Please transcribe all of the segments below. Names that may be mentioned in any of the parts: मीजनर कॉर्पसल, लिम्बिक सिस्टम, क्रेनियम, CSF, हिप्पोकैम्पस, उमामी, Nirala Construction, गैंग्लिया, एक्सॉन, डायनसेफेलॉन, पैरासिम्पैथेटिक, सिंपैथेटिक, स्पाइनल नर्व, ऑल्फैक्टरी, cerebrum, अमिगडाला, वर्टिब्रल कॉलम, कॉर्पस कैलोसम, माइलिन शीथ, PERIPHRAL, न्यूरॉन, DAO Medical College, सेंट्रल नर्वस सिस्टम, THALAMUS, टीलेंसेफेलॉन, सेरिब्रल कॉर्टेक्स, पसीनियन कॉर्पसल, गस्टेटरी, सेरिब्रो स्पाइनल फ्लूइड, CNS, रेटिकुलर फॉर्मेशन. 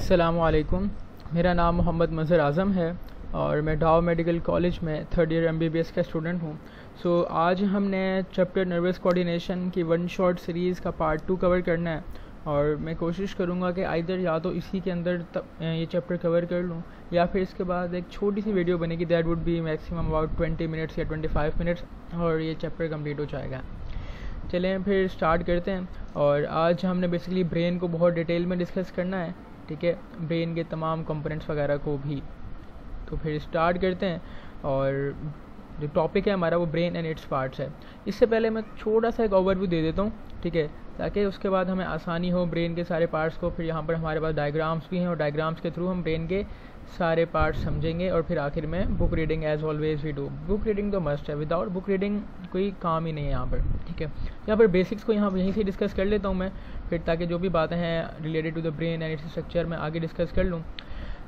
अस्सलामुअलैकुम, मेरा नाम मोहम्मद मज़हर आज़म है और मैं डाओ मेडिकल कॉलेज में थर्ड ईयर MBBS का स्टूडेंट हूँ। सो आज हमने चैप्टर नर्वस कोऑर्डिनेशन की वन शॉट सीरीज़ का पार्ट 2 कवर करना है और मैं कोशिश करूँगा कि आइदर या तो इसी के अंदर ये चैप्टर कवर कर लूँ या फिर इसके बाद एक छोटी सी वीडियो बनेगी that would be maximum about 20 minutes या 25 मिनट्स और ये चैप्टर कम्प्लीट हो जाएगा। चलें फिर स्टार्ट करते हैं। और आज हमने बेसिकली ब्रेन को बहुत डिटेल में डिस्कस करना है, ठीक है, ब्रेन के तमाम कंपोनेंट्स वगैरह को भी। तो फिर स्टार्ट करते हैं और जो टॉपिक है हमारा वो ब्रेन एंड इट्स पार्ट्स है। इससे पहले मैं छोटा सा एक ओवरव्यू दे देता हूँ, ठीक है, ताकि उसके बाद हमें आसानी हो ब्रेन के सारे पार्ट्स को। फिर यहाँ पर हमारे पास डायग्राम्स भी हैं और डायग्राम्स के थ्रू हम ब्रेन के सारे पार्ट्स समझेंगे। और फिर आखिर में book reading, as always we do, book reading तो मस्ट है, विदाउट बुक रीडिंग कोई काम ही नहीं है यहाँ पर, ठीक है। यहाँ पर बेसिक्स को यहीं से डिस्कस कर लेता हूँ मैं, फिर ताकि जो भी बातें हैं related to the brain and its structure में आगे डिस्कस कर लूँ।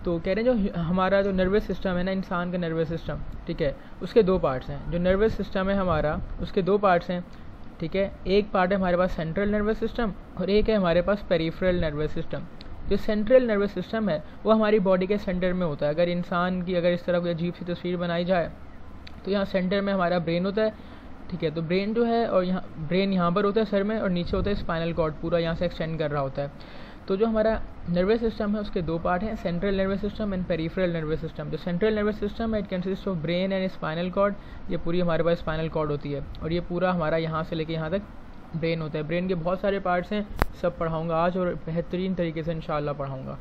तो कह रहे हैं जो हमारा जो नर्वस सिस्टम है ना, इंसान का नर्वस सिस्टम, ठीक है, उसके दो पार्ट्स हैं। जो नर्वस सिस्टम है हमारा उसके दो पार्ट्स हैं, ठीक है। एक पार्ट है हमारे पास सेंट्रल नर्वस सिस्टम और एक है हमारे पास पेरिफेरल नर्वस सिस्टम। जो सेंट्रल नर्वस सिस्टम है वो हमारी बॉडी के सेंटर में होता है। अगर इंसान की अगर इस तरह कोई अजीब सी तस्वीर बनाई जाए तो यहाँ सेंटर में हमारा ब्रेन होता है, ठीक है। तो ब्रेन जो है, और यहाँ ब्रेन यहाँ पर होता है सर में और नीचे होता है स्पाइनल कॉर्ड, पूरा यहाँ से एक्सटेंड कर रहा होता है। तो जो हमारा नर्वस सिस्टम है उसके दो पार्ट हैं, सेंट्रल नर्वस सिस्टम and peripheral nervous system. जो सेंट्रल नर्वस सिस्टम है it consist of brain and spinal cord, ये पूरी हमारे पास स्पाइनल कॉर्ड होती है और ये पूरा हमारा यहाँ से लेके यहाँ तक ब्रेन होता है। ब्रेन के बहुत सारे पार्ट्स हैं, सब पढ़ाऊँगा आज और बेहतरीन तरीके से इंशाल्लाह पढ़ाऊँगा।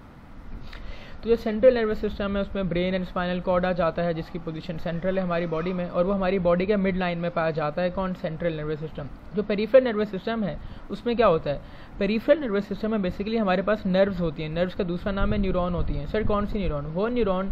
तो जो सेंट्रल नर्वस सिस्टम है उसमें ब्रेन एंड स्पाइनल कॉर्ड आ जाता है, जिसकी पोजीशन सेंट्रल है हमारी बॉडी में और वो हमारी बॉडी के मिड लाइन में पाया जाता है। कौन? सेंट्रल नर्वस सिस्टम। जो पेरिफेरल नर्वस सिस्टम है उसमें क्या होता है? पेरिफेरल नर्वस सिस्टम में बेसिकली हमारे पास नर्व्स होती हैं, नर्व्स का दूसरा नाम है न्यूरॉन होती हैं। सर कौन सी न्यूरॉन? वो न्यूरॉन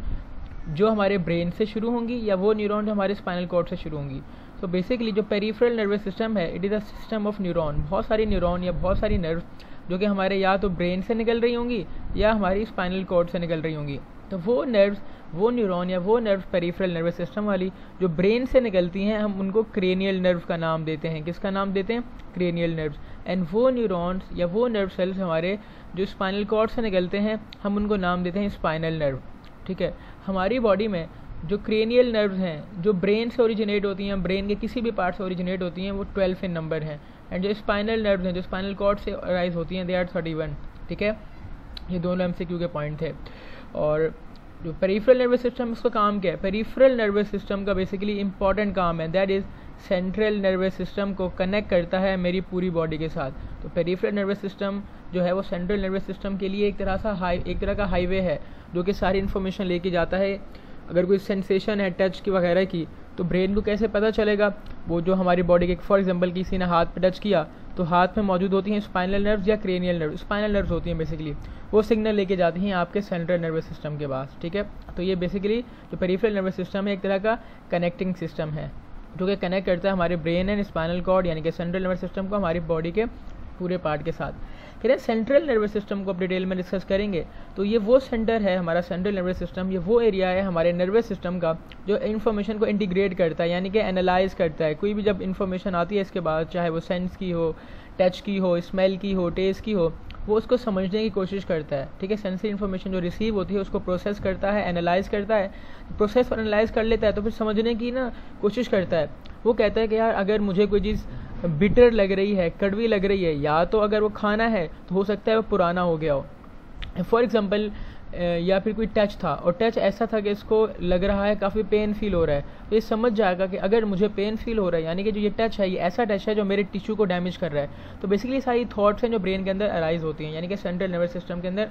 जो हमारे ब्रेन से शुरू होंगी या वो न्यूरॉन जो हमारे स्पाइनल कॉर्ड से शुरू होंगी। तो बेसिकली जो पेरिफेरल नर्वस सिस्टम है it is a system of न्यूरॉन, बहुत सारी न्यूरॉन या बहुत सारी नर्व जो कि हमारे या तो ब्रेन से निकल रही होंगी या हमारी स्पाइनल कॉर्ड से निकल रही होंगी। तो वो नर्व्स, वो न्यूरॉन या वो नर्व्स पेरिफेरल नर्वस सिस्टम वाली जो ब्रेन से निकलती हैं हम उनको क्रेनियल नर्व का नाम देते हैं। किसका नाम देते हैं? Cranial nerves. एंड वो न्यूरॉन्स या वो नर्व सेल्स हमारे जो स्पाइनल कॉर्ड से निकलते हैं हम उनको नाम देते हैं स्पाइनल नर्व, ठीक है। हमारी बॉडी में जो क्रेनियल नर्व्स हैं जो ब्रेन से ओरिजिनेट होती हैं, ब्रेन के किसी भी पार्ट से ओरिजिनेट होती हैं, वो 12 इन नंबर हैं। एंड जो स्पाइनल नर्व्स हैं जो स्पाइनल कॉर्ड से अराइज होती हैं दे आर 31, ठीक है। ये दोनों MCQ के पॉइंट थे। और जो पेरिफेरल नर्वस सिस्टम, उसका काम क्या है? पेरिफेरल नर्वस सिस्टम का बेसिकली इंपॉर्टेंट काम है that is सेंट्रल नर्वस सिस्टम को कनेक्ट करता है मेरी पूरी बॉडी के साथ। तो पेरिफेरल नर्वस सिस्टम जो है वो सेंट्रल नर्वस सिस्टम के लिए एक तरह का हाईवे है जो कि सारी इन्फॉर्मेशन लेके जाता है। अगर कोई सेंसेशन है टच की वगैरह की तो ब्रेन को कैसे पता चलेगा? वो जो हमारी बॉडी के, फॉर एग्जांपल किसी ने हाथ पे टच किया तो हाथ में मौजूद होती हैं स्पाइनल नर्व्स या क्रेनियल नर्व्स, स्पाइनल नर्व्स होती हैं बेसिकली, वो सिग्नल लेके जाती हैं आपके सेंट्रल नर्वस सिस्टम के पास, ठीक है। तो ये बेसिकली जो पेरिफेरल नर्वस सिस्टम है एक तरह का कनेक्टिंग सिस्टम है जो कि कनेक्ट करता है हमारे ब्रेन एंड स्पाइनल कॉर्ड यानी कि सेंट्रल नर्वस सिस्टम को हमारी बॉडी के पूरे पार्ट के साथ। फिर सेंट्रल नर्वस सिस्टम को आप डिटेल में डिस्कस करेंगे। तो ये वो सेंटर है हमारा सेंट्रल नर्वस सिस्टम, ये वो एरिया है हमारे नर्वस सिस्टम का जो इन्फॉर्मेशन को इंटीग्रेट करता है यानी कि एनालाइज करता है। कोई भी जब इन्फॉर्मेशन आती है इसके बाद, चाहे वो सेंस की हो, टच की हो, स्मेल की हो, टेस्ट की हो, वो उसको समझने की कोशिश करता है, ठीक है। सेंसरी इन्फॉर्मेशन जो रिसीव होती है उसको प्रोसेस करता है, एनालाइज करता है, प्रोसेस और एनालाइज कर लेता है तो फिर समझने की ना कोशिश करता है। वो कहता है कि यार अगर मुझे कोई चीज़ बिटर लग रही है, कड़वी लग रही है, या तो अगर वो खाना है तो हो सकता है वो पुराना हो गया हो, फॉर एग्जांपल, या फिर कोई टच था और टच ऐसा था कि इसको लग रहा है काफ़ी पेन फील हो रहा है तो ये समझ जाएगा कि अगर मुझे पेन फील हो रहा है यानी कि जो ये टच है ये ऐसा टच है जो मेरे टिश्यू को डैमेज कर रहा है। तो बेसिकली सारी थॉट्स हैं जो ब्रेन के अंदर अराइज होती हैं यानी कि सेंट्रल नर्वस सिस्टम के अंदर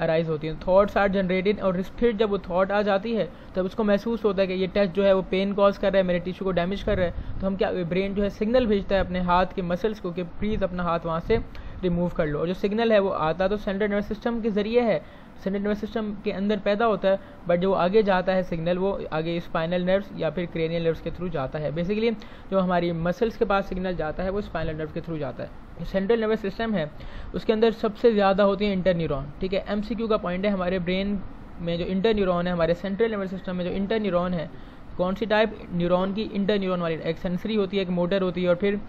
अराइज होती हैं। थॉट्स आर जनरेटेड और फिर जब वो थॉट आ जाती है तब उसको महसूस होता है कि ये टच जो है वो पेन कॉज कर रहा है, मेरे टिश्यू को डैमेज कर रहा है। तो हम क्या, ब्रेन जो है सिग्नल भेजता है अपने हाथ के मसल्स को कि प्लीज़ अपना हाथ वहाँ से रिमूव कर लो। और जो सिग्नल है वो आता तो सेंट्रल नर्वस सिस्टम के ज़रिए है, सेंट्रल नर्वस सिस्टम के अंदर पैदा होता है, बट जो आगे जाता है सिग्नल वो आगे स्पाइनल नर्व्स या फिर क्रेनियल नर्व्स के थ्रू जाता है। बेसिकली जो हमारी मसल्स के पास सिग्नल जाता है वो स्पाइनल नर्व के थ्रू जाता है। सेंट्रल नर्वस सिस्टम है उसके अंदर सबसे ज़्यादा होती है इंटर न्यूरॉन, ठीक है। MCQ का पॉइंट है हमारे ब्रेन में जो इंटर न्यूरॉन है, हमारे सेंट्रल नर्वस सिस्टम में जो इंटर न्यूरॉन है, कौन सी टाइप न्यूरॉन की? इंटर न्यूरॉन वाली। एक सेंसरी होती है, एक मोटर होती है और फिर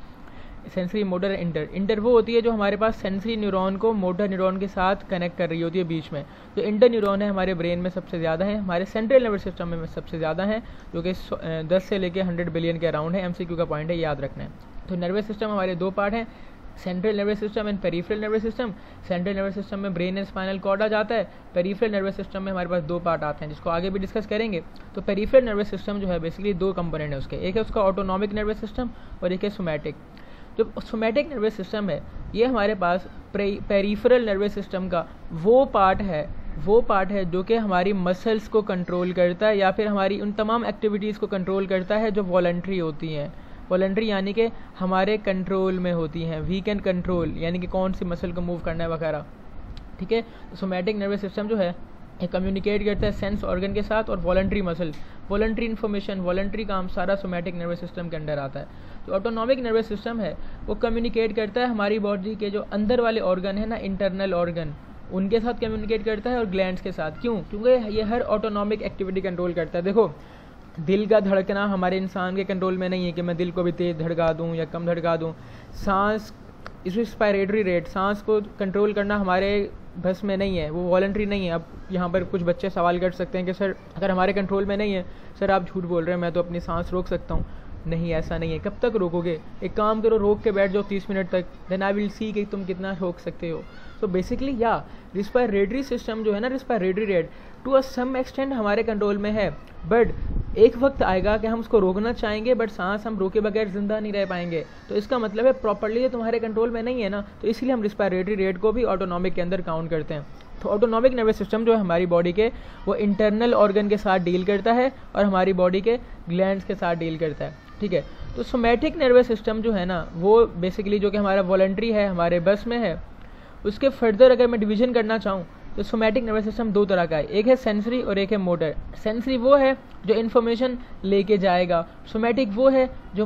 सेंसरी मोटर इंटर इंटर वो होती है जो हमारे पास सेंसरी न्यूरॉन को मोटर न्यूरॉन के साथ कनेक्ट कर रही होती है बीच में। जो इंटर न्यूरॉन है हमारे ब्रेन में सबसे ज़्यादा है, हमारे सेंट्रल नर्वस सिस्टम में सबसे ज़्यादा है, जो कि 10 से लेकर 100 बिलियन के अराउंड है। MCQ का पॉइंट है, याद रखना है। तो नर्वस सिस्टम हमारे दो पार्ट हैं, सेंट्रल नर्वस सिस्टम and peripheral nervous system. सेंट्रल नर्वस सिस्टम में ब्रेन एंड स्पाइनल कॉर्ड आ जाता है, पेरिफेरल नर्वस सिस्टम में हमारे पास दो पार्ट आते हैं जिसको आगे भी डिस्कस करेंगे। तो पेरिफेरल नर्वस सिस्टम जो है बेसिकली दो कंपोनेंट है उसके, एक है उसका ऑटोनॉमिक नर्वस सिस्टम और एक है सोमैटिक। जो सोमैटिक नर्वस सिस्टम है ये हमारे पास पेरिफेरल नर्वस सिस्टम का वो पार्ट है जो कि हमारी मसल्स को कंट्रोल करता है या फिर हमारी उन तमाम एक्टिविटीज़ को कंट्रोल करता है जो वॉलंटरी होती हैं। वॉलंटरी यानी कि हमारे कंट्रोल में होती हैं, वी कैन कंट्रोल यानी कि कौन सी मसल को मूव करना है वगैरह, ठीक है। सोमैटिक नर्वस सिस्टम जो है कम्युनिकेट करता है सेंस ऑर्गन के साथ और voluntary muscle, voluntary information, voluntary काम सारा सोमैटिक नर्वस सिस्टम के अंडर आता है। जो ऑटोनॉमिक नर्वस सिस्टम है वो कम्युनिकेट करता है हमारी बॉडी के जो अंदर वाले ऑर्गन है ना, इंटरनल ऑर्गन, उनके साथ कम्युनिकेट करता है और ग्लैंड्स के साथ। क्यों? क्योंकि ये हर ऑटोनॉमिक एक्टिविटी कंट्रोल करता है। देखो, दिल का धड़कना हमारे इंसान के कंट्रोल में नहीं है कि मैं दिल को भी तेज़ धड़का दूँ या कम धड़का दूँ। सांस, इस रेस्पिरेटरी रेट, सांस को कंट्रोल करना हमारे बस में नहीं है, वो वॉलंटरी नहीं है। अब यहाँ पर कुछ बच्चे सवाल कर सकते हैं कि सर अगर हमारे कंट्रोल में नहीं है, सर आप झूठ बोल रहे हैं, मैं तो अपनी सांस रोक सकता हूँ। नहीं, ऐसा नहीं है। कब तक रोकोगे? एक काम करो, रोक के बैठ जाओ 30 मिनट तक, देन आई विल सी कि तुम कितना रोक सकते हो। तो बेसिकली या रिस्पायरेटरी सिस्टम जो है ना, respiratory rate to a some extent हमारे कंट्रोल में है, बट एक वक्त आएगा कि हम उसको रोकना चाहेंगे बट सांस हम रोके बगैर ज़िंदा नहीं रह पाएंगे। तो इसका मतलब है प्रॉपर्ली ये तुम्हारे कंट्रोल में नहीं है ना, तो इसलिए हम रिस्पायरेटरी रेट को भी ऑटोनॉमिक के अंदर काउंट करते हैं। तो ऑटोनॉमिक नर्वस सिस्टम जो है हमारी बॉडी के, वो इंटरनल ऑर्गन के साथ डील करता है और हमारी बॉडी के ग्लैंड्स के साथ डील करता है, ठीक है। तो सोमैटिक नर्वस सिस्टम जो है ना, वो बेसिकली जो कि हमारा वॉलंटरी है, हमारे बस में है। उसके फर्दर अगर मैं डिवीजन करना चाहूँ तो सोमैटिक नर्वस सिस्टम दो तरह का है, एक है सेंसरी और एक है मोटर। सेंसरी वो है जो इन्फॉर्मेशन लेके जाएगा, सोमैटिक वो है जो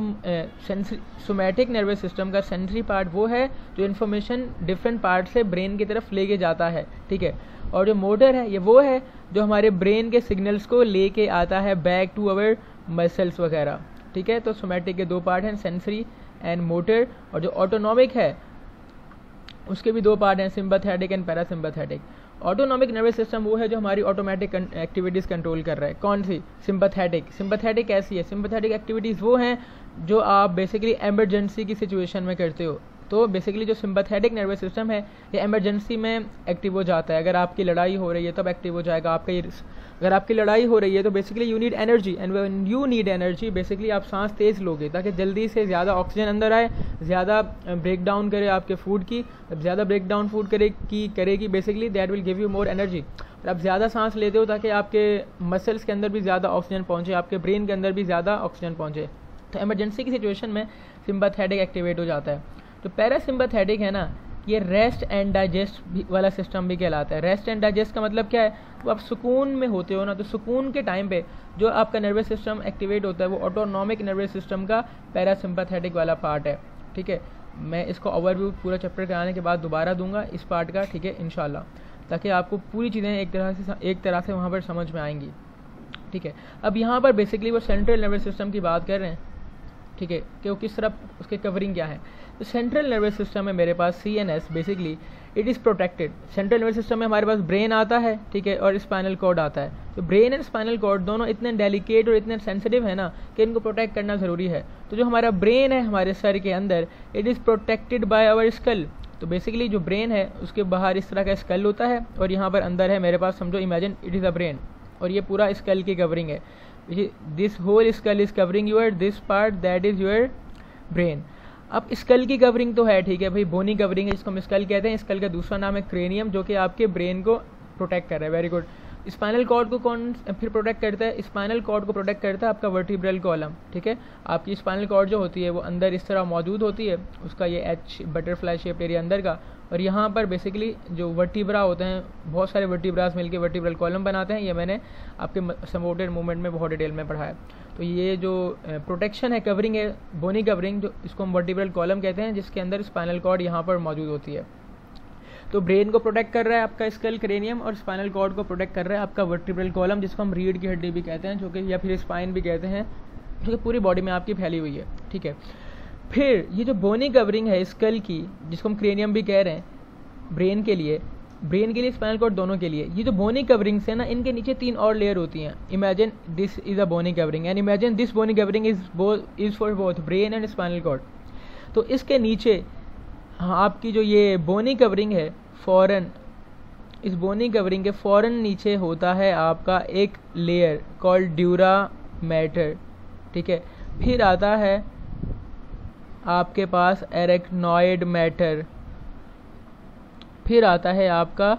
सोमैटिक नर्वस सिस्टम का सेंसरी पार्ट वो है जो इन्फॉर्मेशन डिफरेंट पार्ट से ब्रेन की तरफ लेके जाता है, ठीक है। और जो मोटर है ये वो है जो हमारे ब्रेन के सिग्नल्स को लेके आता है बैक टू अवर मसल्स वगैरह, ठीक है। तो सोमैटिक के दो पार्ट हैं, सेंसरी एंड मोटर। और जो ऑटोनॉमिक है उसके भी दो पार्ट हैं, सिंपैथेटिक and पैरासिम्पैथेटिक। Autonomic nervous system वो है जो हमारी ऑटोमेटिक एक्टिविटीज़ कंट्रोल कर रहा है। कौन सी? सिंपैथेटिक। सिंपैथेटिक कैसी है? सिंपैथेटिक एक्टिविटीज़ वो हैं जो आप बेसिकली एमरजेंसी की सिचुएशन में करते हो। तो बेसिकली जो सिंपैथेटिक नर्वस सिस्टम है ये एमरजेंसी में एक्टिव हो जाता है। अगर आपकी लड़ाई हो रही है तब एक्टिव हो जाएगा आपका। अगर आपकी लड़ाई हो रही है तो basically you need energy, and when you need energy basically आप सांस तेज़ लोगे ताकि जल्दी से ज़्यादा ऑक्सीजन अंदर आए, ज़्यादा ब्रेकडाउन करे आपके फूड की, ज़्यादा ब्रेकडाउन फूड करेगी basically that will give you more energy. और आप ज़्यादा सांस लेते हो ताकि आपके मसल्स के अंदर भी ज़्यादा ऑक्सीजन पहुँचे, आपके ब्रेन के अंदर भी ज़्यादा ऑक्सीजन पहुँचे। तो एमरजेंसी की सिचुएशन में सिंपैथेटिक एक्टिवेट हो जाता है। तो पैरासिम्पैथेटिक है ना, ये रेस्ट एंड डाइजेस्ट वाला सिस्टम भी कहलाता है। रेस्ट एंड डाइजेस्ट का मतलब क्या है? तो आप सुकून में होते हो ना, तो सुकून के टाइम पे जो आपका नर्वस सिस्टम एक्टिवेट होता है वो ऑटोनॉमिक नर्वस सिस्टम का पैरासिम्पैथेटिक वाला पार्ट है, ठीक है। मैं इसको ओवरव्यू पूरा चैप्टर कराने के बाद दोबारा दूंगा इस पार्ट का, ठीक है, इंशाल्लाह, ताकि आपको पूरी चीज़ें एक तरह से वहाँ पर समझ में आएंगी, ठीक है। अब यहाँ पर बेसिकली वो सेंट्रल नर्वस सिस्टम की बात कर रहे हैं, ठीक है, कि वो किस तरह, उसके कवरिंग क्या है। तो सेंट्रल नर्वस सिस्टम में मेरे पास CNS basically it is protected. सेंट्रल नर्वस सिस्टम में हमारे पास ब्रेन आता है, ठीक है, और स्पाइनल कॉर्ड आता है। तो ब्रेन एंड स्पाइनल कॉर्ड दोनों इतने डेलिकेट और इतने सेंसिटिव है ना कि इनको प्रोटेक्ट करना ज़रूरी है। तो जो हमारा ब्रेन है हमारे सर के अंदर, it is protected by our skull. तो बेसिकली जो ब्रेन है उसके बाहर इस तरह का स्कल होता है और यहाँ पर अंदर है मेरे पास, समझो, imagine it is a brain और ये पूरा स्कल की कवरिंग है। This whole skull is covering your this part that is your brain. अब स्कल की कवरिंग तो है, ठीक है भाई, बोनी कवरिंग है जिसको हम स्कल कहते हैं। स्कल का दूसरा नाम है क्रेनियम, जो कि आपके ब्रेन को प्रोटेक्ट कर रहा है। Very good. स्पाइनल कॉर्ड को कौन फिर प्रोटेक्ट करता है? स्पाइनल कॉर्ड को प्रोटेक्ट करता है आपका वर्टिब्रल कॉलम, ठीक है। आपकी स्पाइनल कॉर्ड जो होती है वो अंदर इस तरह मौजूद होती है, उसका ये H बटरफ्लाई शेप एरिया अंदर का, और यहाँ पर बेसिकली जो वर्टिब्रा होते हैं, बहुत सारे वर्टिब्रास मिलकर वर्टिब्रल कॉलम बनाते हैं। ये मैंने आपके सपोर्टेड मूवमेंट में बहुत डिटेल में पढ़ा है। तो ये जो प्रोटेक्शन है, कवरिंग है, बोनी कवरिंग, जो इसको हम वर्टिब्रल कॉलम कहते हैं, जिसके अंदर स्पाइनल कॉर्ड यहाँ पर मौजूद होती है। तो ब्रेन को प्रोटेक्ट कर रहा है आपका स्कल क्रेनियम, और स्पाइनल कॉर्ड को प्रोटेक्ट कर रहा है आपका वर्टिब्रल कॉलम, जिसको हम रीढ़ की हड्डी भी कहते हैं, जो कि, या फिर स्पाइन भी कहते हैं, जो कि पूरी बॉडी में आपकी फैली हुई है, ठीक है। फिर ये जो बोनी कवरिंग है स्कल की, जिसको हम क्रेनियम भी कह रहे हैं, ब्रेन के लिए स्पाइनल कॉर्ड दोनों के लिए, ये जो बोनी कवरिंग्स है ना, इनके नीचे तीन और लेयर होती हैं. Imagine this is a bony covering and imagine this bony covering is for both brain and spinal cord. तो इसके नीचे आपकी जो ये बोनी कवरिंग है फॉरन, इस बोनी कवरिंग के फॉरन नीचे होता है आपका एक लेयर कॉल्ड ड्यूरा मैटर. ठीक है, फिर आता है आपके पास एरेक्नॉइड मैटर, फिर आता है आपका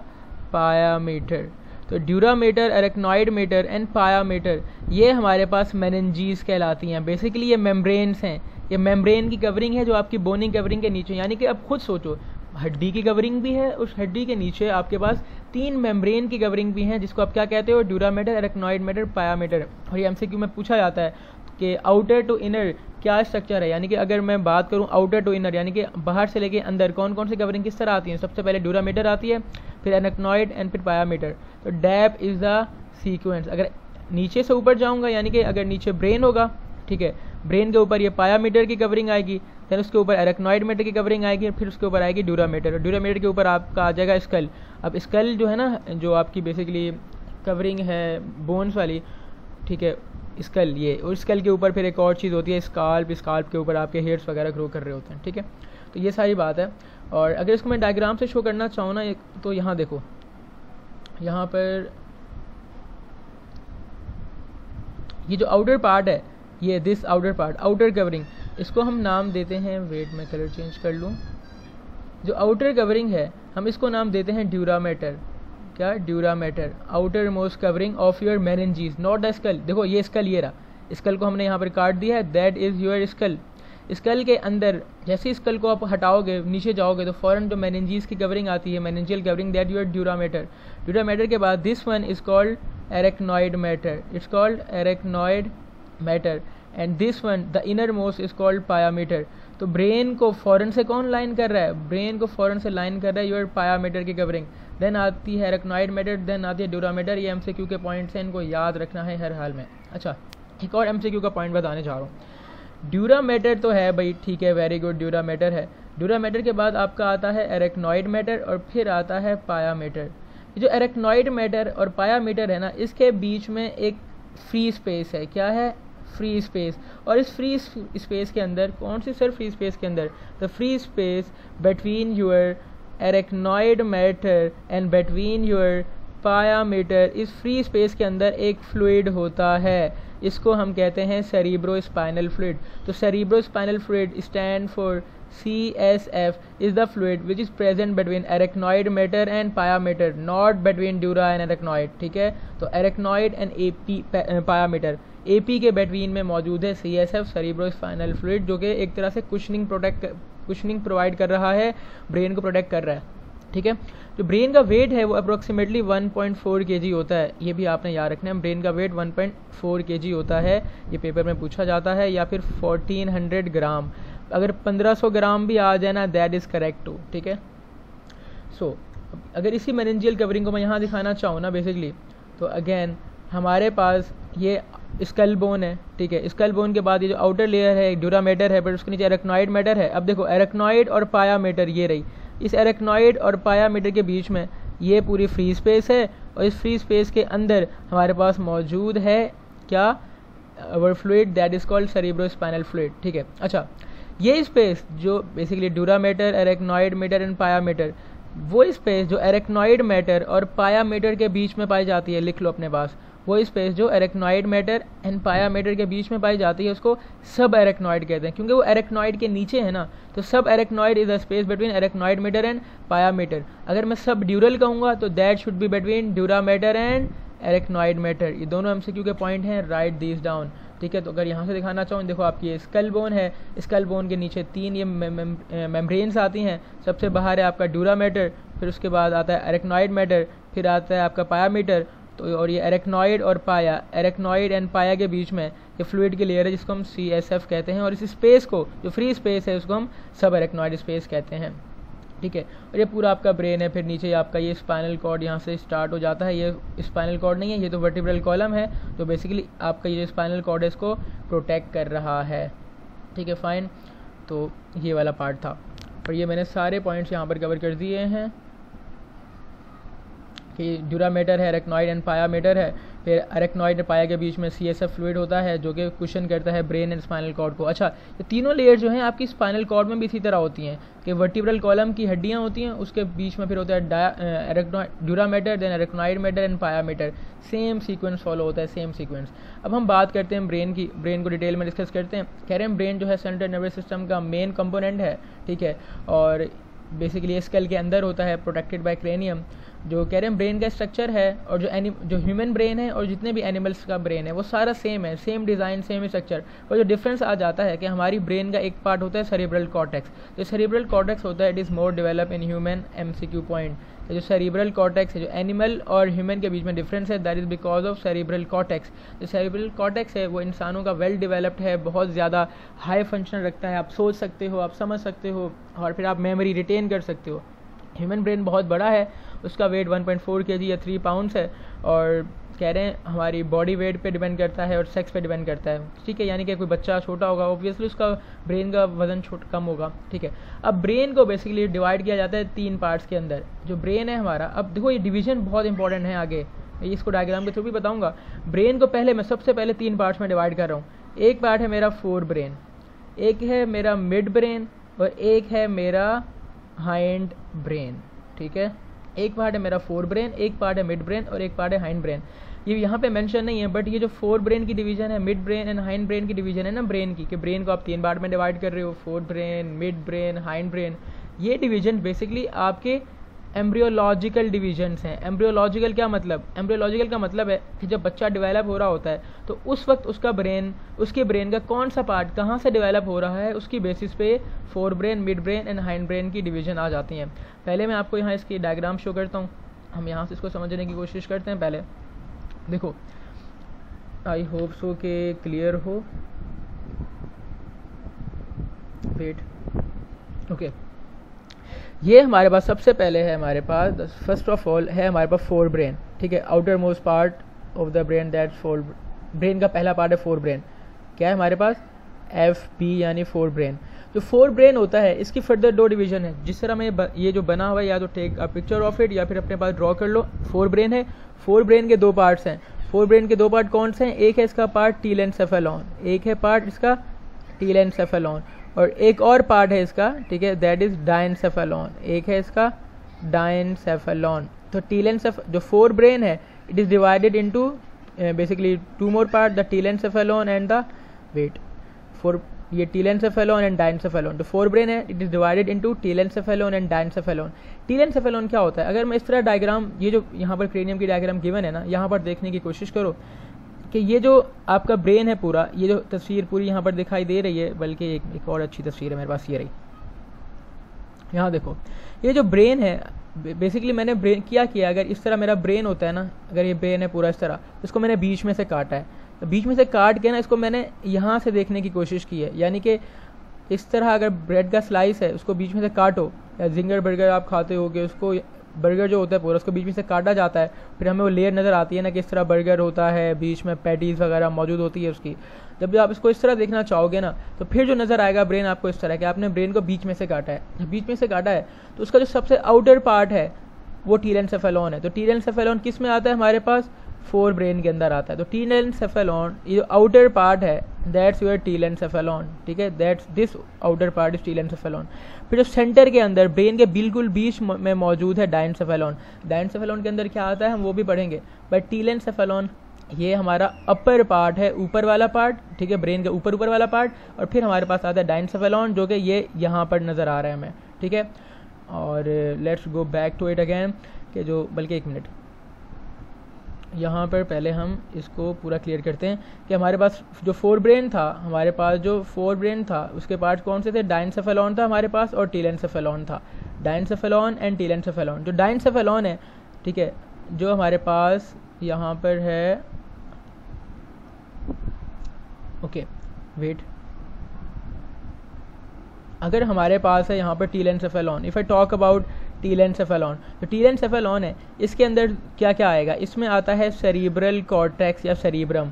पायामीटर. तो dura mater, arachnoid matter and pia mater, ये हमारे पास मेनिन्जीज कहलाती हैं. बेसिकली ये मेम्ब्रेन्स हैं, ये मेम्ब्रेन की कवरिंग है जो आपकी बोनी कवरिंग के नीचे, यानी कि अब खुद सोचो हड्डी की कवरिंग भी है, उस हड्डी के नीचे आपके पास तीन मेम्ब्रेन की कवरिंग भी हैं, जिसको आप क्या कहते हो, dura mater, arachnoid mater, pia mater. और ये एमसीक्यू में पूछा जाता है कि आउटर टू इनर क्या स्ट्रक्चर है, यानी कि अगर मैं बात करूं आउटर टू इनर, यानी कि बाहर से लेके अंदर कौन कौन सी कवरिंग किस तरह आती है. सबसे पहले ड्यूरा मैटर आती है, फिर एरेक्नॉइड एंड फिर पायामीटर. तो डैप इज़ द सीक्वेंस. अगर नीचे से ऊपर जाऊंगा, यानी कि अगर नीचे ब्रेन होगा, ठीक है, ब्रेन के ऊपर ये पायामीटर की कवरिंग आएगी, दैन उसके ऊपर एरेक्नॉइड मैटर की कवरिंग आएगी, फिर उसके ऊपर आएगी ड्यूरा मैटर. ड्यूरा मैटर के ऊपर आपका आ जाएगा स्कल. अब स्कल जो है ना, जो आपकी बेसिकली कवरिंग है बोन्स वाली, ठीक है, स्कल, ये और स्कल के ऊपर फिर एक और चीज़ होती है स्काल्प. स्काल्प के ऊपर आपके हेयर्स वगैरह ग्रो कर रहे होते हैं. ठीक है, तो ये सारी बात है. और अगर इसको मैं डायग्राम से शो करना चाहूँ ना, तो यहाँ देखो, यहाँ पर ये जो आउटर पार्ट है, ये this outer part, outer covering, इसको हम नाम देते हैं, वेट में कलर चेंज कर लूँ, जो आउटर कवरिंग है हम इसको नाम देते हैं ड्यूरा मैटर. क्या, dura mater, outer most covering of your meninges, not the skull. देखो ये स्कल, ये रहा स्कल, को हमने यहाँ पर काट दिया है, that is your skull. Skull के अंदर जैसे स्कल को आप हटाओगे, नीचे जाओगे, तो फॉरन जो मेनिन्जीज की कवरिंग आती है, meningeal covering, that your dura mater. Dura mater के बाद this one is called arachnoid mater, it's called arachnoid matter, and this one the inner most is called pia mater. तो ब्रेन को फॉरन से कौन लाइन कर रहा है, ब्रेन को फॉरन से लाइन कर रहा है योर पायामीटर की कवरिंग. देन आती है एरेक्नॉइड मैटर, देन आती है ड्यूरा मैटर. ये एमसीक्यू के पॉइंट्स हैं, इनको याद रखना है हर हाल में. अच्छा, एक और एमसीक्यू का पॉइंट बताने जा रहा हूँ. ड्यूरा मैटर तो है भाई, ठीक है, वेरी गुड, ड्यूरा मैटर है. ड्यूरा मैटर के बाद आपका आता है एरेक्नॉइड मैटर और फिर आता है पायामीटर. जो एरेक्नॉइड मैटर और पायामीटर है ना, इसके बीच में एक फ्री स्पेस है. क्या है, फ्री स्पेस. और इस फ्री स्पेस के अंदर कौन सी सर, फ्री स्पेस के अंदर the free space between your arachnoid matter and between your pia mater, इस फ्री स्पेस के अंदर एक फ्लूइड होता है, इसको हम कहते हैं सेरिब्रो स्पाइनल फ्लूइड. तो सेरिब्रो स्पाइनल फ्लूइड stand for CSF is the fluid which is present between arachnoid matter and pyometer, not between dura and arachnoid. ठीक है, तो arachnoid and pyometer, AP के between में मौजूद है CSF, cerebrospinal fluid, जो कि एक तरह से cushioning प्रोवाइड कर रहा है, ब्रेन को प्रोटेक्ट कर रहा है. ठीक है, तो ब्रेन का वेट है वो अप्रोक्सीमेटली 1.4 kg होता है. ये भी आपने याद रखना है, ब्रेन का वेट 1.4 kg होता है. ये पेपर में पूछा जाता है, या फिर 1400 ग्राम. अगर 1500 ग्राम भी आ जाए ना, दैट इज़ करेक्ट टू. ठीक है, सो अगर इसी मेनिन्जियल कवरिंग को मैं यहाँ दिखाना चाहूँ ना बेसिकली, तो अगेन हमारे पास ये स्कल बोन है. ठीक है, स्कल बोन के बाद ये जो आउटर लेयर है, ड्यूरा मैटर है, पर उसके नीचे एरेक्नॉइड मैटर है. अब देखो, एरेक्नॉइड और पायामीटर, ये रही, इस एरेक्नॉइड और पायामीटर के बीच में ये पूरी फ्री स्पेस है, और इस फ्री स्पेस के अंदर हमारे पास मौजूद है क्या, our fluid, that is called cerebrospinal fluid. ठीक है, अच्छा, ये स्पेस जो basically dura mater, arachnoid matter and pia mater, वो स्पेस जो एरेक्नॉइड मैटर और पायामीटर के बीच में पाई जाती है, लिख लो अपने पास, वो स्पेस जो एरेक्नॉइड मैटर एंड पायामीटर के बीच में पाई जाती है, उसको सब एरेक्नॉइड कहते हैं, क्योंकि वो एरेक्नॉइड के नीचे है ना. तो subarachnoid is the space between arachnoid matter and pia mater. अगर मैं सब ड्यूरल कहूँगा तो that should be between dura mater and arachnoid mater. ये दोनों एमसीक्यू के पॉइंट हैं, राइट दिस डाउन. ठीक है, तो अगर यहाँ से दिखाना चाहूँ, देखो आपकी ये स्कल बोन है, स्कल बोन के नीचे तीन ये मेम्ब्रेन्स आती हैं. सबसे बाहर है आपका ड्यूरा मैटर, फिर उसके बाद आता है एरेक्नॉइड मैटर, फिर आता है आपका पायामीटर. तो और ये एरेक्नॉइड और पाया, एरेक्नॉइड एंड पाया के बीच में ये फ्लूइड की लेयर है, जिसको हम CSF कहते हैं, और इस स्पेस को, जो फ्री स्पेस है, उसको हम सब एरेक्नॉइड स्पेस कहते हैं. ठीक है, और ये पूरा आपका ब्रेन है. फिर नीचे आपका ये स्पाइनल कॉर्ड यहाँ से स्टार्ट हो जाता है. ये स्पाइनल कॉर्ड नहीं है, ये तो वर्टिब्रल कॉलम है, तो बेसिकली आपका ये स्पाइनल कॉर्ड है, इसको प्रोटेक्ट कर रहा है. ठीक है, फाइन. तो ये वाला पार्ट था और ये मैंने सारे पॉइंट्स यहाँ पर कवर कर दिए हैं कि ड्यूरामेटर है, एरेक्नॉइड एंड पायामेटर है, फिर एरेक्नॉइड और पाया के बीच में सीएसएफ फ्लूइड होता है जो कि कुशन करता है ब्रेन एंड स्पाइनल कॉर्ड को। अच्छा, ये तीनों लेयर जो हैं आपकी स्पाइनल कॉर्ड में भी इसी तरह होती हैं कि वर्टिब्रल कॉलम की हड्डियाँ होती हैं, उसके बीच में फिर होता है dura mater, then arachnoid mater and pia mater. Same sequence follow होता है, सेम सीक्वेंस। अब हम बात करते हैं ब्रेन की, ब्रेन को डिटेल में डिस्कस करते हैं। कह रहे हैं ब्रेन जो है सेंट्रल नर्वस सिस्टम का मेन कंपोनेंट है, ठीक है, और बेसिकली स्कल के अंदर होता है, प्रोटेक्टेड बाय क्रेनियम। जो कह रहे हैं ब्रेन का स्ट्रक्चर है और जो ह्यूमन ब्रेन है और जितने भी एनिमल्स का ब्रेन है वो सारा सेम है, सेम डिज़ाइन, सेम स्ट्रक्चर। और जो डिफरेंस आ जाता है कि हमारी ब्रेन का एक पार्ट होता है सेरेब्रल कॉर्टेक्स। जो सेरेब्रल कॉर्टेक्स होता है it is more develop in human MCQ point. जो सेरेब्रल कॉर्टेक्स है, जो एनिमल और ह्यूमन के बीच में डिफरेंस है, that is because of cerebral cortex. जो सेरेब्रल कॉर्टेक्स है वो इंसानों का वेल डेवलप्ड है, बहुत ज़्यादा हाई फंक्शन रखता है, आप सोच सकते हो, आप समझ सकते हो और फिर आप मेमोरी रिटेन कर सकते हो। ह्यूमन ब्रेन बहुत बड़ा है, उसका वेट 1.4 kg या 3 पाउंड्स है और कह रहे हैं हमारी बॉडी वेट पे डिपेंड करता है और सेक्स पे डिपेंड करता है, ठीक है। यानी कि कोई बच्चा छोटा होगा ऑब्वियसली उसका ब्रेन का वजन कम होगा, ठीक है। अब ब्रेन को बेसिकली डिवाइड किया जाता है 3 पार्ट्स के अंदर। जो ब्रेन है हमारा, अब देखो ये डिवीज़न बहुत इंपॉर्टेंट है, आगे मैं इसको डायग्राम के थ्रू भी बताऊँगा। ब्रेन को पहले मैं सबसे पहले 3 पार्ट्स में डिवाइड कर रहा हूँ। एक पार्ट है मेरा फोर ब्रेन, एक है मेरा मिड ब्रेन और एक है मेरा हाइंड ब्रेन, ठीक है। एक पार्ट है मेरा फोर ब्रेन, एक पार्ट है मिड ब्रेन और एक पार्ट है हाइंड ब्रेन। ये यहाँ पे मेंशन नहीं है, बट ये जो फोर ब्रेन की डिवीजन है, mid brain and hindbrain की डिवीजन है ना ब्रेन की, कि ब्रेन को आप 3 पार्ट में डिवाइड कर रहे हो, fore brain, mid brain, hind brain. ये डिवीजन बेसिकली आपके एम्ब्रियोलॉजिकल डिवीजन्स हैं। एम्ब्रियोलॉजिकल क्या मतलब? एम्ब्रियोलॉजिकल का मतलब है कि जब बच्चा डेवलप हो रहा होता है तो उस वक्त उसका ब्रेन, उसके ब्रेन का कौन सा पार्ट कहाँ से डेवलप हो रहा है, उसकी बेसिस पे fore brain, mid brain and hindbrain की डिवीजन आ जाती हैं। पहले मैं आपको यहाँ इसकी डायग्राम शो करता हूँ, हम यहाँ से इसको समझने की कोशिश करते हैं। पहले देखो, आई होप सो के क्लियर हो। वेट, ओके, ये हमारे पास सबसे पहले है, हमारे पास फर्स्ट ऑफ ऑल है हमारे पास फोर ब्रेन, ठीक है। Outermost part of the brain, that fore brain का पहला पार्ट है फोर ब्रेन। क्या है हमारे पास? FB यानी फोर ब्रेन। जो फोर ब्रेन होता है इसकी फर्दर 2 डिवीजन है, जिस तरह मैं ये जो बना हुआ है, या तो take a picture of it या फिर अपने पास ड्रॉ कर लो। फोर ब्रेन है, फोर ब्रेन के 2 पार्ट्स हैं। फोर ब्रेन के 2 पार्ट कौन से हैं? एक है इसका पार्ट टीलेंसेफेलॉन, एक है पार्ट इसका टीलेंसेफेलॉन और एक और पार्ट है इसका, ठीक है, दैट इज डायनसेफेलॉन, एक है इसका डायनसेफेलॉन। तो जो फोर ब्रेन है it is divided into basically 2 more part, the टीलेंसेफेलॉन and the wait for, ये टीलेंसेफेलॉन एंड डायनसेफेलॉन। जो फोर ब्रेन है it is divided into टीलेंसेफेलॉन and डायनसेफेलॉन। टीलेंसेफेलॉन क्या होता है? अगर मैं इस तरह डायग्राम, ये जो यहाँ पर क्रेनियम की डायग्राम गिवन है ना, यहाँ पर देखने की कोशिश करो कि ये जो आपका ब्रेन है पूरा, ये जो तस्वीर पूरी यहाँ पर दिखाई दे रही है, बल्कि एक और अच्छी तस्वीर है मेरे पास, ये रही। यहाँ देखो, ये जो ब्रेन है बेसिकली मैंने ब्रेन क्या किया, अगर इस तरह मेरा ब्रेन होता है ना, अगर ये ब्रेन है पूरा इस तरह, इसको मैंने बीच में से काटा है। तो बीच में से काट के ना इसको मैंने यहाँ से देखने की कोशिश की है, यानी कि इस तरह अगर ब्रेड का स्लाइस है उसको बीच में से काटो, या जिंगर बर्गर आप खाते हो कि उसको बर्गर जो होता है पूरा उसको बीच में से काटा जाता है, फिर हमें वो लेयर नज़र आती है ना कि इस तरह बर्गर होता है, बीच में पैटीज़ वगैरह मौजूद होती है उसकी। जब आप इसको इस तरह देखना चाहोगे ना तो फिर जो नज़र आएगा ब्रेन आपको इस तरह कि आपने ब्रेन को बीच में से काटा है। बीच में से काटा है तो उसका जो सबसे आउटर पार्ट है वो टीलेंसेफेलॉन है। तो टीलेंसेफेलॉन किस में आता है? हमारे पास फोर ब्रेन के अंदर आता है। तो टीलेंसेफेलॉन, ये जो आउटर पार्ट है दैट्स योर टीलेंसेफेलॉन, ठीक है, that's this outer part is टीलेंसेफेलॉन। फिर जो सेंटर के अंदर ब्रेन के बिल्कुल बीच में मौजूद है डायनसेफेलॉन। डायनसेफेलॉन के अंदर क्या आता है हम वो भी पढ़ेंगे, बट टीलेंसेफेलॉन ये हमारा अपर पार्ट है, ऊपर वाला पार्ट, ठीक है, ब्रेन के ऊपर वाला पार्ट। और फिर हमारे पास आता है डायनसेफेलॉन जो कि ये यहाँ पर नज़र आ रहा है हमें, ठीक है। और let's go back to it again कि जो, बल्कि एक मिनट यहाँ पर पहले हम इसको पूरा क्लियर करते हैं कि हमारे पास जो फोर ब्रेन था, हमारे पास जो फोर ब्रेन था उसके पार्ट कौन से थे? डायनसेफेलॉन था हमारे पास और टीलेंसेफेलॉन था। डायनसेफेलॉन and टीलेंसेफेलॉन। जो डायनसेफेलॉन है, ठीक है, जो हमारे पास यहाँ पर है, ओके वेट, अगर हमारे पास है यहाँ पर टीलेंसेफेलॉन। If I talk about टीलेंसेफेलॉन, तो टीलेंसेफेलॉन है इसके अंदर क्या क्या आएगा? इसमें आता है सेरिब्रल कॉर्टेक्स या सेरिब्रम।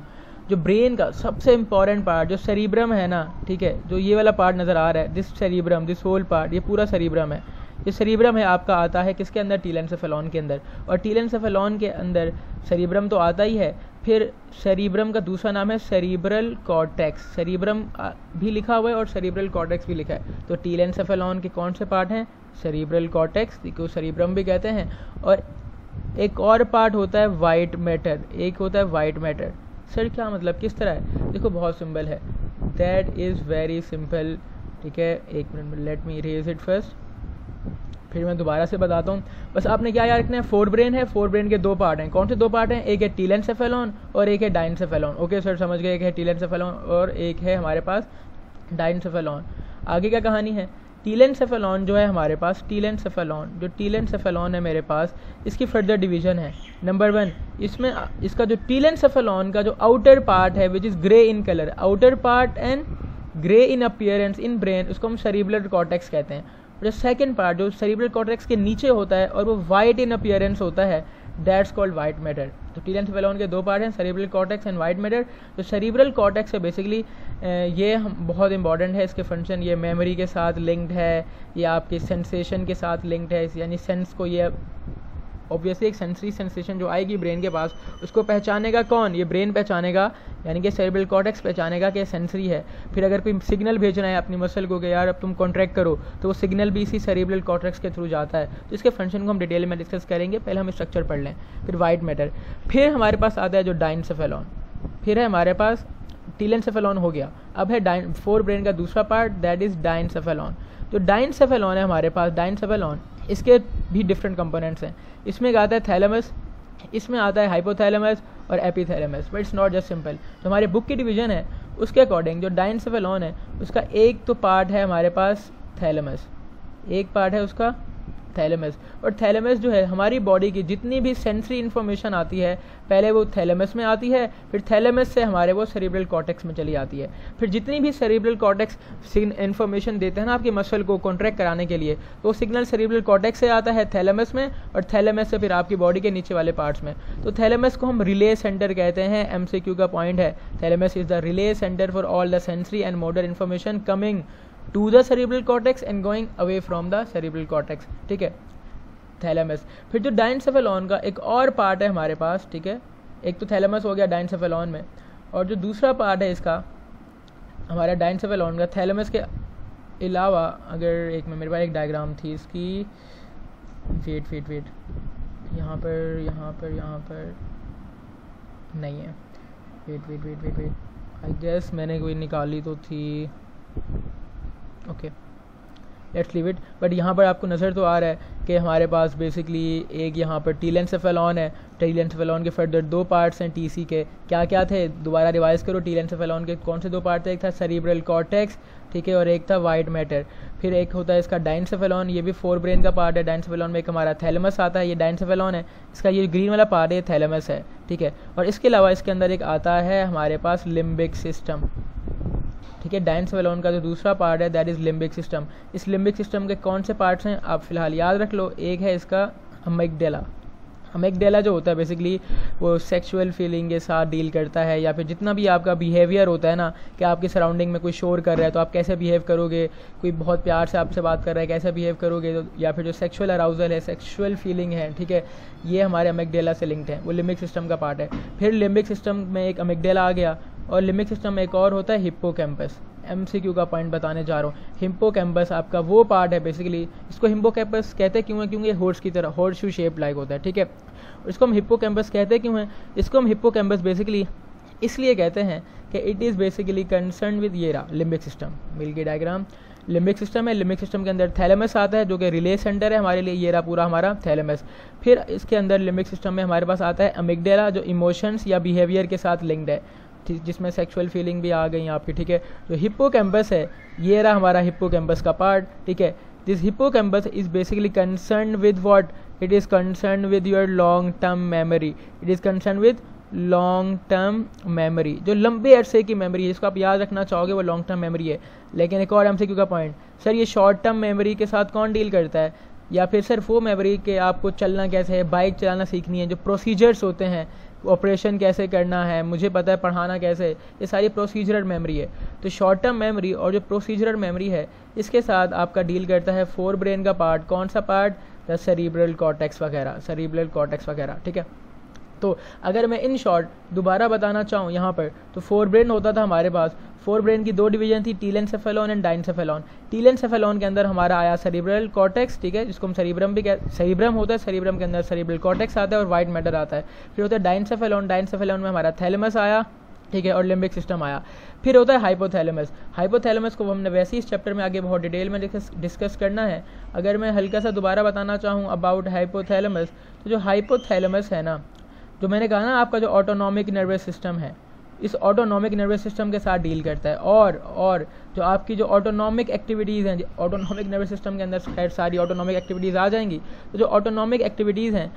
जो ब्रेन का सबसे इम्पॉर्टेंट पार्ट जो सेरिब्रम है ना, ठीक है, जो ये वाला पार्ट नज़र आ रहा है, this cerebrum, this whole part, ये पूरा सेरिब्रम है। ये सेरिब्रम है आपका, आता है किसके अंदर, टीलेंसेफेलॉन के अंदर। और टीलेंसेफेलॉन के अंदर सेरिब्रम तो आता ही है, फिर सेरिब्रम का दूसरा नाम है सेरिब्रल कॉर्टेक्स। सेरिब्रम भी लिखा हुआ है और सेरिब्रल कॉर्टेक्स भी लिखा है। तो टीलेंसेफेलॉन के कौन से पार्ट हैं, सेरिब्रल कॉर्टेक्स, जिसको सेरिब्रम भी कहते हैं, और एक और पार्ट होता है वाइट मैटर, एक होता है वाइट मैटर। सर क्या मतलब, किस तरह है? देखो बहुत सिंपल है, दैट इज़ वेरी सिंपल, ठीक है। एक minute, let me raise it first, फिर मैं दोबारा से बताता हूँ। बस आपने क्या याद रखना है, फोरब्रेन है, फोरब्रेन के दो पार्ट हैं। कौन से दो पार्ट हैं, एक है टीलेंसेफेलॉन और एक है डाइनसेफेलॉन। ओके सर समझ गए, एक है टीलेंसेफेलॉन और एक है हमारे पास डाइनसेफेलॉन। आगे क्या कहानी है, टीलेंसेफेलॉन जो है हमारे पास, टीलेंसेफेलॉन है मेरे पास, इसकी फर्दर डिवीजन है। नंबर वन, इसमें इसका जो टीलेंसेफेलॉन का जो आउटर पार्ट है, which is grey in colour, outer part and grey in appearance in brain, उसको हम सेरिब्रल कॉर्टेक्स कहते हैं। जो सेकंड पार्ट जो सेरिब्रल कॉर्टेक्स के नीचे होता है और वो वाइट इन अपीयरेंस होता है, दैट्स कॉल्ड वाइट मैटर। तो टीलेंसेफेलॉन के दो पार्ट हैं, सेरिब्रल कॉर्टेक्स and white matter. तो सेरिब्रल कॉर्टेक्स है बेसिकली, ये बहुत इंपॉर्टेंट है, इसके फंक्शन, ये मेमोरी के साथ लिंक्ड है, ये आपके सेंसेशन के साथ लिंक्ड है, यानी सेंस को, ये ऑब्वियसली एक सेंसरी सेंसेशन जो आएगी ब्रेन के पास, उसको पहचानेगा कौन, ये ब्रेन पहचानेगा, यानी कि सेरिब्रल कॉर्टेक्स पहचानेगा कि सेंसरी है। फिर अगर कोई सिग्नल भेजना है अपनी मसल को कि यार अब तुम कॉन्ट्रैक्ट करो, तो वो सिग्नल भी इसी सेरिब्रल कॉर्टेक्स के थ्रू जाता है। तो इसके फंक्शन को हम डिटेल में डिस्कस करेंगे, पहले हम स्ट्रक्चर पढ़ लें, फिर वाइट मैटर, फिर हमारे पास आता है जो डाइनसेफेलॉन, फिर है हमारे पास टीलेंसेफेलॉन हो गया, अब है डाइन फोर ब्रेन का दूसरा पार्ट, दैट इज़ डाइनसेफेलॉन। तो डाइनसेफेलॉन है हमारे पास, डाइनसेफेलॉन, इसके भी डिफरेंट कंपोनेंट्स हैं। इसमें आता है थैलेमस, इसमें आता है हाइपोथैलेमस और epithalamus, but it's not just simple. तो हमारी बुक की डिवीजन है उसके अकॉर्डिंग जो डाइनसेफेलॉन है उसका एक तो पार्ट है हमारे पास थैलेमस, एक पार्ट है उसका थैलेमस। और थैलेमस जो है हमारी बॉडी की जितनी भी सेंसरी इन्फॉर्मेशन आती है पहले वो थैलेमस में आती है, फिर थैलेमस से हमारे वो सेरिब्रल कॉर्टेक्स में चली आती है। फिर जितनी भी सेरिब्रल कॉर्टेक्स इन्फॉर्मेशन देते हैं ना आपके मसल को कॉन्ट्रैक्ट कराने के लिए, तो सिग्नल सेरिब्रल कॉर्टेक्स से आता है थैलेमस में, और थैलेमस से फिर आपकी बॉडी के नीचे वाले पार्ट्स में। तो थैलेमस को हम रिले सेंटर कहते हैं, MCQ का पॉइंट है, thalamus is the relay centre for all the sensory and motor information coming to the सेरिब्रल कॉर्टेक्स and going away from the सेरिब्रल कॉर्टेक्स, ठीक है, थैलेमस। फिर जो डाइनसेफेलॉन का एक और पार्ट है हमारे पास, ठीक है, एक तो थैलेमस हो गया डाइनसेफेलॉन में, और जो दूसरा पार्ट है इसका हमारा डाइनसेफेलॉन का, थैलेमस के अलावा, अगर एक मेरे पास एक डायग्राम थी इसकी, वेट यहाँ पर नहीं है, वेट आई गेस मैंने कोई निकाली तो थी, okay let's leave it. But यहाँ पर आपको नज़र तो आ रहा है कि हमारे पास बेसिकली एक यहाँ पर टीलेंसेफेलॉन है, टीलेंसेफेलॉन के फर्दर दो पार्ट्स हैं टीसी के, क्या क्या थे दोबारा रिवाइज करो, टीलेंसेफेलॉन के कौन से दो पार्ट थे, एक था सेरिब्रल कॉर्टेक्स, ठीक है, और एक था वाइट मैटर। फिर एक होता है इसका डाइनसेफेलॉन, ये भी फोर ब्रेन का पार्ट है, डाइनसेफेलॉन में एक हमारा थैलेमस आता है, ये डाइनसेफेलॉन है, इसका ये ग्रीन वाला पार्ट है थैलेमस है, ठीक है। और इसके अलावा इसके अंदर एक आता है हमारे पास लिम्बिक सिस्टम, ठीक है, डाइनसेफेलॉन का जो दूसरा पार्ट है दैट इज़ लिम्बिक सिस्टम। इस लिम्बिक सिस्टम के कौन से पार्ट्स हैं आप फिलहाल याद रख लो, एक है इसका अमिगडाला। अमिगडाला जो होता है बेसिकली वो सेक्सुअल फीलिंग के साथ डील करता है, या फिर जितना भी आपका बिहेवियर होता है ना कि आपकी सराउंडिंग में कोई शोर कर रहा है तो आप कैसे बिहेव करोगे, कोई बहुत प्यार से आपसे बात कर रहा है कैसे बिहेव करोगे, या फिर जो सेक्सुअल अराउजल है, सेक्सुअल फीलिंग है, ठीक है, ये हमारे अमिगडाला से लिंक्ड है, वो लिम्बिक सिस्टम का पार्ट है। फिर लिम्बिक सिस्टम में एक अमिगडाला आ गया, और लिम्बिक सिस्टम में एक और होता है हिप्पोकैम्पस, MCQ का पॉइंट बताने जा रहा हूँ। हिप्पोकैम्पस आपका वो पार्ट है बेसिकली, इसको हिप्पोकैम्पस कहते क्यों है, क्योंकि हॉर्स की तरह हॉर्स शू शेप लाइक होता है, ठीक है, इसको हम हिप्पोकैम्पस कहते क्यों हैं, इसको हम हिप्पोकैम्पस बेसिकली इसलिए कहते हैं कि it is basically concern with ये रहा लिम्बिक सिस्टम, मिल गई डायग्राम, लिम्बिक सिस्टम है, लिम्बिक सिस्टम के अंदर थैलेमस आता है जो कि रिले सेंटर है हमारे लिए, ये रहा पूरा हमारा थैलेमस। फिर इसके अंदर लिम्बिक सिस्टम में हमारे पास आता है अमिगडाला जो इमोशंस या बिहेवियर के साथ लिंक्ड है, जिसमें सेक्सुअल फीलिंग भी आ गई आपकी, ठीक है। जो हिप्पोकैम्पस है ये रहा हमारा हिप्पोकैम्पस का पार्ट, ठीक है, this हिप्पोकैम्पस is basically concern with what, it is concern with your long term memory, it is concern with long term memory, जो लंबे अरसे की मेमोरी है जिसको आप याद रखना चाहोगे वो लॉन्ग टर्म मेमोरी है। लेकिन एक और MCQ का पॉइंट, सर ये शॉर्ट टर्म मेमोरी के साथ कौन डील करता है, या फिर सिर्फ वो मेमोरी कि आपको चलना कैसे है, बाइक चलाना सीखनी है, जो प्रोसीजर्स होते हैं, ऑपरेशन कैसे करना है, मुझे पता है पढ़ाना कैसे, ये सारी प्रोसीजरल मेमोरी है। तो शॉर्ट टर्म मेमोरी और जो प्रोसीजरल मेमोरी है इसके साथ आपका डील करता है फोर ब्रेन का पार्ट। कौन सा पार्ट? द सेरिब्रल कॉर्टेक्स वगैरह, सेरिब्रल कॉर्टेक्स वगैरह, ठीक है। तो अगर मैं इन शॉर्ट दोबारा बताना चाहूँ यहाँ पर, तो फोर ब्रेन होता था हमारे पास। फोर ब्रेन की दो डिवीजन थी, टीलेंसेफेलॉन एंड डाइनसेफेलॉन। टीलेंसेफेलॉन के अंदर हमारा आया सेरिब्रल कॉर्टेक्स, ठीक है, जिसको हम सेरिब्रम भी कहते हैं, सेरिब्रम होता है। सेरिब्रम के अंदर सेरिब्रल कॉर्टेक्स आता है और वाइट मैटर आता है। फिर होता है डाइनसेफेलॉन, डाइनसेफेलॉन में हमारा थैलेमस आया, ठीक है, और लिम्बिक सिस्टम आया। फिर होता है हाइपोथैलेमस। हाइपोथैलेमस को हमने वैसे इस चैप्टर में आगे बहुत डिटेल में डिस्कस करना है। अगर मैं हल्का सा दोबारा बताना चाहूँ अबाउट हाइपोथैलेमस, तो जो हाइपोथैलेमस है ना, जो मैंने कहा ना आपका जो ऑटोनॉमिक नर्वस सिस्टम है, इस ऑटोनॉमिक नर्वस सिस्टम के साथ डील करता है। और जो आपकी जो ऑटोनॉमिक एक्टिविटीज़ हैं, ऑटोनॉमिक नर्वस सिस्टम के अंदर खैर सारी ऑटोनॉमिक एक्टिविटीज़ आ जाएंगी। तो जो ऑटोनॉमिक एक्टिविटीज़ हैं,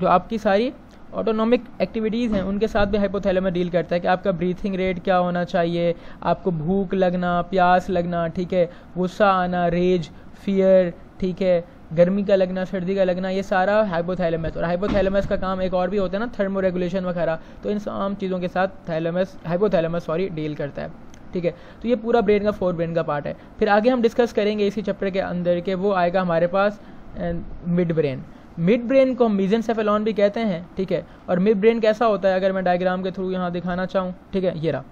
जो आपकी सारी ऑटोनॉमिक एक्टिविटीज़ हैं, उनके साथ भी हाइपोथैलेमस डील करता है कि आपका ब्रीथिंग रेट क्या होना चाहिए, आपको भूख लगना, प्यास लगना, ठीक है, गुस्सा आना, रेज, फियर, ठीक है, गर्मी का लगना, सर्दी का लगना, ये सारा हाइपोथैलेमस। और हाइपोथैलेमस का काम एक और भी होता है ना, थर्मो रेगुलेशन वगैरह। तो इन तमाम चीज़ों के साथ हाइपोथैलेमस डील करता है, ठीक है। तो ये पूरा ब्रेन का, फोर ब्रेन का पार्ट है। फिर आगे हम डिस्कस करेंगे इसी चैप्टर के अंदर के वो आएगा हमारे पास मिड ब्रेन। मिड ब्रेन को हम मेसेन्सेफेलॉन भी कहते हैं, ठीक है। और मिड ब्रेन कैसा होता है अगर मैं डायग्राम के थ्रू यहाँ दिखाना चाहूँ, ठीक है, ये रहा,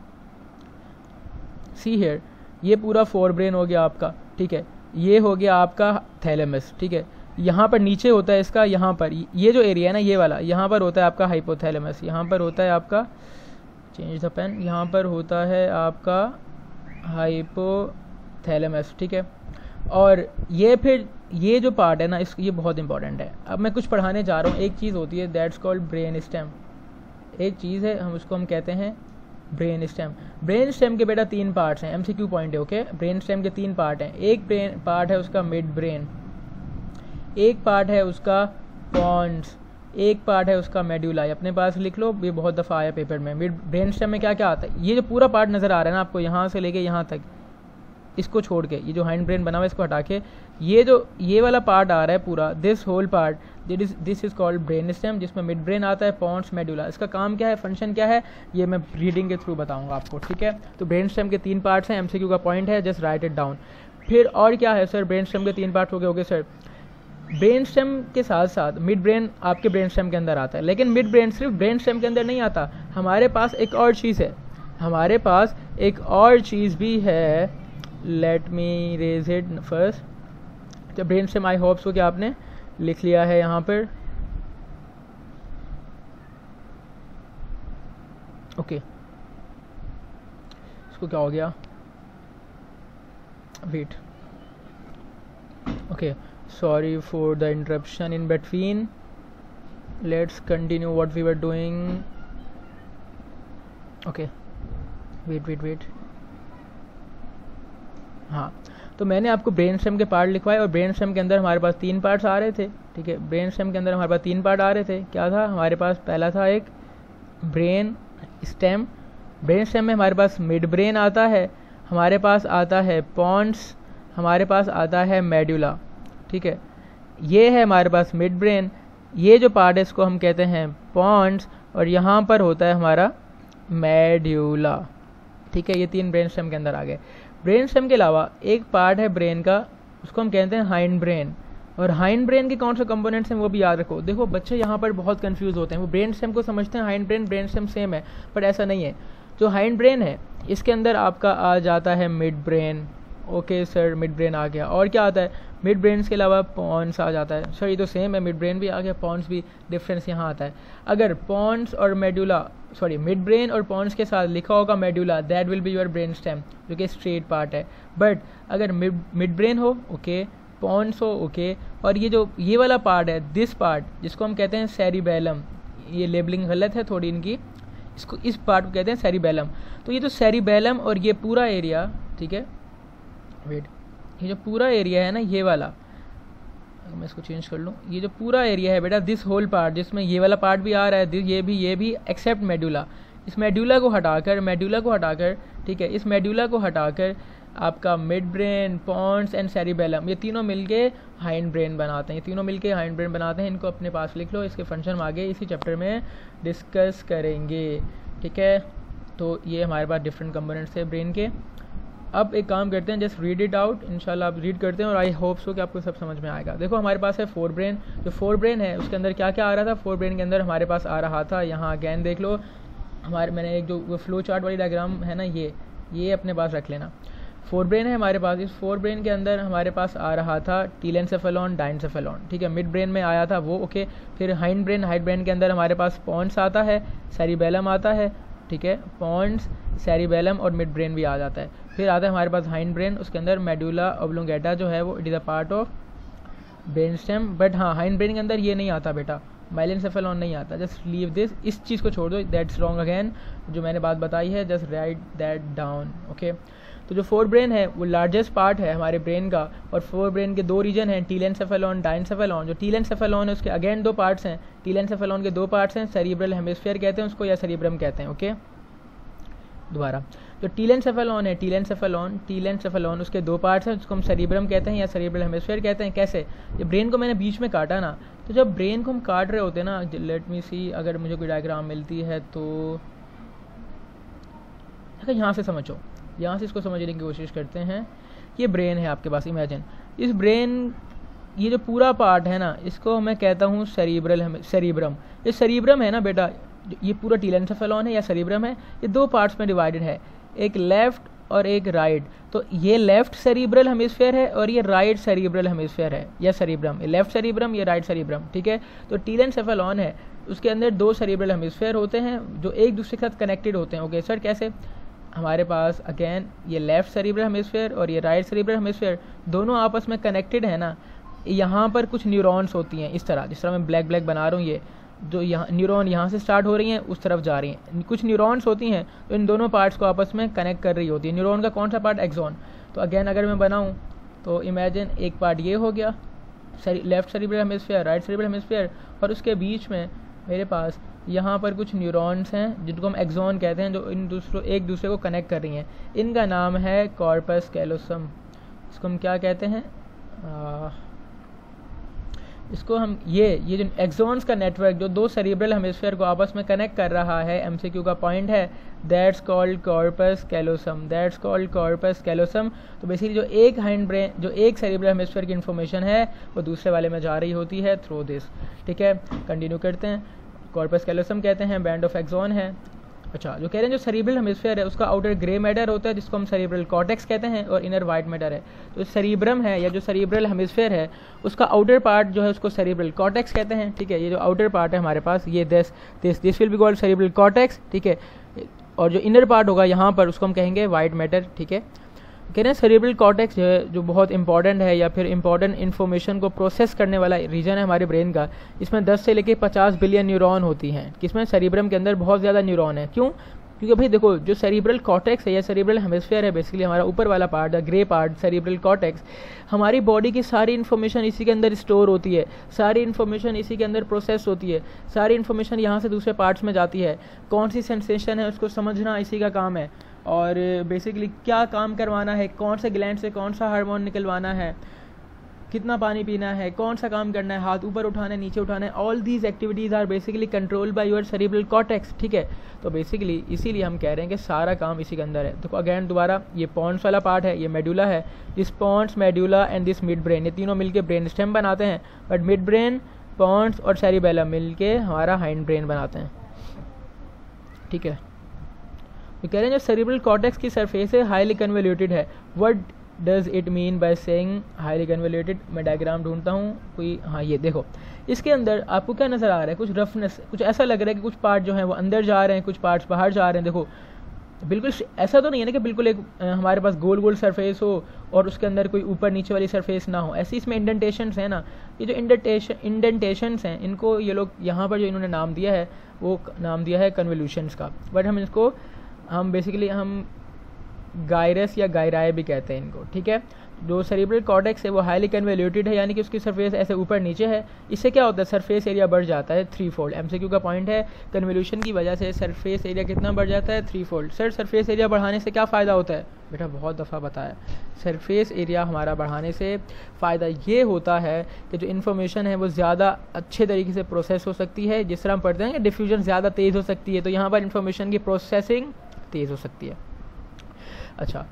सी हियर, ये पूरा फोर ब्रेन हो गया आपका, ठीक है, ये हो गया आपका थैलेमस, ठीक है। यहाँ पर नीचे होता है इसका, यहाँ पर ये जो एरिया है ना, ये वाला, यहाँ पर होता है आपका हाइपोथैलेमस, यहाँ पर होता है आपका, चेंज द पेन, यहाँ पर होता है आपका हाइपोथैलेमस, ठीक है। और ये फिर ये जो पार्ट है ना, ये बहुत इंपॉर्टेंट है। अब मैं कुछ पढ़ाने जा रहा हूँ। एक चीज़ होती है दैट्स कॉल्ड ब्रेन स्टेम, एक चीज़ है हम कहते हैं ब्रेन स्टेम। ब्रेन स्टेम के बेटा तीन पार्ट्स हैं, एमसीक्यू पॉइंट है, ओके। ब्रेन स्टेम के तीन पार्ट हैं, एक ब्रेन पार्ट है उसका मिड ब्रेन, एक पार्ट है उसका पॉन्स, एक पार्ट है उसका मेड्यूला। अपने पास लिख लो, ये बहुत दफ़ा आया पेपर में। मिड ब्रेन स्टेम में क्या क्या आता है? ये जो पूरा पार्ट नज़र आ रहा है ना आपको, यहाँ से लेके यहाँ तक, इसको छोड़ के, ये जो हैंड ब्रेन बना हुआ है इसको हटा के, ये जो ये वाला पार्ट आ रहा है पूरा, this whole part, this is called brain stem, जिसमें मिड ब्रेन आता है, पॉन्स, मेडुला। इसका काम क्या है, फंक्शन क्या है, ये मैं रीडिंग के थ्रू बताऊंगा आपको, ठीक है। तो ब्रेन स्टेम के तीन पार्ट्स हैं, एमसीक्यू का पॉइंट है, जस्ट राइट इट डाउन। फिर और क्या है सर? ब्रेन स्टेम के तीन पार्ट हो गए, ओके सर। ब्रेन स्टेम के साथ साथ मिड ब्रेन आपके ब्रेन स्टेम के अंदर आता है, लेकिन मिड ब्रेन सिर्फ ब्रेन स्टेम के अंदर नहीं आता। हमारे पास एक और चीज़ है, हमारे पास एक और चीज़ भी है, let me raise it first. तो ब्रेन स्टेम, आई होप्स हो कि आपने लिख लिया है यहाँ पर, ओके। इसको क्या हो गया, wait, okay, sorry for the interruption in between, let's continue what we were doing, okay, wait. हाँ, तो मैंने आपको ब्रेन स्टेम के पार्ट लिखवाए, और ब्रेन स्टेम के अंदर हमारे पास तीन पार्ट्स आ रहे थे, ठीक है। ब्रेन स्टेम के अंदर हमारे पास तीन पार्ट आ रहे थे, क्या था हमारे पास? पहला था एक ब्रेन स्टेम, ब्रेन स्टेम में हमारे पास मिड ब्रेन आता है, हमारे पास आता है पॉन्स, हमारे पास आता है मेडुला, ठीक है। ये है हमारे पास मिड ब्रेन, ये जो पार्ट है इसको हम कहते हैं पॉन्स, और यहाँ पर होता है हमारा मेडुला, ठीक है। ये तीन ब्रेन स्टेम के अंदर आ गए। ब्रेन स्टेम के अलावा एक पार्ट है ब्रेन का, उसको हम कहते हैं हाइंड ब्रेन, और हाइंड ब्रेन के कौन से कंपोनेंट्स हैं वो भी याद रखो। देखो बच्चे यहाँ पर बहुत कंफ्यूज होते हैं, वो ब्रेन स्टेम को समझते हैं hind brain, brain stem same है, बट ऐसा नहीं है। जो हाइंड ब्रेन है इसके अंदर आपका आ जाता है mid brain, okay sir, midbrain आ गया। और क्या आता है मिड ब्रेन के अलावा? पॉन्स आ जाता है, सर ये तो सेम है, मिड ब्रेन भी आ गया, पॉन्स भी, डिफरेंस यहाँ आता है। अगर पॉन्स और मेडुला, सॉरी मिड ब्रेन और पॉन्स के साथ लिखा होगा medulla, that will be your brain stem, जो कि स्ट्रेट पार्ट है। बट अगर मिड ब्रेन हो, ओके, पॉन्स हो, ओके, और ये जो ये वाला पार्ट है, दिस पार्ट, जिसको हम कहते हैं सेरिबेलम, ये लेबलिंग गलत है थोड़ी इनकी, इसको, इस पार्ट को कहते हैं सेरिबेलम। तो ये जो सेरिबेलम और ये पूरा एरिया, ठीक है, वेट, ये जो पूरा एरिया है ना, ये वाला, मैं इसको चेंज कर लूँ, ये जो पूरा एरिया है बेटा, दिस होल पार्ट, जिसमें ये वाला पार्ट भी आ रहा है, ये भी एक्सेप्ट मेडुला। इस मेडुला को हटाकर, ठीक है, इस मेडुला को हटाकर आपका mid brain, pons and cerebellum, ये तीनों मिलके हाइंड ब्रेन बनाते हैं, इनको अपने पास लिख लो। इसके फंक्शन हम आगे इसी चैप्टर में डिस्कस करेंगे, ठीक है। तो ये हमारे पास डिफरेंट कंपोनेंट्स है ब्रेन के। अब एक काम करते हैं, जस्ट रीड इट आउट, इंशाल्लाह आप रीड करते हैं और आई होप सो कि आपको सब समझ में आएगा। देखो हमारे पास है फोर ब्रेन, जो फोर ब्रेन है उसके अंदर क्या क्या आ रहा था। फोर ब्रेन के अंदर हमारे पास आ रहा था, यहाँ अगेन देख लो हमारे, मैंने एक जो फ्लो चार्ट वाली डायग्राम है ना, ये अपने पास रख लेना। फोर ब्रेन है हमारे पास, इस फोर ब्रेन के अंदर हमारे पास आ रहा था टीलेंसेफेलॉन, डाइनसेफेलॉन, ठीक है, मिड ब्रेन में आया था वो, ओके। फिर हाइंड ब्रेन के अंदर हमारे पास पॉन्स आता है, सेरिबेलम आता है, ठीक है, पॉन्स, सेरिबेलम और मिड ब्रेन भी आ जाता है। फिर आता है हमारे पास हाइंड ब्रेन, उसके अंदर मेडुला ऑब्लोंगेटा जो है वो it is a part of brain stem, but हाँ हाइंड ब्रेन के अंदर ये नहीं आता बेटा, माइलेंसेफेलॉन नहीं आता। जस्ट लीव दिस, इस चीज़ को छोड़ दो, दैट्स रॉन्ग अगेन, जो मैंने बात बताई है, just write that down, okay. तो जो फोर ब्रेन है वो लार्जेस्ट पार्ट है हमारे ब्रेन का, और फोर ब्रेन के दो रीजन हैं, टीलेंसेफेलॉन, डाइनसेफेलॉन। जो टीलेंसेफेलॉन है उसके अगेन दो पार्ट्स हैं, सेरिब्रल हेमिस्फीयर कहते हैं उसको, या सेरिब्रम कहते हैं, ओके। दोबारा जो टीलेंसेफेलॉन है, टीलेंसेफेलॉन उसके दो पार्ट्स हैं, उसको हम सेरिब्रम कहते हैं या सेरिब्रल हेमिस्फीयर कहते हैं। कैसे? ये ब्रेन को मैंने बीच में काटा ना, तो जब ब्रेन को हम काट रहे होते हैं ना, लेट मी सी, अगर मुझे कोई डायग्राम मिलती है तो यहाँ से समझो, यहाँ से इसको समझने की कोशिश करते हैं। ये ब्रेन है आपके पास, इमेजिन इस ब्रेन, ये जो पूरा पार्ट है ना, इसको मैं कहता हूँ सेरिब्रम। ये सेरिब्रम है ना बेटा, ये पूरा टीलेंसेफेलॉन है या सेरिब्रम है, ये दो पार्ट्स में डिवाइडेड है, एक लेफ्ट और एक राइट। तो ये लेफ्ट सेरिब्रल हेमिस्फीयर है और ये राइट सेरिब्रल हेमिस्फीयर है या सेरिब्रम, ये लेफ्ट सेरिब्रम, ये राइट सेरिब्रम, ठीक है। तो टीलेंसेफेलॉन है, उसके अंदर दो सेरिब्रल हेमिस्फीयर होते हैं जो एक दूसरे के साथ कनेक्टेड होते हैं, ओके सर। कैसे? हमारे पास अगेन ये लेफ्ट सेरिब्रल हेमिस्फीयर और ये राइट सेरिब्रल हेमिस्फीयर दोनों आपस में कनेक्टेड है ना। यहाँ पर कुछ न्यूरॉन्स होती हैं इस तरह, जिस तरह मैं ब्लैक बना रहा हूँ, ये जो यहाँ न्यूरॉन यहाँ से स्टार्ट हो रही हैं, उस तरफ जा रही हैं, कुछ न्यूरॉन्स होती हैं तो इन दोनों पार्ट्स को आपस में कनेक्ट कर रही होती है। न्यूरॉन का कौन सा पार्ट? एक्सॉन। तो अगेन अगर मैं बनाऊँ तो इमेजिन एक पार्ट ये हो गया, left cerebral hemisphere, right cerebral hemisphere, और उसके बीच में मेरे पास यहाँ पर कुछ न्यूरॉन्स हैं जिनको हम एक्सॉन कहते हैं, जो इन दूसरों एक दूसरे को कनेक्ट कर रही हैं। इनका नाम है कॉर्पस कैलोसम। इसको हम क्या कहते हैं? इसको हम ये जो एक्सॉन्स का नेटवर्क जो दो सेरिब्रल हेमिस्फीयर को आपस में कनेक्ट कर रहा है, एमसीक्यू का पॉइंट है, दैट्स कॉल्ड कॉर्पस कैलोसम। तो बेसिकली जो एक हाइंड ब्रेन, जो एक सेरिब्रल हेमिस्फीयर की इन्फॉर्मेशन है वो दूसरे वाले में जा रही होती है थ्रू दिस, ठीक है। कंटिन्यू करते हैं, कॉर्पस कैलोसम कहते हैं, बैंड ऑफ एक्सॉन है। अच्छा, जो कह रहे हैं जो सेरिब्रल हेमिस्फीयर है उसका आउटर ग्रे मैटर होता है जिसको हम सेरिब्रल कॉर्टेक्स कहते हैं, और इनर वाइट मैटर है। तो सेरिब्रम है या जो सेरिब्रल हेमिस्फीयर है उसका आउटर पार्ट जो है उसको सेरिब्रल कॉर्टेक्स कहते हैं, ठीक है। ये जो आउटर पार्ट है हमारे पास, ये this will be called सेरिब्रल कॉर्टेक्स, ठीक है। और जो इनर पार्ट होगा यहाँ पर उसको हम कहेंगे वाइट मैटर, ठीक है। कह रहे हैं सेरिब्रल कॉर्टेक्स जो है जो बहुत इंपॉर्टेंट है या फिर इंपॉर्टेंट इन्फॉर्मेशन को प्रोसेस करने वाला रीजन है हमारे ब्रेन का, इसमें 10 से लेकर 50 बिलियन न्यूरॉन होती हैं। किसमें? सेरिब्रम के अंदर बहुत ज़्यादा न्यूरॉन है। क्यों? क्योंकि भाई देखो, जो सेरिब्रल कॉर्टेक्स है या सेरिब्रल हेमिस्फीयर है, बेसिकली हमारा ऊपर वाला part, grey part, सेरिब्रल कॉर्टेक्स, हमारी बॉडी की सारी इन्फॉर्मेशन इसी के अंदर स्टोर होती है, सारी इन्फॉर्मेशन इसी के अंदर प्रोसेस होती है, सारी इन्फॉर्मेशन यहाँ से दूसरे पार्ट्स में जाती है। कौन सी सेंसेशन है उसको समझना इसी का काम है, और बेसिकली क्या काम करवाना है, कौन से ग्लैंड से कौन सा हार्मोन निकलवाना है, कितना पानी पीना है, कौन सा काम करना है, हाथ ऊपर उठाना है, नीचे उठाना है, all these activities are basically controlled by your सेरिब्रल कॉर्टेक्स, ठीक है। तो बेसिकली इसीलिए हम कह रहे हैं कि सारा काम इसी के अंदर है। तो अगेन दोबारा, ये पॉन्स वाला पार्ट है, ये मेडुला है, this pons, medulla and this mid brain, ये तीनों मिलके ब्रेन स्टेम बनाते हैं, बट मिड ब्रेन, पॉन्स और सेरिबेलम मिलके हमारा हाइंड ब्रेन बनाते हैं, ठीक है। तो कह रहे हैं जो सेरिब्रल कॉर्टेक्स की सरफेस है हाईली कन्वोल्यूटेड है। What does it mean by saying highly convoluted? मैं डायग्राम ढूंढता हूँ कोई, हाँ ये देखो, इसके अंदर आपको क्या नज़र आ रहा है? कुछ रफनेस, कुछ ऐसा लग रहा है कि कुछ पार्ट जो है वो अंदर जा रहे हैं, कुछ पार्ट्स बाहर जा रहे हैं। देखो बिल्कुल ऐसा तो नहीं है ना कि बिल्कुल एक हमारे पास गोल सरफेस हो और उसके अंदर कोई ऊपर नीचे वाली सरफेस ना हो, ऐसी इसमें इंडेंटेशंस हैं ना। ये जो इंडेंटेशंस हैं इनको ये लोग यहाँ पर जो इन्होंने नाम दिया है वो नाम दिया है कन्वोल्यूशंस का, बट हम इसको हम बेसिकली हम गायरस या गायराए भी कहते हैं इनको, ठीक है। जो सेरिब्रल कॉर्टेक्स है वो हाईली कन्वेल्यूटेड है, यानी कि उसकी सरफेस ऐसे ऊपर नीचे है। इससे क्या होता है, सरफेस एरिया बढ़ जाता है 3 फोल्ड। एमसीक्यू का पॉइंट है, कन्वेल्यूशन की वजह से सरफेस एरिया कितना बढ़ जाता है 3 फोल्ड। सर सरफेस एरिया बढ़ाने से क्या फ़ायदा होता है, बेटा बहुत दफ़ा बताया, सरफेस एरिया हमारा बढ़ाने से फ़ायदा ये होता है कि जो इन्फॉर्मेशन है वो ज़्यादा अच्छे तरीके से प्रोसेस हो सकती है। जिस तरह हम पढ़ते हैं कि डिफ्यूजन ज़्यादा तेज़ हो सकती है, तो यहाँ पर इन्फॉर्मेशन की प्रोसेसिंग तेज़ हो सकती है। अच्छा,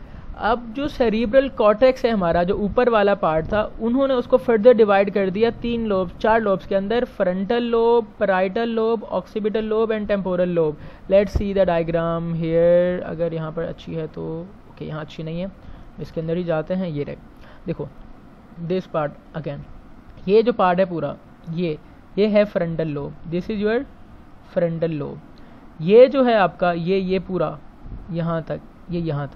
अब जो सेरिब्रल कॉर्टेक्स है हमारा, जो ऊपर वाला पार्ट था, उन्होंने उसको फर्दर डिवाइड कर दिया 3 लोब्स 4 लोब्स के अंदर, frontal lobe, parietal lobe, occipital lobe and temporal lobe. Let's see the diagram here. अगर यहाँ पर अच्छी है तो ओके, यहाँ अच्छी नहीं है, इसके अंदर ही जाते हैं। ये रहे, देखो दिस पार्ट अगेन, ये जो पार्ट है पूरा ये है frontal lobe, this is your frontal lobe. ये जो है आपका ये पूरा यहाँ तक, ये यहाँ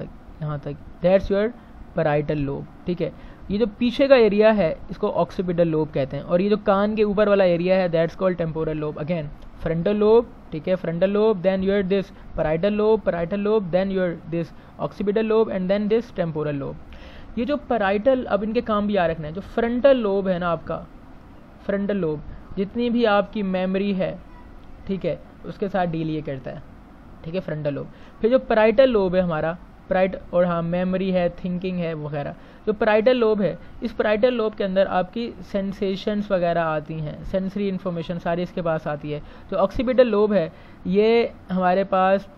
तक दैट्स योर पैराइटल लोब, ठीक है। ये जो पीछे का एरिया है इसको ऑक्सीपिटल लोब कहते हैं, और ये जो कान के ऊपर वाला एरिया है that's called temporal lobe. Again frontal lobe, ठीक है, frontal lobe, then your this parietal lobe, parietal lobe, then your this occipital lobe and then this temporal lobe. ये जो पैराइटल, अब इनके काम भी याद रखना है, जो फ्रंटल लोब है ना आपका, फ्रंटल लोब जितनी भी आपकी मेमोरी है, ठीक है, उसके साथ डील ये करता है, ठीक है, फ्रंटल लोब। फिर जो पैराइटल लोब है हमारा, पैराइट और हाँ मेमोरी है, थिंकिंग है वगैरह। जो पैराइटल लोब है, इस पैराइटल लोब के अंदर आपकी सेंसेशंस वगैरह आती हैं, सेंसरी इन्फॉर्मेशन सारी इसके पास आती है। जो ऑक्सीपिटल लोब है, ये हमारे पास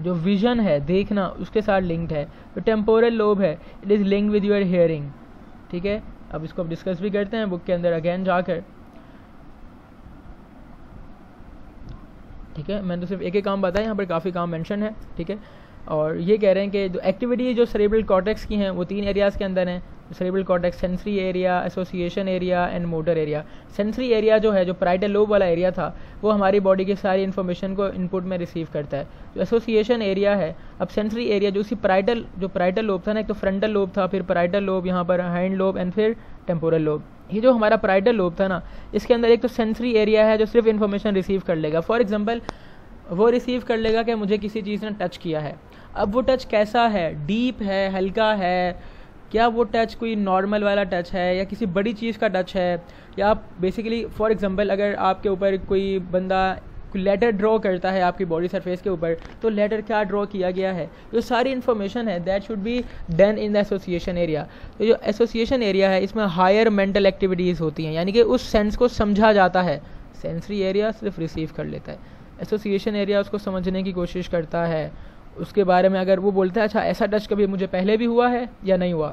जो विजन है, देखना, उसके साथ लिंक्ड है। जो टेम्पोरल लोब है, it is linked with your hearing, ठीक है। अब इसको आप डिस्कस भी करते हैं बुक के अंदर अगेन जाकर, ठीक है। मैंने तो सिर्फ एक ही काम बताया, यहाँ पर काफ़ी काम मेंशन है, ठीक है। और ये कह रहे हैं कि जो एक्टिविटी जो सेरिब्रल कॉर्टेक्स की हैं वो 3 एरियाज़ के अंदर हैं, सेरिब्रल कॉर्टेक्स, sensory area, association area and motor area. Sensory area जो है, जो पैराइटल लोब वाला एरिया था, वो हमारी बॉडी की सारी इन्फॉर्मेशन को इनपुट में रिसीव करता है। जो एसोसिएशन एरिया है, अब सेंसरी एरिया जो उसी पैराइटल, जो पैराइटल लोब था ना, एक तो फ्रंटल लोब था, फिर पैराइटल लोब, यहाँ पर हैंड लोब एंड फिर टेम्पोरल लोब। ये जो हमारा पैराइटल लोब था ना, इसके अंदर एक तो सेंसरी एरिया है जो सिर्फ इन्फॉर्मेशन रिसीव कर लेगा। फॉर एग्जाम्पल वो रिसीव कर लेगा कि मुझे किसी चीज़ ने टच किया है। अब वो टच कैसा है, डीप है, हल्का है, क्या वो टच कोई नॉर्मल वाला टच है या किसी बड़ी चीज़ का टच है, या आप बेसिकली फॉर एग्जांपल अगर आपके ऊपर कोई बंदा कोई लेटर ड्रॉ करता है आपकी बॉडी सरफेस के ऊपर, तो लेटर क्या ड्रॉ किया गया है, जो सारी इन्फॉर्मेशन है that should be done in the association area. तो जो एसोसिएशन एरिया है इसमें हायर मेंटल एक्टिविटीज़ होती हैं, यानी कि उस सेंस को समझा जाता है। सेंसरी एरिया सिर्फ रिसीव कर लेता है, एसोसिएशन एरिया उसको समझने की कोशिश करता है, उसके बारे में अगर वो बोलता है अच्छा ऐसा टच कभी मुझे पहले भी हुआ है या नहीं हुआ,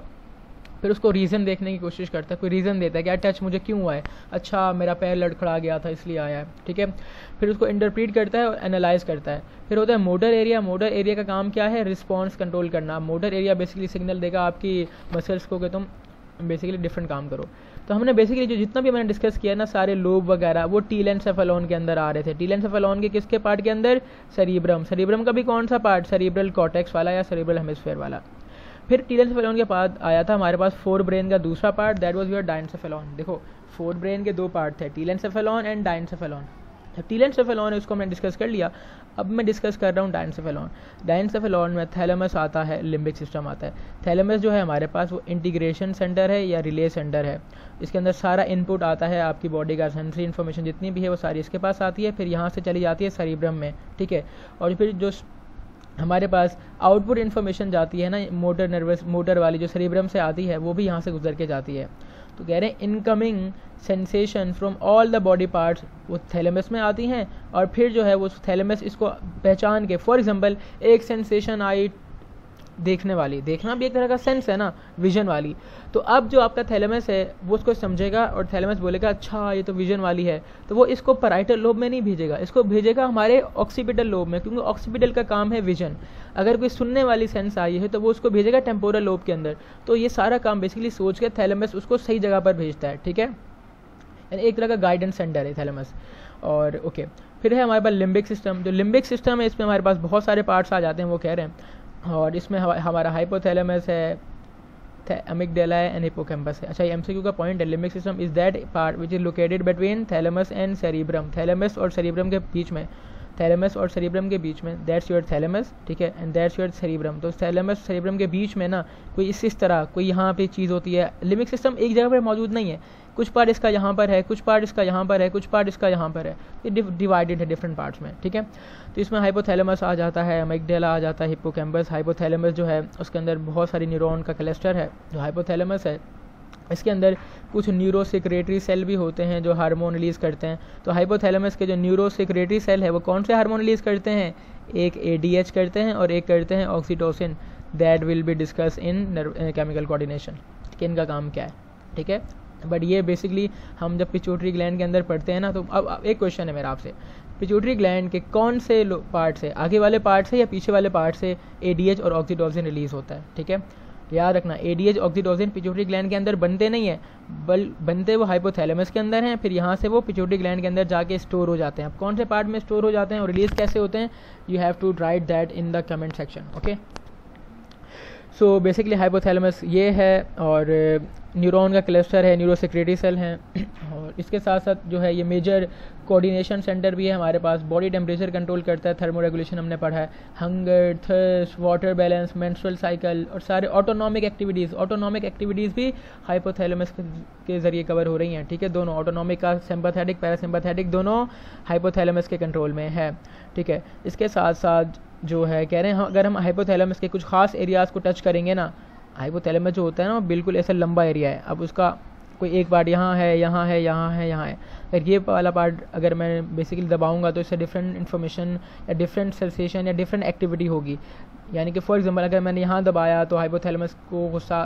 फिर उसको रीज़न देखने की कोशिश करता है, कोई रीज़न देता है कि यार टच मुझे क्यों हुआ है, अच्छा मेरा पैर लड़खड़ा गया था इसलिए आया है, ठीक है। फिर उसको इंटरप्रीट करता है और एनालाइज़ करता है। फिर होता है मोटर एरिया। मोटर एरिया का काम क्या है, रिस्पॉन्स कंट्रोल करना। मोटर एरिया बेसिकली सिग्नल देगा आपकी मसल्स को कि तुम बेसिकली डिफरेंट काम करो। तो हमने बेसिकली जो जितना भी मैंने डिस्कस किया ना, सारे लोब वगैरह वो डीएंसेफेलॉन के अंदर आ रहे थे। डीएंसेफेलॉन के किसके पार्ट के अंदर, सेरिब्रम। सेरिब्रम का भी कौन सा पार्ट, सेरिब्रल कॉर्टेक्स वाला या सेरिब्रल हेमिस्फेयर वाला। फिर डीएंसेफेलॉन के बाद आया था हमारे पास फोरब्रेन का दूसरा part, that was your diencephalon. देखो फोरब्रेन के 2 पार्ट थे, डीएंसेफेलॉन एंड डायंसेफेलॉन। जब डीएंसेफेलॉन है उसको हमने डिस्कस कर लिया, अब मैं डिस्कस कर रहा हूँ डायंसेफेलॉन। डायंसेफेलॉन में थैलेमस आता है, लिम्बिक सिस्टम आता है। थैलेमस जो है हमारे पास वो इंटीग्रेशन सेंटर है या रिले सेंटर है, इसके अंदर सारा इनपुट आता है आपकी बॉडी का, सेंसरी इन्फॉर्मेशन जितनी भी है वो सारी इसके पास आती है, फिर यहाँ से चली जाती है सेरिब्रम में, ठीक है। और फिर जो हमारे पास आउटपुट इन्फॉर्मेशन जाती है ना मोटर, नर्वस मोटर वाली जो सेरिब्रम से आती है, वो भी यहाँ से गुजर के जाती है। तो कह रहे हैं incoming sensation from all the body parts वो थैलेमस में आती हैं, और फिर जो है वो थैलेमस इसको पहचान के, फॉर एग्जांपल एक सेंसेशन आई देखने वाली, देखना भी एक तरह का सेंस है ना, विजन वाली, तो अब जो आपका थैलेमस है वो उसको समझेगा और थैलेमस बोलेगा अच्छा ये तो विजन वाली है, तो वो इसको पैराइटल लोब में नहीं भेजेगा, इसको भेजेगा हमारे ऑक्सीपिटल लोब में, क्योंकि ऑक्सीपिटल का काम है विजन। अगर कोई सुनने वाली सेंस आई है तो वो उसको भेजेगा टेम्पोरल लोब के अंदर। तो ये सारा काम बेसिकली सोच के थैलेमस उसको सही जगह पर भेजता है, ठीक है, यानी एक तरह का गाइडेंस सेंटर है थैलेमस। और ओके फिर है हमारे पास लिम्बिक सिस्टम। जो लिम्बिक सिस्टम है इसमें हमारे पास बहुत सारे पार्ट्स आ जाते हैं, वो कह रहे हैं, और इसमें हमारा हाइपोथैलेमस है, अमिगडाला है एंड हिपोकैम्पस है। अच्छा, ये एमसीक्यू का पॉइंट है, लिम्बिक सिस्टम is that part which is located between thalamus and cerebrum. Thalamus और सेरिब्रम के बीच में थैलेमस और सेरिब्रम के बीच में, दैट्स योर थैलेमस, ठीक है, एंड दैट्स योर सेरिब्रम। तो थैलेमस सेरिब्रम के बीच में ना कोई इस तरह कोई यहाँ पे चीज़ होती है। लिम्बिक सिस्टम एक जगह पर मौजूद नहीं है, कुछ पार्ट इसका यहाँ पर है, कुछ पार्ट इसका यहाँ पर है, कुछ पार्ट इसका यहाँ पर है, ये डिवाइडेड है डिफरेंट पार्ट्स में, ठीक है। तो इसमें हाइपोथैलेमस आ जाता है, अमिगडाला आ जाता है, हिप्पोकैम्पस। हाइपोथैलेमस जो है उसके अंदर बहुत सारी न्यूरॉन का क्लस्टर है जो हाइपोथैलेमस है, इसके अंदर कुछ न्यूरो सेक्रेटरी सेल भी होते हैं जो हार्मोन रिलीज करते हैं। तो हाइपोथैलेमस के जो न्यूरो सेक्रेटरी सेल है वो कौन से हार्मोन रिलीज करते हैं, एक एडीएच करते हैं और एक करते हैं oxytocin, that will be discuss in chemical coordination, इनका काम क्या है, ठीक है। बट ये बेसिकली हम जब पिट्यूटरी ग्लैंड के अंदर पढ़ते हैं ना, तो अब एक क्वेश्चन है मेरा आपसे, पिट्यूटरी ग्लैंड के कौन से पार्ट से, आगे वाले पार्ट से या पीछे वाले पार्ट से एडीएच और ऑक्सीटोसिन रिलीज होता है, ठीक है। याद रखना एडीएच ऑक्सीटोसिन पिट्यूटरी ग्लैंड के अंदर बनते नहीं है, बनते वो हाइपोथैलेमस के अंदर हैं, फिर यहाँ से वो पिट्यूटरी ग्लैंड के अंदर जाके स्टोर हो जाते हैं। अब कौन से पार्ट में स्टोर हो जाते हैं और रिलीज कैसे होते हैं, you have to write that in the comment section, okay. So basically hypothalamus ये है और न्यूरॉन का क्लस्टर है, न्यूरो सेक्रेटरी सेल हैं, और इसके साथ साथ जो है ये मेजर कोऑर्डिनेशन सेंटर भी है हमारे पास। बॉडी टेम्परेचर कंट्रोल करता है, थर्मो रेगुलेशन हमने पढ़ा है, hunger, thirst, water balance, menstrual cycle और सारे ऑटोनॉमिक एक्टिविटीज़। ऑटोनॉमिक एक्टिविटीज़ भी हाइपोथैलेमस के जरिए कवर हो रही हैं, ठीक है। दोनों ऑटोनॉमिक का सिंपैथेटिक, पैरासिम्पैथेटिक दोनों हाइपोथैलेमस के कंट्रोल में है, ठीक है। इसके साथ साथ जो है कह रहे हैं अगर हम हाइपोथैलेमस के कुछ खास एरियाज़ को टच करेंगे ना, हाइपोथैलेमस जो होता है ना वो बिल्कुल ऐसा लंबा एरिया है, अब उसका कोई एक पार्ट यहाँ है, यहाँ है, यहाँ है, यहाँ है, अगर ये वाला पार्ट अगर मैं बेसिकली दबाऊंगा तो इससे डिफरेंट इन्फॉर्मेशन या डिफरेंट सेंसेशन या डिफरेंट एक्टिविटी होगी। यानी कि फॉर एग्जांपल अगर मैंने यहाँ दबाया तो हाइपोथैलेमस को गुस्सा,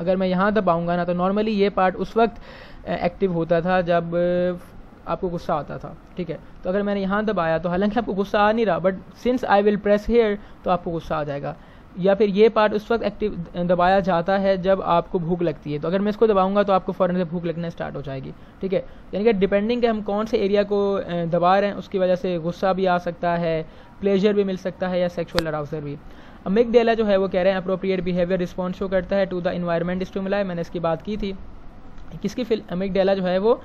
अगर मैं यहाँ दबाऊँगा ना तो नॉर्मली ये पार्ट उस वक्त एक्टिव होता था जब आपको गुस्सा आता था, ठीक है। तो अगर मैंने यहाँ दबाया तो हालांकि आपको गुस्सा आ नहीं रहा, but since I will press here तो आपको गुस्सा आ जाएगा। या फिर ये पार्ट उस वक्त एक्टिव दबाया जाता है जब आपको भूख लगती है, तो अगर मैं इसको दबाऊंगा तो आपको फ़ौरन से भूख लगना स्टार्ट हो जाएगी, ठीक है। यानी कि डिपेंडिंग कि हम कौन से एरिया को दबा रहे हैं उसकी वजह से गुस्सा भी आ सकता है, प्लेजर भी मिल सकता है या सेक्सुअल अराउजल भी। अमिगडाला जो है वो कह रहे हैं अप्रोप्रिएट बिहेवियर रिस्पॉन्स शो करता है टू द एनवायरमेंट स्टिमुलाई, मैंने इसकी बात की थी। किसकी अमिगडाला जो है वो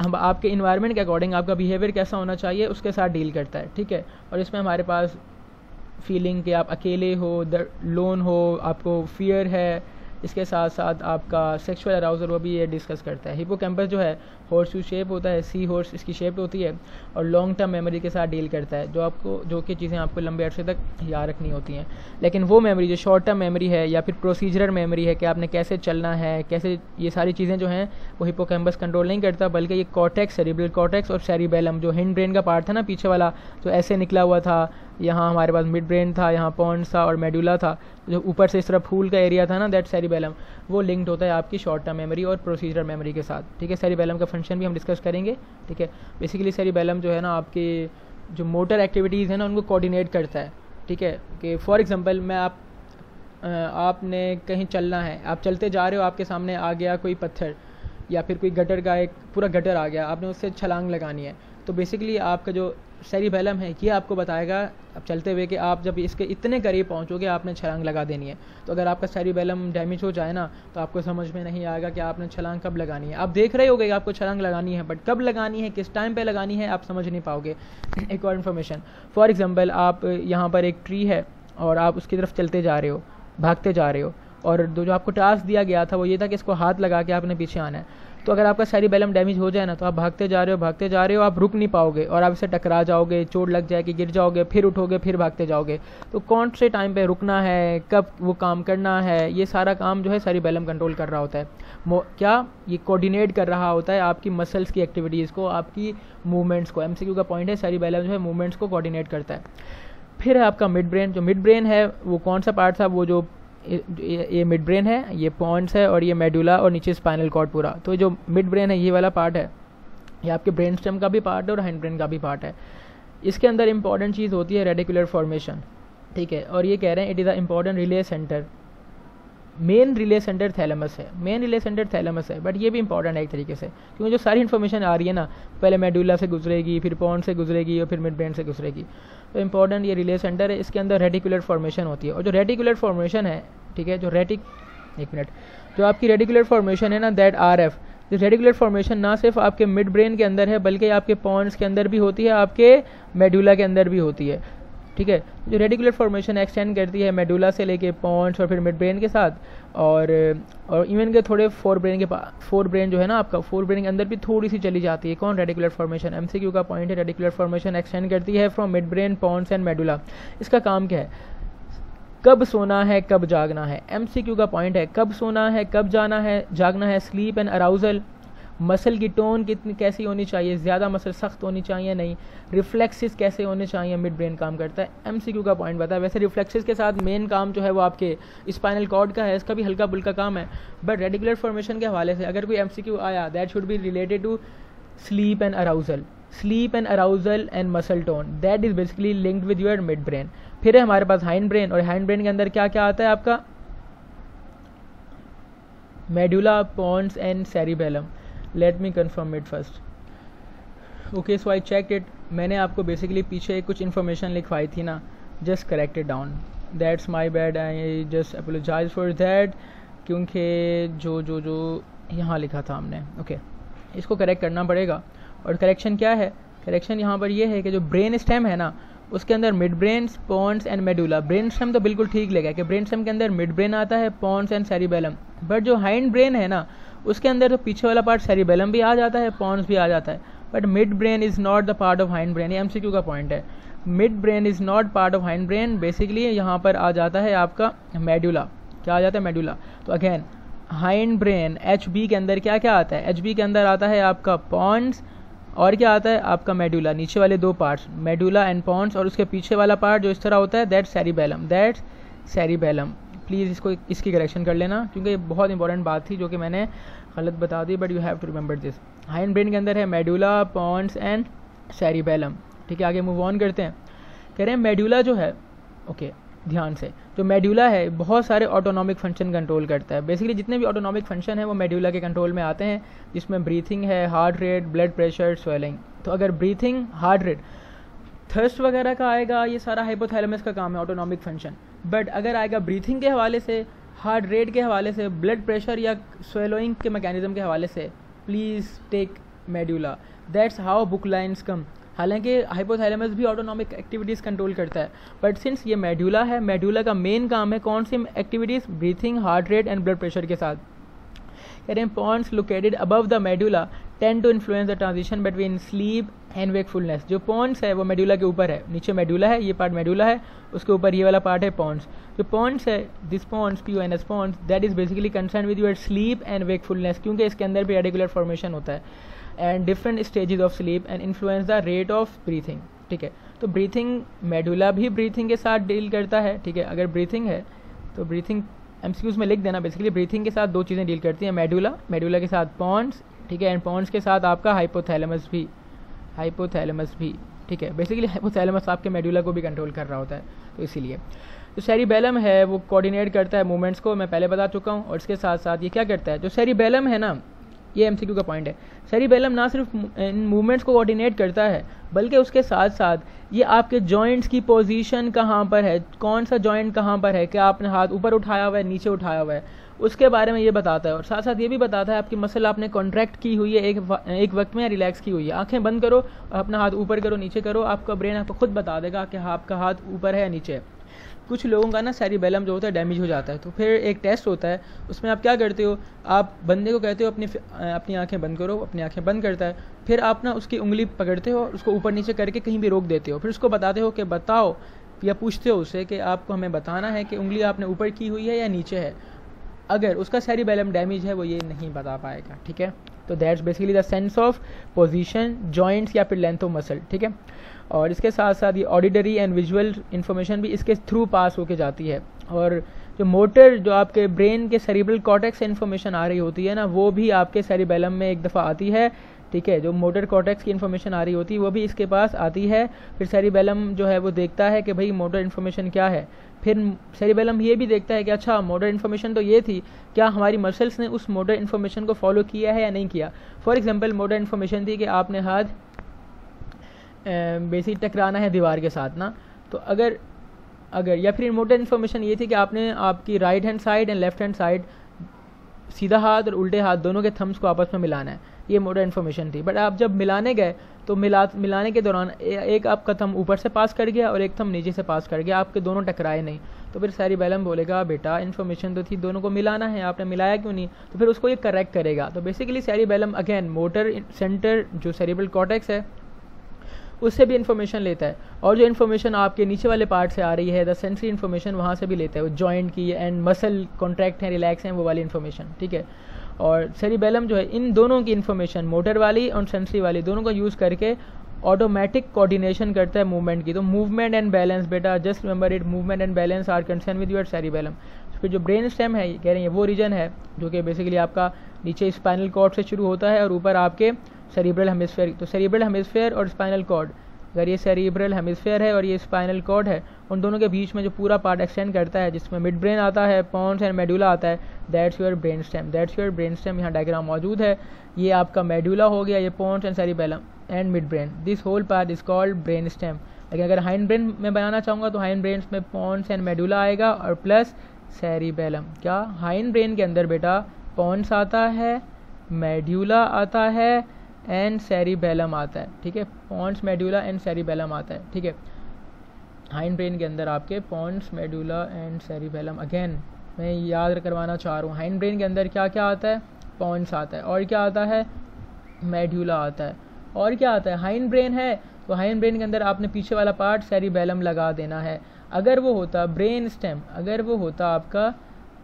हम आपके इन्वायरमेंट के अकॉर्डिंग आपका बिहेवियर कैसा होना चाहिए उसके साथ डील करता है, ठीक है। और इसमें हमारे पास फीलिंग कि आप अकेले हो, लोन हो, आपको फियर है, इसके साथ साथ आपका सेक्सुअल अराउजल वो भी ये डिस्कस करता है। हिपोकैम्पस जो है हॉर्स शेप होता है, सी हॉर्स इसकी शेप होती है, और लॉन्ग टर्म मेमोरी के साथ डील करता है, जो कि चीज़ें आपको लंबे अरसे तक याद रखनी होती हैं। लेकिन वो मेमोरी जो शॉर्ट टर्म मेमोरी है या फिर प्रोसीजरल मेमोरी है कि आपने कैसे चलना है, कैसे, ये सारी चीज़ें जो हैं वो हिपोकैम्पस कंट्रोल नहीं करता, बल्कि ये कॉर्टेक्स, सेरिब्रल कॉर्टेक्स और सेरिबेलम जो हिंड ब्रेन का पार्ट था ना पीछे वाला, तो ऐसे निकला हुआ था, यहाँ हमारे पास मिड ब्रेन था, यहाँ पॉन्स था और मेडुला था, जो ऊपर से इस तरह फूल का एरिया था ना, दैट सेरिबेलम, वो लिंक्ड होता है आपकी शॉर्ट टर्म मेमोरी और प्रोसीजरल मेमोरी के साथ, ठीक है। सेरिबेलम का फंक्शन भी हम डिस्कस करेंगे, ठीक है। बेसिकली सेरिबेलम जो है ना आपके जो मोटर एक्टिविटीज़ है ना उनको कोऑर्डिनेट करता है, ठीक है। कि फॉर एग्जांपल मैं आपने कहीं चलना है, आप चलते जा रहे हो, आपके सामने आ गया कोई पत्थर या फिर कोई गटर का एक पूरा गटर आ गया, आपने उससे छलांग लगानी है, तो बेसिकली आपका जो सेरिबेलम है ये आपको बताएगा अब चलते हुए कि आप जब इसके इतने करीब पहुंचोगे आपने छलांग लगा देनी है। तो अगर आपका सेरिबेलम डैमेज हो जाए ना तो आपको समझ में नहीं आएगा कि आपने छलांग कब लगानी है। आप देख रहे होगे कि आपको छलांग लगानी है, बट कब लगानी है, किस टाइम पे लगानी है, आप समझ नहीं पाओगे। एक और इन्फॉर्मेशन, फॉर एग्जाम्पल आप यहाँ पर एक ट्री है और आप उसकी तरफ चलते जा रहे हो, भागते जा रहे हो, और जो आपको टास्क दिया गया था वो ये था कि इसको हाथ लगा के आपने पीछे आना है। तो अगर आपका सेरिबेलम डैमेज हो जाए ना तो आप भागते जा रहे हो, भागते जा रहे हो, आप रुक नहीं पाओगे और आप इससे टकरा जाओगे, चोट लग जाएगी, गिर जाओगे, फिर उठोगे, फिर भागते जाओगे। तो कौन से टाइम पे रुकना है, कब वो काम करना है, ये सारा काम जो है सेरिबेलम कंट्रोल कर रहा होता है। क्या ये कोऑर्डिनेट कर रहा होता है आपकी मसल्स की एक्टिविटीज़ को, आपकी मूवमेंट्स को। MCQ का पॉइंट है, सेरिबेलम जो है मूवमेंट्स को कोऑर्डिनेट करता है। फिर है आपका मिड ब्रेन, जो मिड ब्रेन है वो कौन सा पार्ट था, वो जो ये मिड ब्रेन है, ये पॉन्स है और ये मेडुला और नीचे स्पाइनल कॉर्ड पूरा। तो जो मिड ब्रेन है ये वाला पार्ट है, ये आपके ब्रेन स्टेम का भी पार्ट है और हैंड ब्रेन का भी पार्ट है। इसके अंदर इंपॉर्टेंट चीज़ होती है रेडिकुलर फॉर्मेशन, ठीक है। और ये कह रहे हैं it is a important relay centre, main relay centre thalamus है, मेन रिले सेंटर थैलेमस है, बट ये भी इंपॉर्टेंट है एक तरीके से, क्योंकि जो सारी इन्फॉर्मेशन आ रही है ना पहले मेडुला से गुजरेगी, फिर पॉन्स से गुजरेगी और फिर मिड ब्रेन से गुजरेगी। तो इंपॉर्टेंट ये रिले सेंटर है, इसके अंदर रेटिकुलर फॉर्मेशन होती है। और जो रेटिकुलर फॉर्मेशन है, ठीक है, जो रेटिक आपकी रेटिकुलर फॉर्मेशन है ना, दैट आर एफ, जो रेडिकुलर फॉर्मेशन ना सिर्फ आपके मिड ब्रेन के अंदर है बल्कि आपके पॉन्स के अंदर भी होती है, आपके मेडुला के अंदर भी होती है। ठीक है, जो रेडिकुलर फॉर्मेशन एक्सटेंड करती है मेडुला से लेके पॉन्स और फिर मिड ब्रेन के साथ और इवन के थोड़े फोर ब्रेन के पास, फोर ब्रेन जो है ना आपका, फोर ब्रेन के अंदर भी थोड़ी सी चली जाती है। कौन? Reticular formation. एमसीक्यू का पॉइंट है, रेडिकुलर फॉर्मेशन एक्सटेंड करती है from mid brain, pons and medulla. इसका काम क्या है? कब सोना है, कब जागना है। एमसीक्यू का पॉइंट है, कब सोना है, कब जाना है, जागना है। स्लीप एंड अराउजल, मसल की टोन कितनी कैसी होनी चाहिए, ज़्यादा मसल सख्त होनी चाहिए नहीं, रिफ्लेक्सेस कैसे होने चाहिए, मिड ब्रेन काम करता है। एमसीक्यू का पॉइंट बताया। वैसे रिफ्लेक्सेस के साथ मेन काम जो है वो आपके स्पाइनल कॉर्ड का है, इसका भी हल्का बुल्का काम है, बट रेडिकुलर फॉर्मेशन के हवाले से अगर कोई एमसीक्यू आया that should be related to sleep and arousal. Sleep and arousal and muscle tone that is basically linked with your mid brain. फिर है हमारे पास हाइंड ब्रेन, और हाइंड ब्रेन के अंदर क्या क्या आता है आपका? Medulla, pons and cerebellum. Let me confirm it first. Okay, so I check it. मैंने आपको बेसिकली पीछे कुछ इन्फॉर्मेशन लिखवाई थी ना, just correct it down, that's my bad, I just apologise for that, क्योंकि जो जो जो यहाँ लिखा था हमने, ओके इसको करेक्ट करना पड़ेगा। और करेक्शन क्या है? करेक्शन यहाँ पर यह है कि जो ब्रेन स्टेम है ना उसके अंदर mid brain, pons and medulla. Brain stem तो बिल्कुल ठीक लगा कि ब्रेन स्टेम के अंदर मिड ब्रेन आता है, पॉन्स एंड सेरिबेलम, बट जो हाइंड ब्रेन है ना उसके अंदर तो पीछे वाला पार्ट सेरिबेलम भी आ जाता है, पॉन्स भी आ जाता है, but mid brain is not the part of hind brain. ये एमसीक्यू का पॉइंट है, mid brain is not part of hind brain. Basically यहाँ पर आ जाता है आपका मेडुला। क्या आ जाता है? मेडुला। तो अगेन हाइंड ब्रेन, एचबी के अंदर क्या क्या आता है? एचबी के अंदर आता है आपका पॉन्स और क्या आता है आपका मेडुला, नीचे वाले दो पार्ट्स मेडुला एंड पॉन्स, और उसके पीछे वाला पार्ट जो इस तरह होता है that cerebellum, that cerebellum. Please इसको, इसकी करेक्शन कर लेना क्योंकि ये बहुत इंपॉर्टेंट बात थी जो कि मैंने गलत बता दी, but you have to remember this. Hind brain के अंदर है मेडुला, पॉन्स एंड सेरिबेलम। ठीक है, आगे मूव ऑन करते हैं। कह रहे हैं मेडुला जो है, ओके ध्यान से, जो मेडुला है बहुत सारे ऑटोनॉमिक फंक्शन कंट्रोल करता है। बेसिकली जितने भी ऑटोनॉमिक फंक्शन हैं वो मेडुला के कंट्रोल में आते हैं, जिसमें ब्रीथिंग है, heart rate, blood pressure, swelling. तो अगर ब्रीथिंग, हार्ट रेट, थर्स्ट वगैरह का आएगा, ये सारा हाइपोथैलेमस का काम है ऑटोनॉमिक फंक्शन। बट अगर आएगा ब्रीथिंग के हवाले से, हार्ट रेट के हवाले से, ब्लड प्रेशर या स्वेलोइंग के मैकेनिज्म के हवाले से, please take medulla, that's how book lines come. हालांकि हाइपोथैलेमस भी ऑटोनॉमिक एक्टिविटीज़ कंट्रोल करता है, बट सिंस ये मेडुला है, मेडुला का मेन काम है कौन सी activities? Breathing, heart rate and blood pressure के साथ। कह रहे हैं pons located above the medulla tend to influence the transition between sleep and wakefulness. जो पॉन्स है वो मेडुला के ऊपर है, नीचे मेडुला है, ये पार्ट मेडुला है, उसके ऊपर ये वाला पार्ट है पॉन्स। जो पॉन्स है, this pons, PONS pons, that is basically concern with your sleep and wakefulness, क्योंकि इसके अंदर भी रेडिकुलर फॉर्मेशन होता है and different stages of sleep and influence the rate of breathing. ठीक है, तो ब्रीथिंग, मेडुला भी ब्रीथिंग के साथ डील करता है। ठीक है, अगर ब्रीथिंग है तो ब्रीथिंग एमसीक्यूज में लिख देना, बेसिकली ब्रीथिंग के साथ दो चीज़ें डील करती हैं, मेडुला, मेडुला के साथ पॉन्स, ठीक है, एंड पॉन्स के साथ आपका हाइपोथैलेमस भी, हाइपोथैलेमस भी। ठीक है, बेसिकली हाइपोथैलेमस आपके मेडुला को भी कंट्रोल कर रहा होता है, तो इसीलिए। जो सेरिबेलम है वो कोऑर्डिनेट करता है मूवमेंट्स को, मैं पहले बता चुका हूँ, और इसके साथ साथ ये क्या करता है? जो सेरिबेलम है ना, ये एमसीक्यू का पॉइंट है, सेरिबेलम ना सिर्फ इन मूवमेंट्स को कोऑर्डिनेट करता है बल्कि उसके साथ साथ ये आपके जॉइंट्स की पोजीशन कहाँ पर है, कौन सा जॉइंट कहाँ पर है, क्या आपने हाथ ऊपर उठाया हुआ है, नीचे उठाया हुआ है, उसके बारे में ये बताता है। और साथ साथ ये भी बताता है आपकी मसल आपने कॉन्ट्रैक्ट की हुई है एक वक्त में या रिलैक्स की हुई है। आंखें बंद करो, अपना हाथ ऊपर करो, नीचे करो, आपका ब्रेन आपको खुद बता देगा कि आपका हाथ ऊपर है या नीचे है। कुछ लोगों का ना सेरिबेलम जो होता है डैमेज हो जाता है, तो फिर एक टेस्ट होता है, उसमें आप क्या करते हो, आप बंदे को कहते हो अपनी आंखें बंद करो, अपनी आंखें बंद करता है, फिर आप ना उसकी उंगली पकड़ते हो, उसको ऊपर नीचे करके कहीं भी रोक देते हो, फिर उसको बताते हो कि बताओ या पूछते हो उससे कि आपको हमें बताना है कि उंगली आपने ऊपर की हुई है या नीचे है। अगर उसका सेरिबेलम डैमेज है वो ये नहीं बता पाएगा। ठीक है, तो that's basically the sense of position, joints या फिर लेंथ ऑफ मसल। ठीक है, और इसके साथ साथ ये ऑडिटरी एंड विजुअल इन्फॉर्मेशन भी इसके थ्रू पास होके जाती है, और जो मोटर, जो आपके ब्रेन के सेरिब्रल कॉर्टेक्स से इन्फॉर्मेशन आ रही होती है ना, वो भी आपके सेरिबेलम में एक दफ़ा आती है। ठीक है, जो मोटर कॉर्टेक्स की इन्फॉर्मेशन आ रही होती है वो भी इसके पास आती है, फिर सेरिबेलम जो है वो देखता है कि भाई मोटर इन्फॉर्मेशन क्या है, फिर सेरिबेलम ये भी देखता है कि अच्छा मोटर इन्फॉर्मेशन तो ये थी, क्या हमारी मसल्स ने उस मोटर इन्फॉर्मेशन को फॉलो किया है या नहीं किया। फॉर एग्जांपल मोटर इन्फॉर्मेशन थी कि आपने हाथ बेसिकली टकराना है दीवार के साथ ना, तो अगर या फिर मोटर इन्फॉर्मेशन ये थी कि आपने आपकी right hand side and left hand side सीधा हाथ और उल्टे हाथ दोनों के थम्स को आपस में मिलाना है, ये मोटा इन्फॉर्मेशन थी। बट आप जब मिलाने गए तो मिलाने के दौरान एक आपका थम ऊपर से पास कर गया और एक थम नीचे से पास कर गया, आपके दोनों टकराए नहीं। तो फिर सेरिबेलम बोलेगा बेटा इन्फॉर्मेशन तो थी, दोनों को मिलाना है, आपने मिलाया क्यों नहीं? तो फिर उसको ये करेक्ट करेगा। तो basically cerebellum again motor centre जो सेरिब्रल कॉर्टेक्स है उससे भी इन्फॉर्मेशन लेता है, और जो इन्फॉर्मेशन आपके नीचे वाले पार्ट से आ रही है द सेंसरी इन्फॉर्मेशन वहाँ से भी लेता है, वो जॉइंट की एंड मसल कॉन्ट्रैक्ट है, रिलैक्स हैं, वो वाली इन्फॉर्मेशन, ठीक है। और सेरिबेलम जो है इन दोनों की इन्फॉर्मेशन मोटर वाली और सेंसरी वाली दोनों को यूज़ करके ऑटोमेटिक कोऑर्डिनेशन करता है मूवमेंट की। तो मूवमेंट एंड बैलेंस बेटा, just remember it, movement and balance are concern with your cerebellum. फिर जो ब्रेन स्टेम है, कह रहे हैं वो रीजन है जो कि बेसिकली आपका नीचे स्पाइनल कॉर्ड से शुरू होता है और ऊपर आपके सेरिब्रल हेमिस्फेयर। तो सेरिब्रल हेमिस्फेयर और स्पाइनल कॉर्ड, अगर ये सेरिब्रल हेमिस्फेयर है और ये स्पाइनल कॉर्ड है, उन दोनों के बीच में जो पूरा पार्ट एक्सटेंड करता है जिसमें मिड ब्रेन आता है, पॉन्स एंड मेडुला आता है, दैट्स योर ब्रेन स्टेम। यहाँ डायग्राम मौजूद है, ये आपका मेडुला हो गया, ये pons and cerebellum and mid brain, this whole part is called brain stem. लेकिन अगर हाइंड ब्रेन में बनाना चाहूँगा तो हाइंड ब्रेन में पॉन्स एंड मेडुला आएगा और प्लस सेरिबेलम। क्या हाइंड ब्रेन के अंदर बेटा पॉन्स आता है, मेडुला आता है एंड सेरिबेलम आता है, ठीक है। पॉन्स, मेडुला एंड सेरिबेलम आता है, ठीक है। हाइंड ब्रेन के अंदर आपके pons, medulla and cerebellum. Again मैं याद करवाना चाह रहा हूँ, हाइंड ब्रेन के अंदर क्या क्या आता है? पॉन्स आता है, और क्या आता है? मेडुला आता है, और क्या आता है? हाइंड ब्रेन है, तो हाइंड ब्रेन के अंदर आपने पीछे वाला पार्ट सेरिबेलम लगा देना है। अगर वो होता ब्रेन स्टेम, अगर वो होता आपका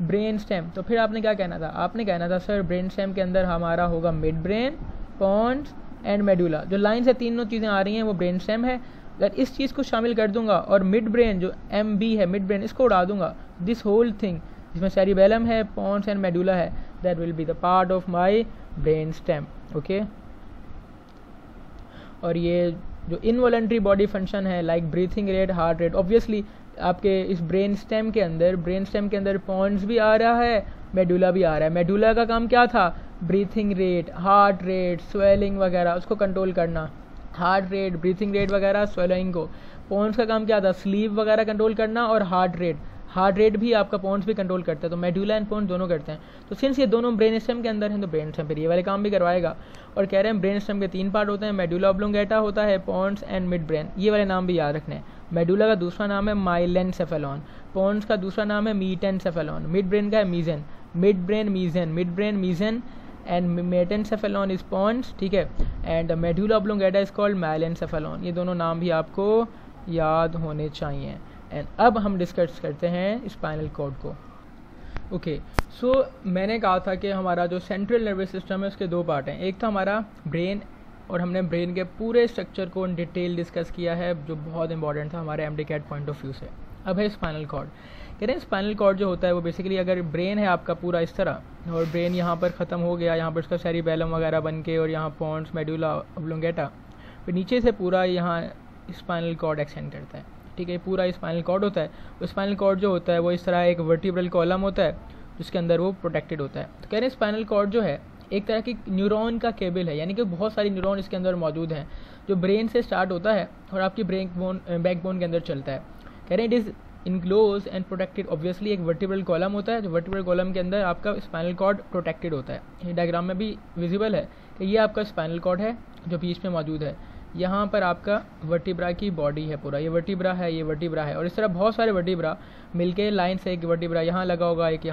ब्रेन स्टेम, तो फिर आपने क्या कहना था? आपने कहना था सर ब्रेन स्टेम के अंदर हमारा होगा mid brain, pons and medulla. जो लाइन से तीनों चीज़ें आ रही हैं वो ब्रेन स्टेम है। अगर इस चीज़ को शामिल कर दूंगा और मिड ब्रेन जो एम बी है, मिड ब्रेन, इसको उड़ा दूंगा, दिस होल थिंग जिसमें सेरिबेलम है, पॉन्स एंड मेडुला है, that will be the part of my brain stem, okay. और ये जो इनवॉलेंट्री बॉडी फंक्शन है like breathing rate, heart rate, obviously आपके इस ब्रेन स्टेम के अंदर पॉन्स भी आ रहा है, मेडुला भी आ रहा है। मेडुला का काम क्या था? Breathing rate, heart rate, swelling वगैरह उसको कंट्रोल करना, हार्ट रेट, ब्रीथिंग रेट वगैरह, स्वेलिंग को। पॉन्स का काम क्या था? स्लीप वगैरह कंट्रोल करना और हार्ट रेट भी आपका पॉन्स भी कंट्रोल करता है। तो मेडुला एंड पॉन्स दोनों करते हैं। तो सिंस ये दोनों ब्रेन स्टेम के अंदर हैं तो ब्रेन स्टेम पर ये वाले काम भी करवाएगा। और कह रहे हैं ब्रेन स्टेम के तीन पार्ट होते हैं, मेडुला ऑब्लोंगेटा होता है, पॉन्स एंड मिड ब्रेन। ये वाले नाम भी याद रखने हैं। मेडुला का दूसरा नाम है माइलेनसेफेलॉन, पॉन्स का दूसरा नाम है मीटेनसेफेलॉन, मिड ब्रेन का है मीजन, मिड ब्रेन मीजन एंड मेटेनसेफेलॉन इज पॉन्स, ठीक है। And medulla oblongata is called myelencephalon. ये दोनों नाम भी आपको याद होने चाहिए। एंड अब हम डिस्कस करते हैं स्पाइनल कॉर्ड को, ओके। सो मैंने कहा था कि हमारा जो सेंट्रल नर्वस सिस्टम है उसके दो पार्ट हैं, एक था हमारा ब्रेन, और हमने ब्रेन के पूरे स्ट्रक्चर को इन डिटेल डिस्कस किया है जो बहुत इंपॉर्टेंट था हमारे एमडीकैट पॉइंट ऑफ व्यू से। अब है स्पाइनल कॉर्ड। कह रहे हैं स्पाइनल कॉर्ड जो होता है वो बेसिकली, अगर ब्रेन है आपका पूरा इस तरह और ब्रेन यहाँ पर ख़त्म हो गया, यहाँ पर उसका सेरिबेलम वगैरह बन के और यहाँ पॉन्स, मेडुला ऑब्लोंगेटा, फिर नीचे से पूरा यहाँ स्पाइनल कॉर्ड एक्सटेंड करता है, ठीक है। पूरा स्पाइनल कॉर्ड होता है, स्पाइनल कॉर्ड जो होता है वो इस तरह एक वर्टिब्रल कॉलम होता है जिसके अंदर वो प्रोटेक्टेड होता है। तो कह रहे हैं स्पाइनल कॉर्ड जो है एक तरह की न्यूरॉन का केबल है, यानी कि बहुत सारी न्यूरॉन इसके अंदर मौजूद हैं जो ब्रेन से स्टार्ट होता है और आपकी बैकबोन के अंदर चलता है। कह रहे हैं it is enclose and protected, obviously एक वर्टिब्रल कॉलम होता है, जो वर्टिब्रल कॉलम के अंदर आपका स्पाइनल कॉर्ड प्रोटेक्टेड होता है। ये डायग्राम में भी विजिबल है कि ये आपका स्पाइनल कॉर्ड है जो बीच में मौजूद है, यहाँ पर आपका वर्टिब्रा की बॉडी है पूरा, ये वर्टिब्रा है और इस तरह बहुत सारे वर्टिब्रा मिलके लाइन से, एक वर्टिब्रा यहाँ लगा होगा, एक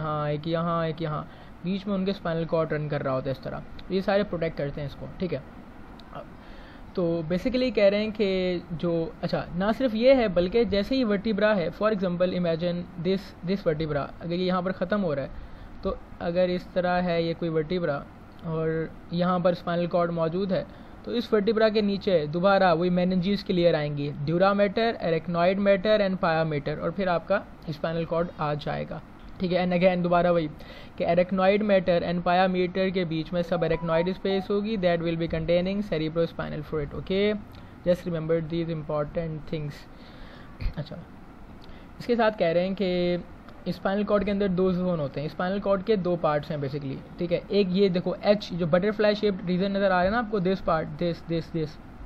यहाँ, बीच में उनके स्पाइनल कॉर्ड रन कर रहा होता है इस तरह, ये सारे प्रोटेक्ट करते हैं इसको, ठीक है। तो बेसिकली कह रहे हैं कि जो अच्छा ना सिर्फ ये है बल्कि जैसे ही वर्टिब्रा है, for example imagine this vertebra, अगर ये यहाँ पर ख़त्म हो रहा है तो अगर इस तरह है ये कोई वर्टिब्रा और यहाँ पर स्पाइनल कॉर्ड मौजूद है, तो इस वर्टिब्रा के नीचे दोबारा वही मेनिंजेस की लेयर आएंगी, dura mater, arachnoid matter and pia mater, और फिर आपका स्पाइनल कॉर्ड आ जाएगा, ठीक है। एंड अगेन दोबारा वही कि arachnoid matter and pia metre के बीच में सब एरेक्नॉइड स्पेस होगी, that will be containing सेरिब्रो स्पाइनल फ्लूइड, okay. Just remember these important things. अच्छा, इसके साथ कह रहे हैं कि स्पाइनल कॉर्ड के अंदर दो जोन होते हैं, स्पाइनल कॉर्ड के दो पार्ट्स हैं बेसिकली, ठीक है। एक ये देखो एच जो बटरफ्लाई शेप्ड रीजन नज़र आ रहा है ना आपको, this part,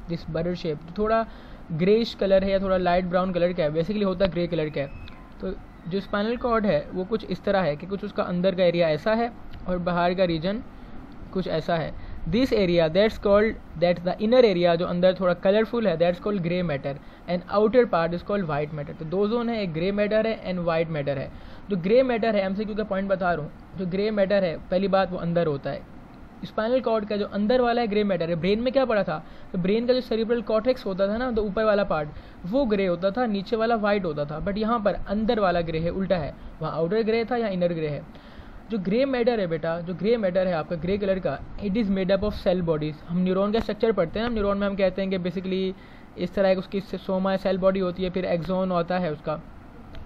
this butter shaped, थोड़ा ग्रेश कलर है या थोड़ा लाइट ब्राउन कलर का है, बेसिकली होता ग्रे कलर का है। तो जो स्पाइनल कॉर्ड है वो कुछ इस तरह है कि कुछ उसका अंदर का एरिया ऐसा है और बाहर का रीजन कुछ ऐसा है. This area that's called that's the inner area जो अंदर थोड़ा कलरफुल है that's called grey matter and outer part is called white matter. तो दो जोन है, एक ग्रे मैटर है एंड वाइट मैटर है. जो ग्रे मैटर है एमसीक्यू का पॉइंट बता रहा हूँ, जो ग्रे मैटर है पहली बात वो अंदर होता है. स्पाइनल कॉर्ड का जो अंदर वाला है ग्रे मैटर है. ब्रेन में क्या पड़ा था, तो ब्रेन का जो सेरिब्रल कॉर्टेक्स होता था ना, तो ऊपर वाला पार्ट वो ग्रे होता था, नीचे वाला वाइट होता था. बट यहाँ पर अंदर वाला ग्रे है, उल्टा है. वहाँ आउटर ग्रे था, यहाँ इनर ग्रे है. जो ग्रे मैटर है बेटा, जो ग्रे मैटर है आपका ग्रे कलर का, it is made up of cell bodies. हम न्यूरॉन का स्ट्रक्चर पढ़ते हैं ना, न्यूरॉन में हम कहते हैं कि बेसिकली इस तरह उसकी सोमा सेल बॉडी होती है, फिर एक्सोन होता है उसका,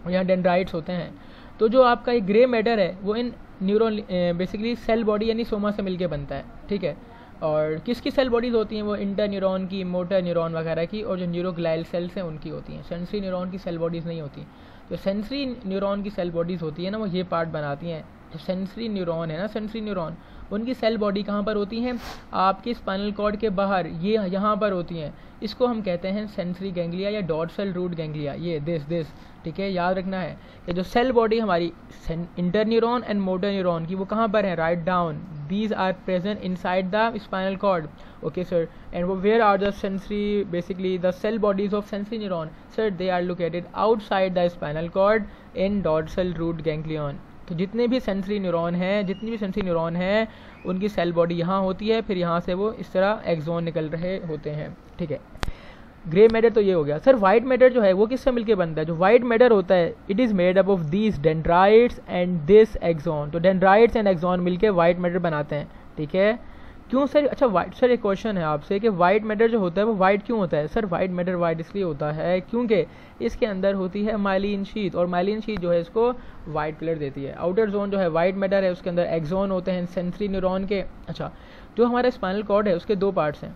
और यहाँ डेंड्राइट्स होते हैं. तो जो आपका ये ग्रे मैटर है वो इन न्यूरॉन बेसिकली सेल बॉडी यानी सोमा से मिलके बनता है, ठीक है. और किसकी सेल बॉडीज़ होती हैं, वो इंटर न्यूरॉन की, मोटर न्यूरॉन वगैरह की, और जो न्यूरोग्लाइल सेल्स हैं उनकी होती हैं. सेंसरी न्यूरॉन की सेल बॉडीज़ नहीं होती. जो सेंसरी न्यूरॉन की सेल बॉडीज़ होती है ना, वो ये पार्ट बनाती हैं. जो सेंसरी न्यूरॉन है ना, सेंसरी न्यूरॉन, उनकी सेल बॉडी कहाँ पर होती हैं, आपके स्पाइनल कॉर्ड के बाहर, ये यहाँ पर होती हैं. इसको हम कहते हैं सेंसरी गैंग्लिया या डॉर्सल रूट गैंग्लिया. ये दिस ठीक है, याद रखना है कि जो सेल बॉडी हमारी inter न्यूरॉन and motor न्यूरॉन की वो कहाँ पर है, right down. These are present inside the spinal cord. Okay sir, and वो where are the sensory basically the cell bodies of sensory न्यूरॉन, sir they are located outside the spinal cord in dorsal root ganglion. तो जितनी भी sensory न्यूरॉन हैं उनकी cell body यहाँ होती है, फिर यहाँ से वो इस तरह एक्सोन निकल रहे होते हैं, ठीक है. ग्रे मैटर तो ये हो गया. सर वाइट मैटर जो है वो किससे मिलके बनता है, जो वाइट मैटर होता है it is made up of this dendrites and this axon. तो डेंड्राइट्स एंड एक्सोन मिलके वाइट मैटर बनाते हैं, ठीक है. क्यों सर, अच्छा वाइट, सर एक क्वेश्चन है आपसे कि वाइट मैटर जो होता है वो वाइट क्यों होता है. सर वाइट मैटर वाइट इसलिए होता है क्योंकि इसके अंदर होती है माइलिन शीथ, और माइलिन शीथ जो है इसको वाइट कलर देती है. आउटर जोन जो है वाइट मैटर है, उसके अंदर एक्सोन होते हैं सेंसरी न्यूरॉन के. अच्छा, जो हमारा स्पाइनल कॉर्ड है उसके दो पार्ट्स हैं,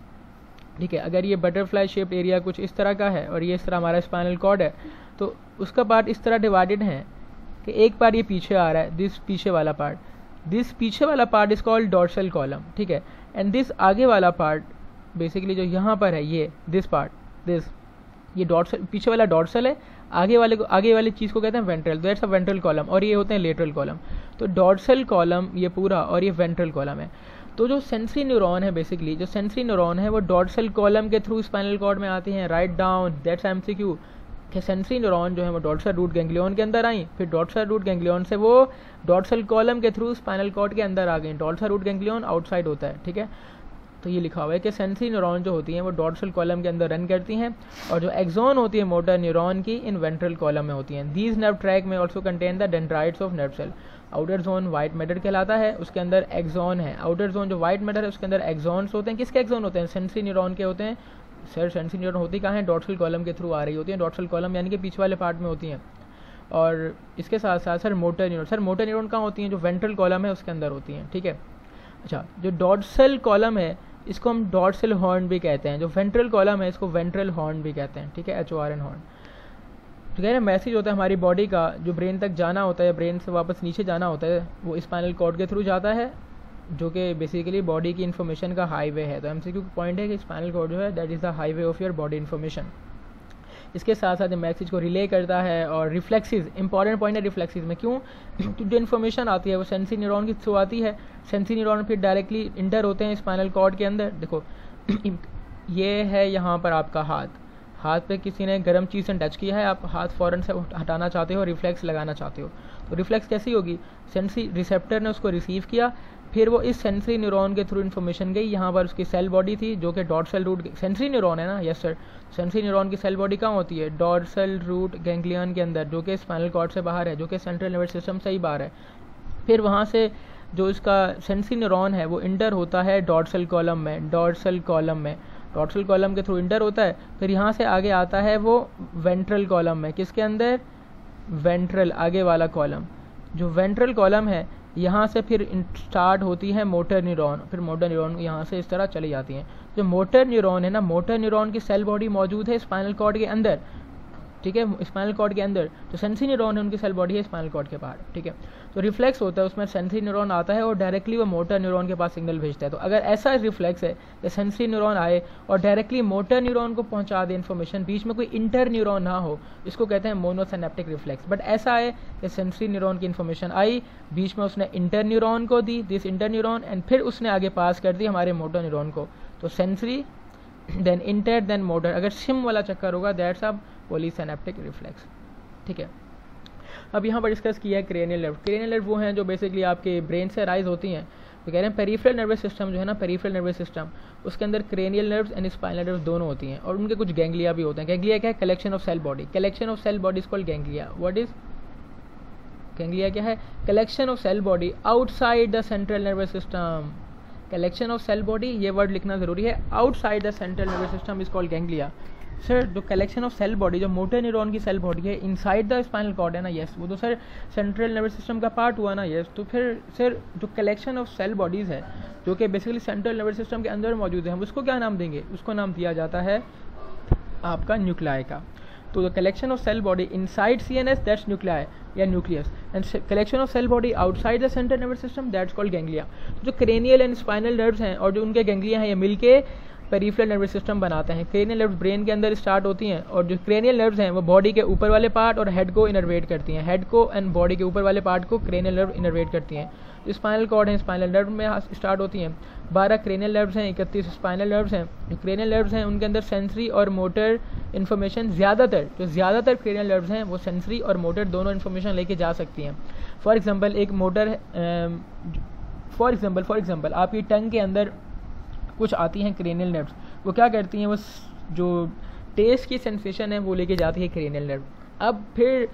ठीक है. अगर ये बटरफ्लाई शेप्ड एरिया कुछ इस तरह का है और ये इस तरह हमारा स्पाइनल कॉर्ड है, तो उसका पार्ट इस तरह डिवाइडेड है कि एक पार्ट ये पीछे आ रहा है, दिस पीछे वाला पार्ट, दिस पीछे वाला part is called dorsal column, ठीक है. एंड दिस आगे वाला पार्ट बेसिकली जो यहाँ पर है, ये दिस पार्ट, दिस, ये डॉर्सल, पीछे वाला डॉर्सल है, आगे वाले चीज़ को कहते हैं वेंट्रल, तो दैट्स अ वेंट्रल कॉलम, और ये होते हैं लेटरल कॉलम. तो डॉर्सल कॉलम ये पूरा और ये वेंट्रल कॉलम है. तो जो सेंसरी न्यूरॉन है बेसिकली, जो सेंसरी न्यूरॉन है वो डॉर्सल कॉलम के थ्रू स्पाइनल कॉर्ड में आती हैं, राइट डाउन, दैट्स एमसीक्यू. कि सेंसरी न्यूरॉन जो है वो डॉर्सल रूट गैंग्लियन के अंदर आई, फिर डॉर्सल रूट गैंग्लियन से वो डॉर्सल कॉलम के थ्रू स्पाइनल कॉर्ड के अंदर आ गई. डॉर्सल रूट गैंग्लियन आउटसाइड होता है, ठीक है. तो ये लिखा हुआ है कि सेंसरी न्यूरॉन जो होती हैं वो डॉर्सल कॉलम के अंदर रन करती हैं, और जो एक्सोन होती है मोटर न्यूरॉन की इन वेंट्रल कॉलम में होती हैं. दीज नर्व ट्रैक में also contain the dendrites of nerve cell. Outer zone white matter कहलाता है, उसके अंदर एक्सोन है. आउटर जोन जो वाइट मैटर है उसके अंदर एक्सोन्स होते हैं. किसके एक्सोन होते हैं, सेंसरी न्यूरॉन के होते हैं. सर सेंसरी न्यूरॉन होती कहाँ है, डॉर्सल कॉलम के थ्रू आ रही होती है, डॉर्सल कॉलम यानी कि पीछे वाले पार्ट में होती हैं. और इसके साथ साथ sir motor न्यूरॉन, sir motor न्यूरॉन कहाँ होती हैं, जो वेंट्रल कॉलम है उसके अंदर होती हैं, ठीक है. अच्छा, जो डॉर्सल कॉलम है इसको हम डॉर्सल हॉर्न भी कहते हैं, जो वेंट्रल कॉलम है इसको वेंट्रल हॉर्न भी कहते हैं, ठीक है, HORN हॉर्न. तो कह रहे मैसेज होता है हमारी बॉडी का जो ब्रेन तक जाना होता है, ब्रेन से वापस नीचे जाना होता है, वो स्पाइनल कॉर्ड के थ्रू जाता है, जो कि बेसिकली बॉडी की इन्फॉर्मेशन का हाईवे है. तो एमसीक्यू का पॉइंट है कि स्पाइनल कॉर्ड जो है that is the highway of your body information. इसके साथ साथ मैसेज को रिले करता है. और रिफ्लेक्सेस इंपॉर्टेंट पॉइंट है, रिफ्लेक्सेस में क्यों, तो जो इन्फॉर्मेशन आती है वो सेंसरी न्यूरॉन के थ्रू आती है, सेंसरी न्यूरॉन फिर डायरेक्टली इंटर होते हैं स्पाइनल कॉर्ड के अंदर. देखो ये है यहाँ पर आपका हाथ, हाथ पे किसी ने गर्म चीज़ से टच किया है, आप हाथ फ़ौरन से हटाना चाहते हो, रिफ्लेक्स लगाना चाहते हो, तो रिफ्लेक्स कैसी होगी, सेंसरी रिसेप्टर ने उसको रिसीव किया, फिर वो इस सेंसरी न्यूरॉन के थ्रू इन्फॉर्मेशन गई, यहाँ पर उसकी सेल बॉडी थी जो कि डॉर्सल रूट, सेंसरी न्यूरॉन है ना, यस सर, सेंसरी न्यूरॉन की सेल बॉडी कहाँ होती है, डॉर्सल रूट गैंग्लियन के अंदर, जो कि स्पाइनल कॉर्ड से बाहर है, जो कि सेंट्रल नर्वस सिस्टम से ही बाहर है. फिर वहाँ से जो इसका सेंसरी न्यूरॉन है वो इंटर होता है डॉर्सल कॉलम में, डॉर्सल कॉलम के थ्रू इंटर होता है, फिर यहाँ से आगे आता है वो वेंट्रल कॉलम में. किसके अंदर, वेंट्रल, आगे वाला कॉलम, जो वेंट्रल कॉलम है यहाँ से फिर स्टार्ट होती है मोटर न्यूरॉन, फिर मोटर न्यूरॉन यहाँ से इस तरह चली जाती हैं. जो मोटर न्यूरॉन है ना, मोटर न्यूरॉन की सेल बॉडी मौजूद है स्पाइनल कॉर्ड के अंदर, ठीक है स्पाइनल कॉर्ड के अंदर तो सेंसरी न्यूरॉन है, उनकी सेल बॉडी है स्पाइनल कॉर्ड के बाहर। ठीक है तो रिफ्लेक्स होता है उसमें सेंसरी न्यूरॉन आता है और डायरेक्टली वो मोटर न्यूरॉन के पास सिग्नल भेजता है। तो अगर ऐसा रिफ्लेक्स है कि सेंसरी न्यूरॉन आए और डायरेक्टली मोटर न्यूरॉन को पहुंचा दे इन्फॉर्मेशन, बीच में कोई इंटर न्यूरॉन ना हो, इसको कहते हैं मोनोसिनेप्टिक रिफ्लेक्स। बट ऐसा है कि सेंसरी न्यूरॉन की इन्फॉर्मेशन आई, बीच में उसने इंटर न्यूरॉन को दी, दिस इंटर न्यूरॉन, एंड फिर उसने आगे पास कर दी हमारे मोटर न्यूरॉन को। तो sensory then inter then motor, अगर सिम वाला चक्कर होगा दैट्स अ पॉलीसिनेप्टिक रिफ्लेक्स। ठीक है अब यहाँ पर डिस्कस किया है क्रेनियल नर्व। क्रेनियल नर्व वो हैं जो बेसिकली आपके ब्रेन से राइज होती हैं। तो कह रहे हैं पेरिफेरल नर्वस सिस्टम जो है ना, पेरिफेरल नर्वस सिस्टम उसके अंदर cranial nerves and spinal nerves दोनों होती हैं और उनके कुछ गैंग्लिया भी होते हैं। गैंग्लिया क्या है? Collection of cell body. Collection of cell body is called गैंग्लिया। What is गैंग्लिया? क्या है? Collection of cell body outside the सेंट्रल नर्वस सिस्टम। Collection of cell body, ये वर्ड लिखना जरूरी है, outside the सेंट्रल नर्वस सिस्टम is called गैंग्लिया। Sir जो collection of cell body, जो motor न्यूरॉन की cell body है inside the spinal cord है ना, यस वो तो सर सेंट्रल नर्वस सिस्टम का पार्ट हुआ ना, यस तो फिर सर जो कलेक्शन ऑफ सेल बॉडीज़ है जो कि बेसिकली सेंट्रल नर्वस सिस्टम के अंदर मौजूद है, हम उसको क्या नाम देंगे? उसको नाम दिया जाता है आपका न्यूक्लियाई का। तो the collection of cell body inside CNS that's nuclei या nucleus, and collection of cell body outside the सेंट्रल नर्वस सिस्टम that's called गैंग्लिया। जो क्रेनियल एंड स्पाइनल नर्व्स हैं और जो उनके गैंग्लिया हैं ये मिलके पेरिफेरल नर्वस सिस्टम बनाते हैं। क्रेनियल नर्व्स ब्रेन के अंदर स्टार्ट होती हैं और जो क्रेनियल नर्व्स हैं वो बॉडी के ऊपर वाले पार्ट और हेड को इनर्वेट करती हैं। हेड को एंड बॉडी के ऊपर वाले पार्ट को क्रेनियल नर्व इनर्वेट करती हैं। जो स्पाइनल कॉर्ड है स्पाइनल नर्व में स्टार्ट होती हैं। 12 क्रेनियल नर्व्स हैं, 31 स्पाइनल नर्व्स हैं। जो क्रेनियल नर्व्स हैं उनके अंदर सेंसरी और मोटर इन्फॉर्मेशन ज़्यादातर क्रेनियल नर्व्स हैं वो सेंसरी और मोटर दोनों इन्फॉर्मेशन लेके जा सकती हैं। फॉर एग्जाम्पल आपकी टंग के अंदर कुछ आती हैं क्रेनियल नर्व्स, वो क्या करती हैं? वो जो टेस्ट की सेंसेशन है वो लेके जाती है क्रेनियल नर्व। अब फिर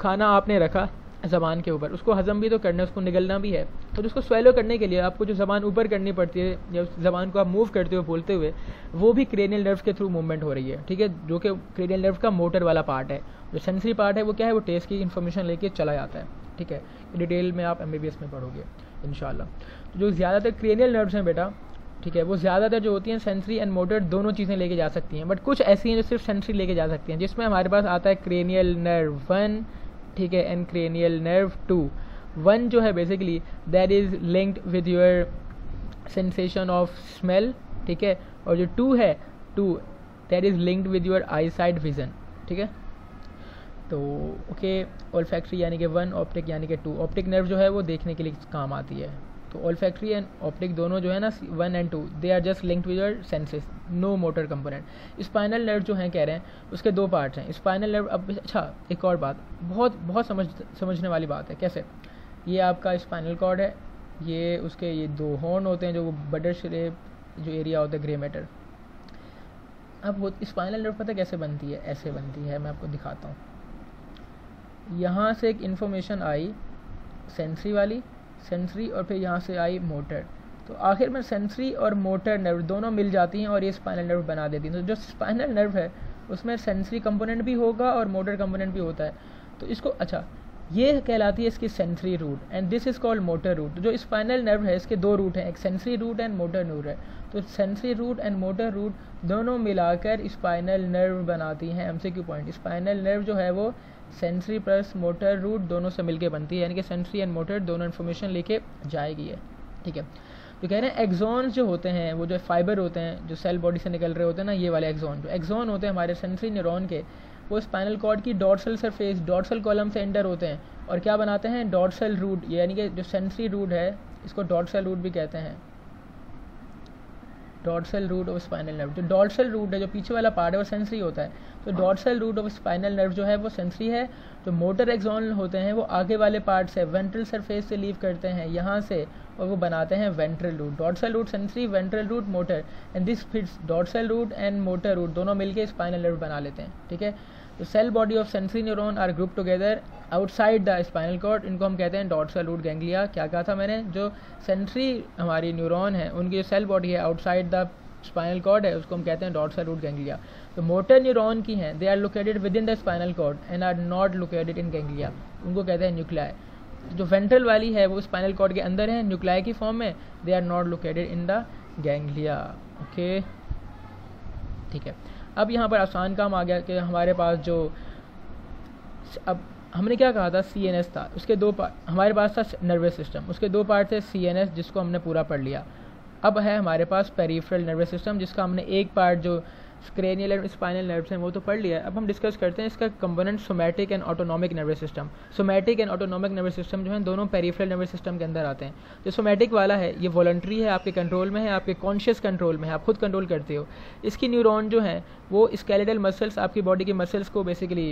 खाना आपने रखा ज़बान के ऊपर, उसको हजम भी तो करना है, उसको निगलना भी है, और उसको स्वेलो करने के लिए आपको जो ज़बान ऊपर करनी पड़ती है या उस ज़बान को आप मूव करते हुए बोलते हुए, वो भी क्रेनियल नर्व्स के थ्रू मूवमेंट हो रही है। ठीक है जो कि क्रेनियल नर्व का मोटर वाला पार्ट है। जो सेंसरी पार्ट है वो क्या है? वो टेस्ट की इन्फॉर्मेशन लेके चला जाता है। ठीक है डिटेल में आप MBBS में पढ़ोगे इंशाल्लाह। जो ज़्यादातर क्रेनियल नर्व्स हैं बेटा, ठीक है वो ज़्यादातर जो होती हैं सेंसरी एंड मोटर दोनों चीज़ें लेके जा सकती हैं। बट कुछ ऐसी हैं जो सिर्फ सेंसरी लेके जा सकती हैं, जिसमें हमारे पास आता है क्रेनियल नर्व 1, ठीक है, एंड क्रेनियल नर्व 2। 1 जो है basically that is linked with your sensation of smell, ठीक है, और जो 2 है 2 that is linked with your eyesight vision. ठीक है तो ओके ऑल्फैक्टरी यानी कि 1, ऑप्टिक यानी कि 2। ऑप्टिक नर्व जो है वो देखने के लिए काम आती है। तो ऑल्फैक्टरी एंड ऑप्टिक दोनों जो है ना 1 and 2 they are just linked with your senses, no motor component. स्पाइनल नर्व जो हैं कह रहे हैं उसके 2 पार्ट्स हैं स्पाइनल नर्व। अब अच्छा एक और बात बहुत समझने वाली बात है। कैसे? ये आपका स्पाइनल कॉर्ड है, ये उसके ये 2 हॉर्न होते हैं, जो बटर शेप जो एरिया होता है ग्रे मैटर। अब वो स्पाइनल नर्व पता कैसे बनती है? ऐसे बनती है, मैं आपको दिखाता हूँ। यहाँ से एक इन्फॉर्मेशन आई सेंसरी वाली, सेंसरी, और फिर यहाँ से आई मोटर। तो आखिर में सेंसरी और मोटर नर्व दोनों मिल जाती हैं और ये स्पाइनल नर्व बना देती हैं। तो जो स्पाइनल नर्व है उसमें सेंसरी कंपोनेंट भी होगा और मोटर कंपोनेंट भी होता है। तो इसको अच्छा ये कहलाती है इसकी sensory root and this is called motor root. जो स्पाइनल नर्व है इसके 2 रूट हैं, एक sensory root and motor nerve है। तो sensory root and motor root दोनों मिलाकर स्पाइनल नर्व बनाती हैं। MCQ पॉइंट, स्पाइनल नर्व जो है वो सेंसरी प्लस मोटर रूट दोनों से मिलके बनती है, यानी कि सेंसरी एंड मोटर दोनों इन्फॉर्मेशन लेके जाएगी है। ठीक है तो कह रहे हैं एक्सॉन्स जो होते हैं वो जो फाइबर होते हैं जो सेल बॉडी से निकल रहे होते हैं ना, ये वाले एक्सॉन, जो एक्सॉन होते हैं हमारे सेंसरी न्यूरॉन के, वो स्पाइनल कॉर्ड की डॉर्सल सरफेस डॉर्सल कॉलम से एंटर होते हैं और क्या बनाते हैं? डॉर्सल रूट, यानी कि जो सेंसरी रूट है इसको डॉर्सल रूट भी कहते हैं। Dorsal root of स्पाइनल नर्व, जो डॉर्सल रूट है जो पीछे वाला पार्ट है वो सेंसरी होता है। तो dorsal root of स्पाइनल नर्व जो है वो सेंसरी है। जो मोटर एक्सॉन होते हैं वो आगे वाले पार्ट से वेंट्रल सरफेस से लीव करते हैं यहाँ से और वो बनाते हैं ventral root. Dorsal root sensory, ventral root motor, and this fits dorsal root and motor root दोनों मिलकर स्पाइनल नर्व बना लेते हैं। ठीक है तो cell body of sensory न्यूरॉन are group together outside the spinal cord, इनको हम कहते हैं डॉर्सल रूट गैंग्लिया। क्या कहा था मैंने? जो सेंसरी हमारी न्यूरॉन है उनकी जो सेल बॉडी है आउटसाइड द स्पाइनल कॉर्ड है उसको हम कहते हैं डॉर्सल रूट गैंग्लिया। तो मोटर न्यूरॉन की हैं, they are located within the spinal cord and are not located in गैंग्लिया, उनको कहते हैं न्यूक्लियाई। जो वेंट्रल वाली है वो स्पाइनल कॉर्ड के अंदर है न्यूक्लियाई की फॉर्म में, they are not located in the गैंग्लिया। Okay ठीक है अब यहाँ पर आसान काम आ गया कि हमारे पास जो अब हमने क्या कहा था CNS था, उसके दो पार्ट हमारे पास था नर्वस सिस्टम, उसके दो पार्ट थे CNS जिसको हमने पूरा पढ़ लिया। अब है हमारे पास पेरिफेरल नर्वस सिस्टम जिसका हमने एक पार्ट जो क्रेनियल एंड स्पाइनल नर्व्स हैं वो तो पढ़ लिया है। अब हम डिस्कस करते हैं इसका component somatic and autonomic nervous system. Somatic and autonomic nervous system जो है दोनों पेरिफेरल नर्वस सिस्टम के अंदर आते हैं। जो सोमैटिक वाला है ये वॉलंटरी है, आपके कंट्रोल में है, आपके कॉन्शियस कंट्रोल में है, आप खुद कंट्रोल करते हो। इसकी न्यूरॉन जो है वो स्केलेटल मसल्स आपकी बॉडी के मसल्स को बेसिकली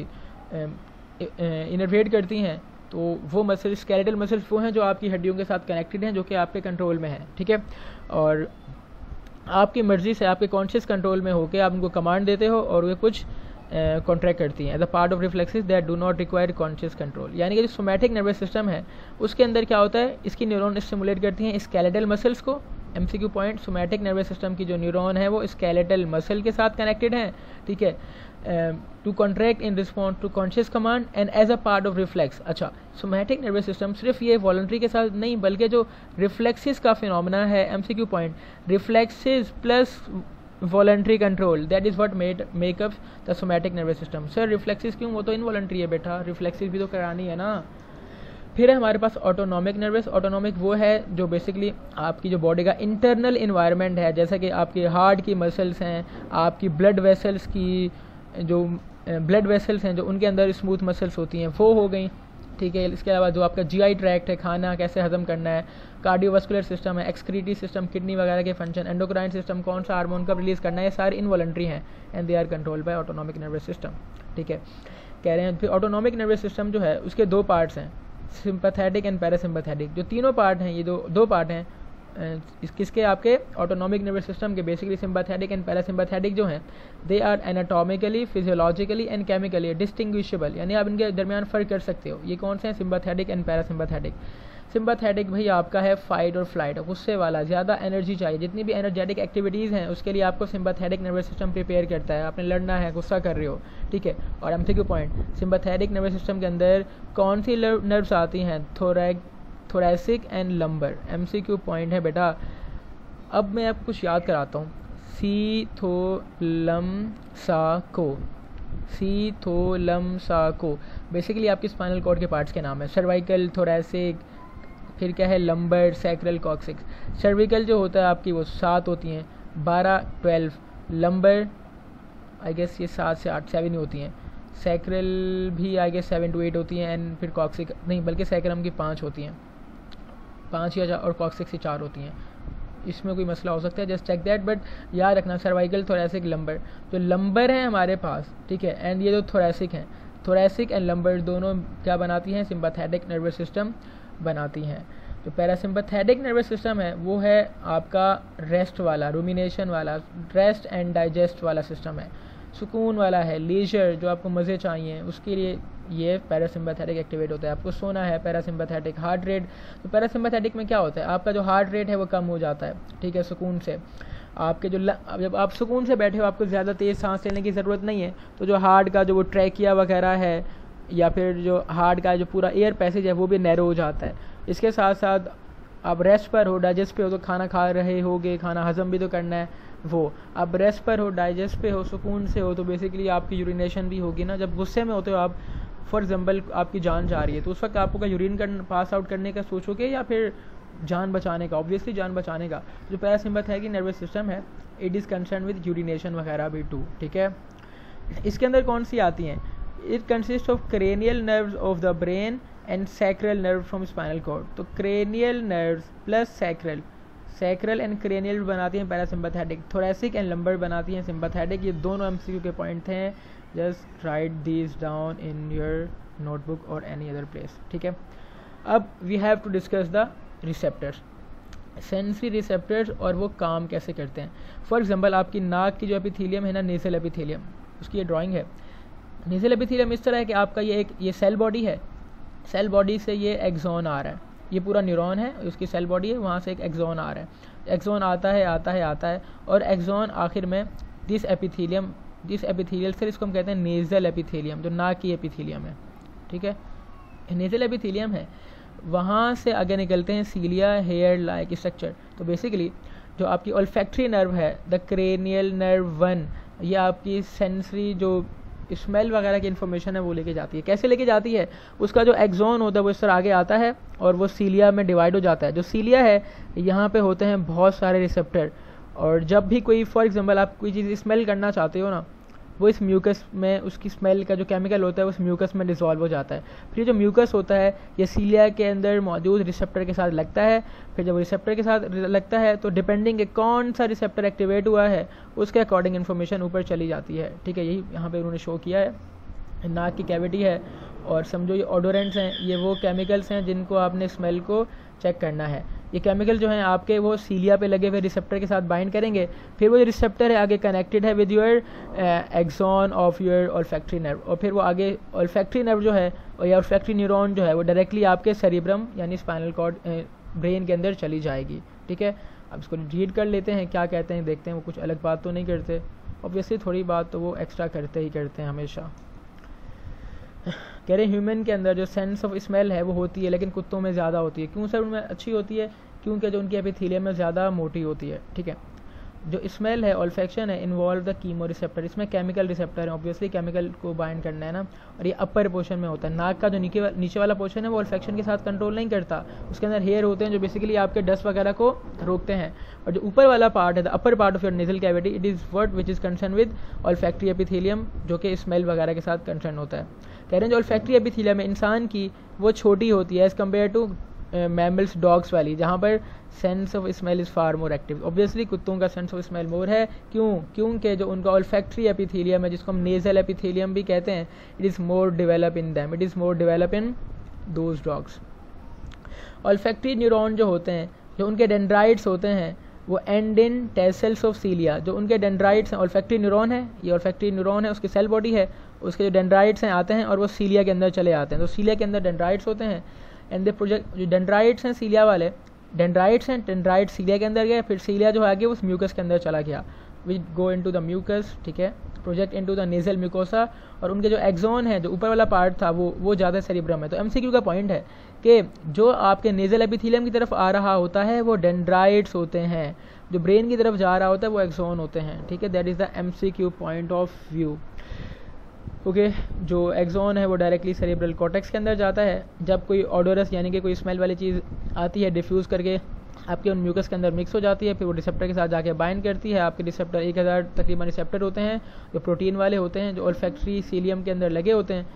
इनर्वेट करती हैं, तो वो मसल्स स्केलेटल मसल्स वो हैं जो आपकी हड्डियों के साथ कनेक्टेड हैं, जो कि आपके कंट्रोल में है, ठीक है। और आपकी मर्ज़ी से आपके कॉन्शियस कंट्रोल में होकर आप उनको कमांड देते हो और वे कुछ कॉन्ट्रैक्ट करती हैं as a part of reflexes that do not require conscious control. यानी कि जो सोमैटिक नर्वस सिस्टम है उसके अंदर क्या होता है, इसकी न्यूरॉन स्टिमुलेट करती हैं स्केलेटल मसल्स को। MCQ point, somatic nervous system की जो न्यूरॉन है वो स्केलेटल मसल के साथ कनेक्टेड है, ठीक है, to contract in response to conscious command and as a part of reflex. अच्छा, सोमैटिक नर्वस सिस्टम सिर्फ ये वॉलंटरी के साथ नहीं बल्कि जो रिफ्लेक्सेस का फिनोमेना है, MCQ point, reflexes plus voluntary control that is what make up the somatic nervous system. Sir reflexes क्यों, वो तो इनवॉलंटरी है बेटा, रिफ्लेक्सेस भी तो करानी है ना। फिर हमारे पास ऑटोनॉमिक नर्वस। ऑटोनॉमिक वो है जो बेसिकली आपकी जो बॉडी का इंटरनल इन्वायरमेंट है, जैसा कि आपके हार्ट की मसल्स हैं, आपकी ब्लड वेसल्स की जो ब्लड वेसल्स हैं जो उनके अंदर स्मूथ मसल्स होती हैं वो हो गई, ठीक है। इसके अलावा जो आपका GI ट्रैक्ट है, खाना कैसे हजम करना है, कार्डियोवास्कुलर सिस्टम है, एक्सक्रीटरी सिस्टम, किडनी वगैरह के फंक्शन, एंडोक्राइन सिस्टम, कौन सा हार्मोन कब रिलीज़ करना है, ये सारे इनवॉलंटरी हैं and they are controlled by autonomic nervous system, ठीक है, कह रहे हैं। फिर ऑटोनॉमिक नर्वस सिस्टम जो है उसके दो पार्ट्स हैं, सिंपैथेटिक एंड पैरासिम्पैथेटिक। जो तीनों पार्ट हैं, ये दो पार्ट हैं किसके, आपके ऑटोनॉमिक नर्वस सिस्टम के। बेसिकली सिंपैथेटिक एंड पैरासिम्पैथेटिक जो हैं they are anatomically, physiologically and chemically distinguishable, यानी आप इनके दरमियान फ़र्क कर सकते हो। ये कौन से हैं, सिंपैथेटिक एंड पैरासिम्पैथेटिक। सिंपैथेटिक भाई आपका है फाइट और फ्लाइट, गुस्से वाला, ज़्यादा एनर्जी चाहिए, जितनी भी एनर्जेटिक एक्टिविटीज़ हैं उसके लिए आपको सिंपैथेटिक नर्वस सिस्टम प्रिपेयर करता है। आपने लड़ना है, गुस्सा कर रहे हो, ठीक है। और MCQ point, सिंपैथेटिक nervous system के अंदर कौन सी नर्व्स आती हैं, thoracic and lumbar. MCQ point है बेटा, अब मैं आपको कुछ याद कराता हूँ, सीथोलम्साको बेसिकली आपके स्पाइनल कॉर्ड के पार्ट्स के नाम है, सर्वाइकल, थोरैसिक, फिर क्या है लंबर, सैक्रल, कॉक्सिक्स। सर्विकल जो होता है आपकी वो 7 होती हैं, 12, 12, लंबर आई गेस ये 7 से 8, 7 ही होती हैं, सैक्रल भी आई गेस 7 to 8 होती हैं, एंड फिर कॉक्सिक नहीं बल्कि सैक्रम की 5 होती हैं, 5 या 4, और कॉक्सिक की 4 होती हैं। इसमें कोई मसला हो सकता है, जस्ट चेक दैट, बट याद रखना सर्वाइकल, थोरैसिक, लंबर। जो लंबर हैं हमारे पास, ठीक है, एंड ये जो थोरैसिक हैं, थोरैसिक एंड लंबर दोनों क्या बनाती हैं, सिंपैथेटिक नर्वस सिस्टम बनाती हैं। जो पैरासिम्पैथेटिक नर्वस सिस्टम है वो है आपका रेस्ट वाला, रूमिनेशन वाला, रेस्ट एंड डाइजेस्ट वाला सिस्टम है, सुकून वाला है, लीजर, जो आपको मज़े चाहिए उसके लिए ये पैरासिम्पैथेटिक एक्टिवेट होता है। आपको सोना है, पैरासिम्पैथेटिक। हार्ट रेट, तो पैरासिम्पैथेटिक में क्या होता है, आपका जो हार्ट रेट है वो कम हो जाता है, ठीक है, सुकून से। आपके जो जब आप सुकून से बैठे हो आपको ज़्यादा तेज़ सांस लेने की ज़रूरत नहीं है, तो जो हार्ट का जो वो ट्रैकिया वगैरह है या फिर जो हार्ट का जो पूरा एयर पैसेज है वो भी नैरो हो जाता है। इसके साथ साथ आप रेस्ट पर हो, डाइजेस्ट पे हो, तो खाना खा रहे होगे, खाना हजम भी तो करना है वो, आप रेस्ट पर हो, डाइजेस्ट पे हो, सुकून से हो, तो बेसिकली आपकी यूरिनेशन भी होगी ना। जब गुस्से में होते हो आप, फॉर एग्जांपल आपकी जान जा रही है, तो उस वक्त आपको यूरिन पास आउट करने का सोचोगे या फिर जान बचाने का, ऑब्वियसली जान बचाने का। जो पैरासिम्पैथेटिक नर्वस सिस्टम है it is concern with urination वगैरह भी टू, ठीक है। इसके अंदर कौन सी आती हैं, it consist of cranial nerves of the brain and sacral nerve from spinal cord. तो cranial nerves plus sacral, sacral and cranial बनाती हैं पैरासिम्पैथेटिक, थोरैसिक एंड लंबर बनाती हैं सिम्पैथेटिक। ये दोनों MCQ के पॉइंट हैं, just write this down in your notebook और एनी अदर प्लेस, ठीक है। अब we have to discuss the receptors, sensory receptors, और वो काम कैसे करते हैं। फॉर एग्जाम्पल आपकी नाक की जो एपिथीलियम है ना, नेजल एपिथीलियम, उसकी ये ड्राइंग है। नेजल एपिथीलियम इस तरह है कि आपका ये एक ये सेल बॉडी है, सेल बॉडी से ये एक्सॉन आ रहा है, ये पूरा न्यूरॉन है, उसकी सेल बॉडी है, वहाँ से एक एक्सॉन आ रहा है, एक्सॉन आता है और एक्सॉन आखिर में दिस एपिथीलियम, दिस एपिथीलियल से इसको हम कहते हैं नेजल एपिथीलियम, जो नाक की एपिथीलियम है, ठीक है, नेजल एपिथीलियम है। वहाँ से आगे निकलते हैं सीलिया, हेयर लाइक स्ट्रक्चर। तो बेसिकली जो आपकी ऑल्फैक्टरी नर्व है, द क्रेनियल नर्व 1, ये आपकी सेंसरी जो स्मेल वगैरह की इन्फॉर्मेशन है वो लेके जाती है। कैसे लेके जाती है? उसका जो एक्सोन होता है वो इस तरह आगे आता है और वो सीलिया में डिवाइड हो जाता है। जो सीलिया है यहाँ पे होते हैं बहुत सारे रिसेप्टर, और जब भी कोई फॉर एग्जांपल आप कोई चीज़ स्मेल करना चाहते हो ना, वो इस म्यूकस में उसकी स्मेल का जो केमिकल होता है वो इस म्यूकस में डिसॉल्व हो जाता है। फिर जो म्यूकस होता है ये सीलिया के अंदर मौजूद रिसेप्टर के साथ लगता है। फिर जब रिसेप्टर के साथ लगता है तो डिपेंडिंग कौन सा रिसेप्टर एक्टिवेट हुआ है उसके अकॉर्डिंग इन्फॉर्मेशन ऊपर चली जाती है। ठीक है, यही यहाँ पे उन्होंने शो किया है। नाक की कैविटी है और समझो ये ओडोरेंट्स हैं, ये वो केमिकल्स हैं जिनको आपने स्मेल को चेक करना है। ये केमिकल जो हैं आपके वो सीलिया पे लगे हुए रिसेप्टर के साथ बाइंड करेंगे, फिर वो जो रिसेप्टर है आगे कनेक्टेड है with your एक्सॉन of your ऑल्फैक्टरी nerve, और फिर वो आगे ऑल्फैक्टरी नर्व जो है और या ऑल्फैक्टरी न्यूरॉन जो है वो डायरेक्टली आपके सेरिब्रम यानी स्पाइनल कॉर्ड ब्रेन के अंदर चली जाएगी। ठीक है, अब इसको रीड कर लेते हैं क्या कहते हैं, देखते हैं वो कुछ अलग बात तो नहीं करते। ऑब्वियसली थोड़ी बात तो वो एक्स्ट्रा करते ही करते हैं हमेशा। कह रहे ह्यूमन के अंदर जो सेंस ऑफ स्मेल है वो होती है लेकिन कुत्तों में ज़्यादा होती है। क्यों सर उनमें अच्छी होती है? क्योंकि जो उनकी एपिथेलियम में ज़्यादा मोटी होती है। ठीक है, जो स्मेल है ऑल्फेक्शन है इन्वॉल्व द कीमो रिसेप्टर, इसमें केमिकल रिसेप्टर है, ऑब्वियसली केमिकल को बाइंड करना है ना, और ये अपर पोर्शन में होता है। नाक का जो नीचे वाला पोर्शन है वो ऑल्फेक्शन के साथ कंट्रोल नहीं करता, उसके अंदर हेयर होते हैं जो बेसिकली आपके डस्ट वगैरह को रोकते हैं। और जो ऊपर वाला पार्ट है the upper part of your nasal cavity it is what which is concern with ऑल्फैक्टरी epithelium, जो कि स्मेल वगैरह के साथ कंसर्न होता है। कह रहे हैं जो ऑल्फैक्टरी एपिथेलियम है इंसान की वो छोटी होती है as compare to mammals dogs वाली, जहाँ पर sense of smell is far more active. Obviously कुत्तों का सेंस ऑफ स्मेल मोर है। क्यों? क्योंकि जो उनका ऑल्फैक्टरी एपिथेलियम है जिसको हम नेजल एपिथेलियम भी कहते हैं it is more develop in them, it is more develop in those dogs. ऑल्फैक्टरी न्यूरॉन जो होते हैं जो उनके डेंड्राइट्स होते हैं वो and in tassels of cilia, जो उनके डेंड्राइट्स हैं ऑल्फैक्टरी न्यूरॉन है, ये ऑल्फैक्टरी न्यूरॉन है उसकी सेल बॉडी है, उसके जो डेंड्राइट्स हैं आते हैं और वो सीलिया के अंदर चले आते हैं। तो सीलिया के अंदर डेंड्राइट्स होते हैं एंड दे प्रोजेक्ट, जो डेंड्राइट्स हैं सीलिया वाले डेंड्राइट्स हैं, डेंड्राइट सीलिया के अंदर गए, फिर सीलिया जो है आगे उस म्यूकस के अंदर चला गया which go into the mucus. ठीक है, project into the nasal mucosa, और उनके जो एक्सोन है जो ऊपर वाला पार्ट था वो ज़्यादा सेरिब्रम है। तो एमसीक्यू का पॉइंट है कि जो आपके नेजल एपिथेलियम की तरफ आ रहा होता है वो डेंड्राइट्स होते हैं, जो ब्रेन की तरफ जा रहा होता है वो एक्सोन होते हैं। ठीक है, that is the MCQ point of view. Okay, जो एक्सोन है वो डायरेक्टली सेरेब्रल कॉर्टेक्स के अंदर जाता है। जब कोई ऑडोरस यानी कि कोई स्मेल वाली चीज़ आती है डिफ्यूज़ करके आपके उन म्यूकस के अंदर मिक्स हो जाती है, फिर वो रिसेप्टर के साथ जाके बाइंड करती है। आपके रिसेप्टर 1000 तकरीबन रिसेप्टर होते हैं जो प्रोटीन वाले होते हैं जो ऑल्फैक्टरी सीलियम के अंदर लगे होते हैं।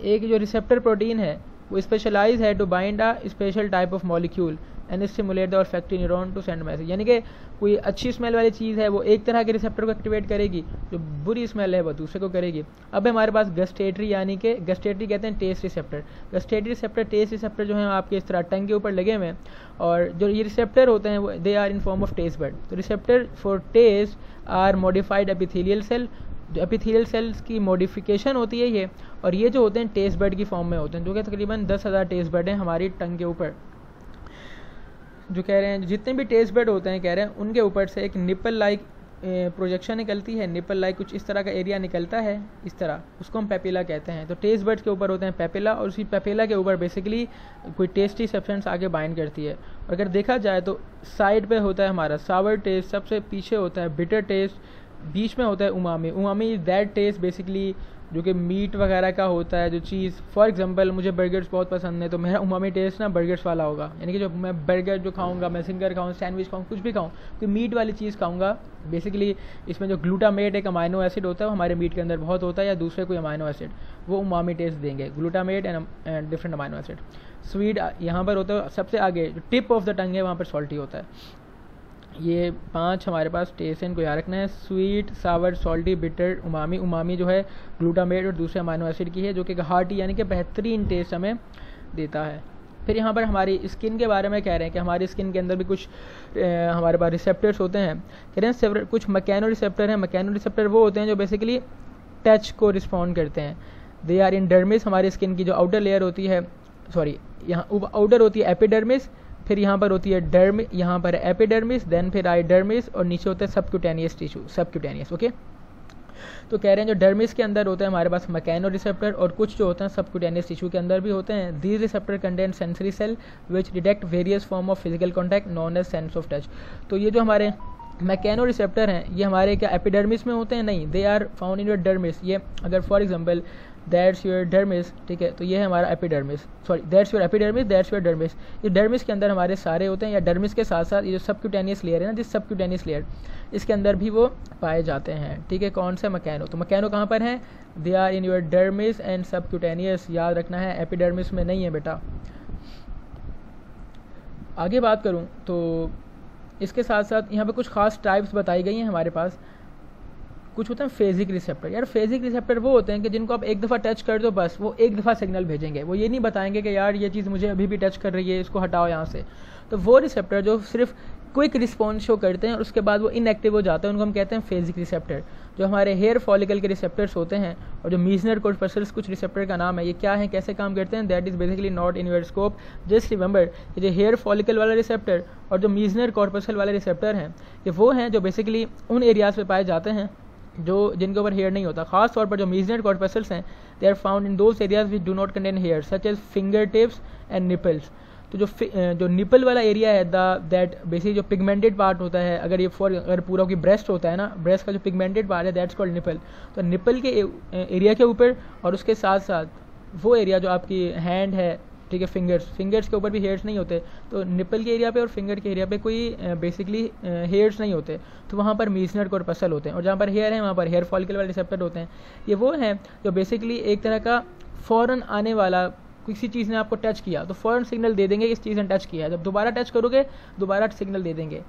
एक जो रिसेप्टर प्रोटीन है वो स्पेशलाइज है to bind a special type of molecule and stimulate the ऑल्फैक्टरी न्यूरॉन to send message, यानी कि कोई अच्छी स्मेल वाली चीज़ है वो एक तरह के रिसेप्टर को एक्टिवेट करेगी, जो बुरी स्मेल है वो दूसरे को करेगी। अब हमारे पास गस्टेटरी यानी कि गस्टेटरी कहते हैं taste receptor, गस्टेटरी receptor taste receptor जो है आपके इस तरह टंग के ऊपर लगे हुए हैं, और जो ये रिसेप्टर होते हैं वो they are in form of taste bud. तो receptor for taste are modified epithelial cell, जो एपिथेलियल सेल्स की मॉडिफिकेशन होती है ये, और ये जो होते हैं टेस्ट बड की फॉर्म में होते हैं, जो कि तकरीबन 10,000 टेस्ट बड हैं हमारी टंग के ऊपर। जो कह रहे हैं जितने भी टेस्ट बेड होते हैं कह रहे हैं उनके ऊपर से एक निपल लाइक प्रोजेक्शन निकलती है, निपल लाइक कुछ इस तरह का एरिया निकलता है इस तरह, उसको हम पेपिला कहते हैं। तो टेस्ट बेड के ऊपर होते हैं पेपिला, और उसी पेपिला के ऊपर बेसिकली कोई टेस्टी सब्सटेंस आगे बाइंड करती है। और अगर देखा जाए तो साइड पे होता है हमारा सावर टेस्ट, सबसे पीछे होता है बिटर टेस्ट, बीच में होता है उमामी। उमामी is that taste basically जो कि मीट वगैरह का होता है, जो चीज़ फॉर एग्जांपल मुझे बर्गर्स बहुत पसंद है तो मेरा उमामी टेस्ट ना बर्गर्स वाला होगा, यानी कि जो मैं बर्गर जो खाऊंगा, मैं सिंगर खाऊँ, सैंडविच खाऊँ, कुछ भी खाऊँ तो मीट वाली चीज़ खाऊंगा। बेसिकली इसमें जो ग्लूटामेट एक अमाइनो एसिड होता है वो हमारे मीट के अंदर बहुत होता है, या दूसरे कोई अमाइनो एसिड वो उमामी टेस्ट देंगे, glutamate and different amino acid. Sweet यहाँ पर होता है सबसे आगे, टिप ऑफ द टंग है वहाँ पर सॉल्टी होता है। ये 5 हमारे पास टेस्ट इनको याद रखना है, sweet, sour, salty, bitter, उमामी। उमामी जो है ग्लूटामेट और दूसरे अमाइनो एसिड की है, जो कि हार्टी यानी कि बेहतरीन टेस्ट हमें देता है। फिर यहाँ पर हमारी स्किन के बारे में कह रहे हैं कि हमारी स्किन के अंदर भी कुछ हमारे पास रिसेप्टर्स होते हैं। कह रहे हैं कुछ मैकेनो रिसेप्टर हैं, मैकेनो रिसेप्टर वो होते हैं जो बेसिकली टच को रिस्पॉन्ड करते हैं। दे आर इन डर्मिस, हमारी स्किन की जो आउटर लेयर होती है, सॉरी यहाँ आउटर होती है एपिडर्मिस, फिर यहाँ पर होती है डर्म, यहाँ पर एपिडर्मिस, देन फिर आई डर्मिस, और नीचे होता है सबक्यूटेनियस टिश्यू, सबक्यूटेनियस। ओके, तो कह रहे हैं जो डर्मिस के अंदर होते हैं हमारे पास मैकेनो रिसेप्टर, और कुछ जो होते हैं सबक्यूटेनियस टिश्यू के अंदर भी होते हैं। These receptor contain sensory cell which detect various form of physical contact known as sense of touch. तो ये जो हमारे मैकेनो रिसेप्टर हैं, ये हमारे क्या एपिडर्मिस में होते हैं? नहीं, they are found in your dermis. ये अगर for example that's your dermis, ठीक है, तो ये है हमारा epidermis, sorry that's your epidermis, that's your dermis. ये डर्मिस के अंदर हमारे सारे होते हैं, या डर्मिस के साथ साथ ये जो सबक्यूटेनियस लेयर है ना, जिस सबक्यूटेनियस लेयर इसके अंदर भी वो पाए जाते हैं। ठीक है, कौन सा? मैकेनो। तो मैकेनो कहाँ पर है? They are in your dermis and subcutaneous. याद रखना है, एपिडर्मिस में नहीं है बेटा। आगे बात करूँ तो इसके साथ साथ यहाँ पे कुछ खास टाइप्स बताई गई हैं हमारे पास। कुछ होते हैं फेजिक रिसेप्टर। यार फेजिक रिसेप्टर वो होते हैं कि जिनको आप एक दफ़ा टच कर दो, बस वो एक दफ़ा सिग्नल भेजेंगे, वो ये नहीं बताएंगे कि यार ये चीज़ मुझे अभी भी टच कर रही है, इसको हटाओ यहाँ से। तो वो रिसेप्टर जो सिर्फ क्विक रिस्पॉन्स शो करते हैं और उसके बाद वो इनएक्टिव हो जाते हैं, उनको हम कहते हैं फेजिक रिसेप्टर। जो हमारे हेयर फॉलिकल के रिसेप्टर्स होते हैं और जो मीजनर कोर्पसल्स, कुछ रिसेप्टर का नाम है, ये क्या है, कैसे काम करते हैं, that is basically not in your scope. Just remember कि जो हेयर फॉलिकल वाला रिसेप्टर और जो मीजनर कोर्पसल वाले रिसेप्टर हैं, ये वो हैं जो बेसिकली उन एरियाज़ पर पाए जाते हैं जो जिनके ऊपर हेयर नहीं होता। खास तौर पर जो मीजनर कॉर्पसल्स हैं, they are found in those areas which do not contain hair, such as finger tips and nipples. तो जो निपल वाला एरिया है, दैट बेसिकली जो पिगमेंटेड पार्ट होता है, अगर पूरा की ब्रेस्ट होता है ना, ब्रेस्ट का जो पिगमेंटेड पार्ट है, दैट्स कॉल्ड निपल। तो निपल के एरिया के ऊपर और उसके साथ साथ वो एरिया जो आपकी हैंड है, ठीक है, फिंगर्स के ऊपर भी हेयर्स नहीं होते। तो निपल के एरिया पे और फिंगर के एरिया पे कोई बेसिकली हेयर्स नहीं होते, तो वहाँ पर मीजनर कॉर्पसल होते हैं। और जहाँ पर हेयर है वहाँ पर हेयर फॉलिकल वाले रिसेप्टर होते हैं। ये वो हैं जो बेसिकली एक तरह का फ़ौरन आने वाला, किसी चीज़ ने आपको टच किया तो फ़ौरन सिग्नल दे देंगे इस चीज़ ने टच किया है। जब दोबारा टच करोगे दोबारा सिग्नल दे देंगे।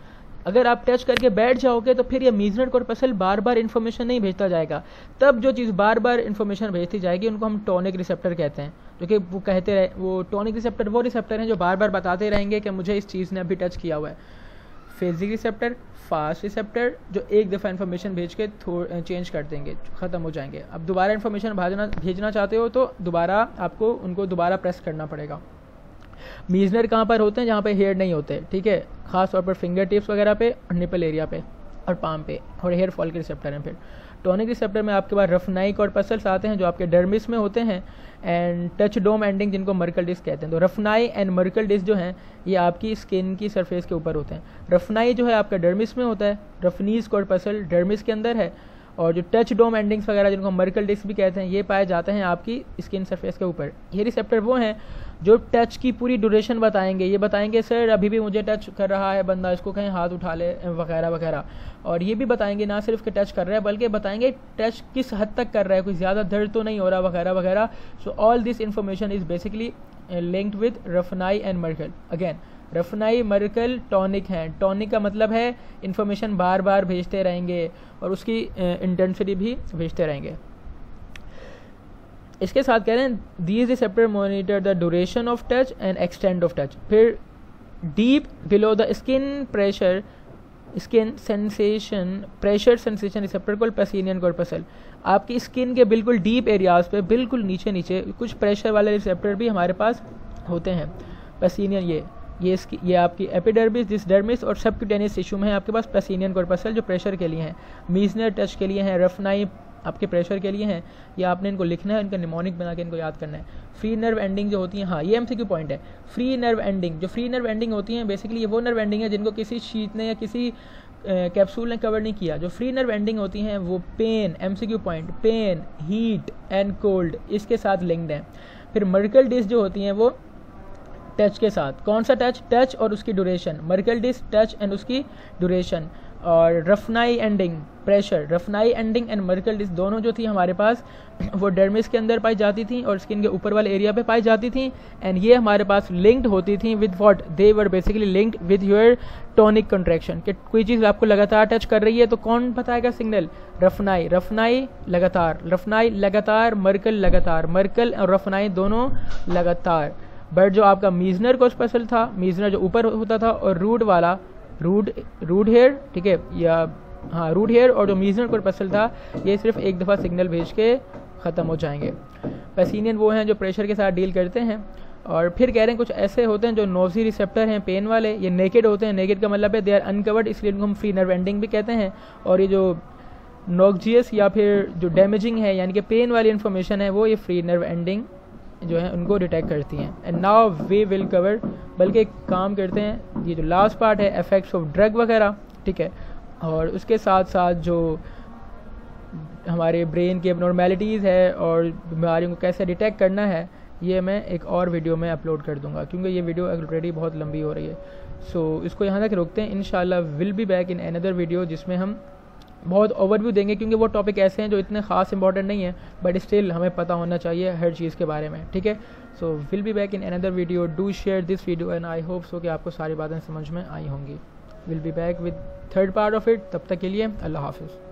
अगर आप टच करके बैठ जाओगे तो फिर ये मीजनर कॉर्पसल बार बार इन्फॉर्मेशन नहीं भेजता जाएगा। तब जो चीज़ बार बार इन्फॉर्मेशन भेजती जाएगी उनको हम टॉनिक रिसेप्टर कहते हैं, जो कि वो कहते रहे, वो टॉनिक रिसेप्टर वो रिसेप्टर हैं जो बार बार बताते रहेंगे कि मुझे इस चीज़ ने अभी टच किया हुआ है। फेजिक रिसेप्टर, फास्ट रिसेप्टर जो एक दफ़ा इन्फॉर्मेशन भेज के चेंज कर देंगे, ख़त्म हो जाएंगे। अब दोबारा इन्फॉर्मेशन भेजना चाहते हो तो दोबारा आपको उनको दोबारा प्रेस करना पड़ेगा। मीजनर कहाँ पर होते हैं? जहाँ पे हेयर नहीं होते, ठीक है, खास तौर पर फिंगर टिप्स वगैरह पे और निपल एरिया पे और पाम पे, और हेयर फॉल के रिसेप्टर हैं। फिर टॉनिक रिसेप्टर में आपके पास रफनाइक और पसल्स आते हैं जो आपके डर्मिस में होते हैं, एंड टच डोम एंडिंग जिनको मर्कल डिस्क कहते हैं। तो रफनाई एंड मर्कल डिस्क जो हैं ये आपकी स्किन की सरफेस के ऊपर होते हैं। रफनाई जो है आपका डर्मिस में होता है, रफनीज और पसल डर्मिस के अंदर है, और जो टच डोम एंडिंग्स वगैरह जिनको मर्कल डिस्क भी कहते हैं, ये पाए जाते हैं आपकी स्किन सरफेस के ऊपर। ये रिसेप्टर वो हैं जो टच की पूरी ड्यूरेशन बताएंगे, ये बताएंगे सर अभी भी मुझे टच कर रहा है बंदा, इसको कहीं हाथ उठा ले वगैरह वगैरह। और ये भी बताएंगे ना सिर्फ कि टच कर रहा है, बल्कि बताएंगे टच किस हद तक कर रहा है, कोई ज़्यादा दर्द तो नहीं हो रहा वगैरह वगैरह। So all this information is basically linked with Ruffini and Merkel. Again Ruffini, Merkel, tonic हैं। टॉनिक का मतलब है इन्फॉर्मेशन बार बार भेजते रहेंगे और उसकी इंटेंसिटी भी भेजते रहेंगे। इसके साथ कह रहे हैं these receptor monitor the duration of touch and extend of touch. फिर deep below the skin pressure, skin sensation, pressure sensation receptor को पसीनियन कॉर्पसल। आपकी स्किन के बिल्कुल डीप एरियाज पे, बिल्कुल नीचे नीचे कुछ प्रेशर वाले रिसेप्टर भी हमारे पास होते हैं। पसीनियन, ये आपकी एपिडर्मिस, दिस डर्मिस और सबक्यूटेनियस टिश्यू में है आपके पास पसीनियन कॉर्पसल जो प्रेशर के लिए हैं, मीजनर टच के लिए हैं, रफनाई आपके प्रेशर के लिए हैं। ये आपने इनको लिखना है, इनका निमोनिक बना के इनको याद करना है। फ्री नर्व एंडिंग जो होती है, हाँ ये एमसीक्यू पॉइंट है। फ्री नर्व एंडिंग, जो फ्री नर्व एंडिंग होती है बेसिकली ये वो नर्व एंडिंग है जिनको किसी शीट ने या किसी कैप्सूल ने कवर नहीं किया। जो फ्री नर्व एंडिंग होती हैं वो pain, MCQ point, pain, heat and cold, इसके साथ लिंक्ड हैं। फिर मर्कल डिस्क जो होती हैं वो टच के साथ, कौन सा टच? टच और उसकी duration, Merkel disc touch and उसकी ड्यूरेशन। और Ruffini ending, pressure, Ruffini ending and Merkel disc दोनों जो थी हमारे पास वो डर्मिस के अंदर पाई जाती थी और स्किन के ऊपर वाले एरिया पे पाई जाती थी। एंड ये हमारे पास लिंक्ड होती थी with what, they were basically linked with your tonic contraction, कि कोई चीज़ आपको लगातार टच कर रही है तो कौन बताएगा सिग्नल? रफनाई, रफनाई लगातार, रफनाई लगातार, मर्कल लगातार, मर्कल और रफनाई दोनों लगातार। बट जो आपका मीजनर कॉर्पसल था, मीजनर जो ऊपर होता था और रूट वाला, रूट हेयर, ठीक है, या हाँ रूट हेयर, और जो मीजनर कॉर्पसल था ये सिर्फ एक दफ़ा सिग्नल भेज के ख़त्म हो जाएंगे। पसीनियन वो हैं जो प्रेशर के साथ डील करते हैं। और फिर कह रहे हैं कुछ ऐसे होते हैं जो नोजी रिसेप्टर हैं, पेन वाले, ये नेकेड होते हैं। नेकेड का मतलब है दे आर अनकवर्ड, इसलिए इनको हम फ्री नर्व एंडिंग भी कहते हैं। और ये जो नोकजियस या फिर जो डैमेजिंग है यानी कि पेन वाली इन्फॉर्मेशन है वो ये फ्री नर्व एंडिंग जो है उनको डिटेक्ट करती हैं। And now we will cover, बल्कि काम करते हैं ये जो लास्ट पार्ट है, इफेक्ट्स ऑफ ड्रग वगैरह, ठीक है, और उसके साथ साथ जो हमारे ब्रेन की एबनॉर्मेलिटीज़ है और बीमारियों को कैसे डिटेक्ट करना है, ये मैं एक और वीडियो में अपलोड कर दूंगा, क्योंकि ये वीडियो ऑलरेडी बहुत लंबी हो रही है। सो इसको यहाँ तक रोकते हैं। इंशाल्लाह will be back in another video, जिसमें हम बहुत ओवरव्यू देंगे, क्योंकि वो टॉपिक ऐसे हैं जो इतने ख़ास इंपॉर्टेंट नहीं है, बट स्टिल हमें पता होना चाहिए हर चीज़ के बारे में। ठीक है, so will be back in another video. Do share this video and I hope so कि आपको सारी बातें समझ में आई होंगी। Will be back with third part of it. तब तक के लिए अल्लाह हाफिज़।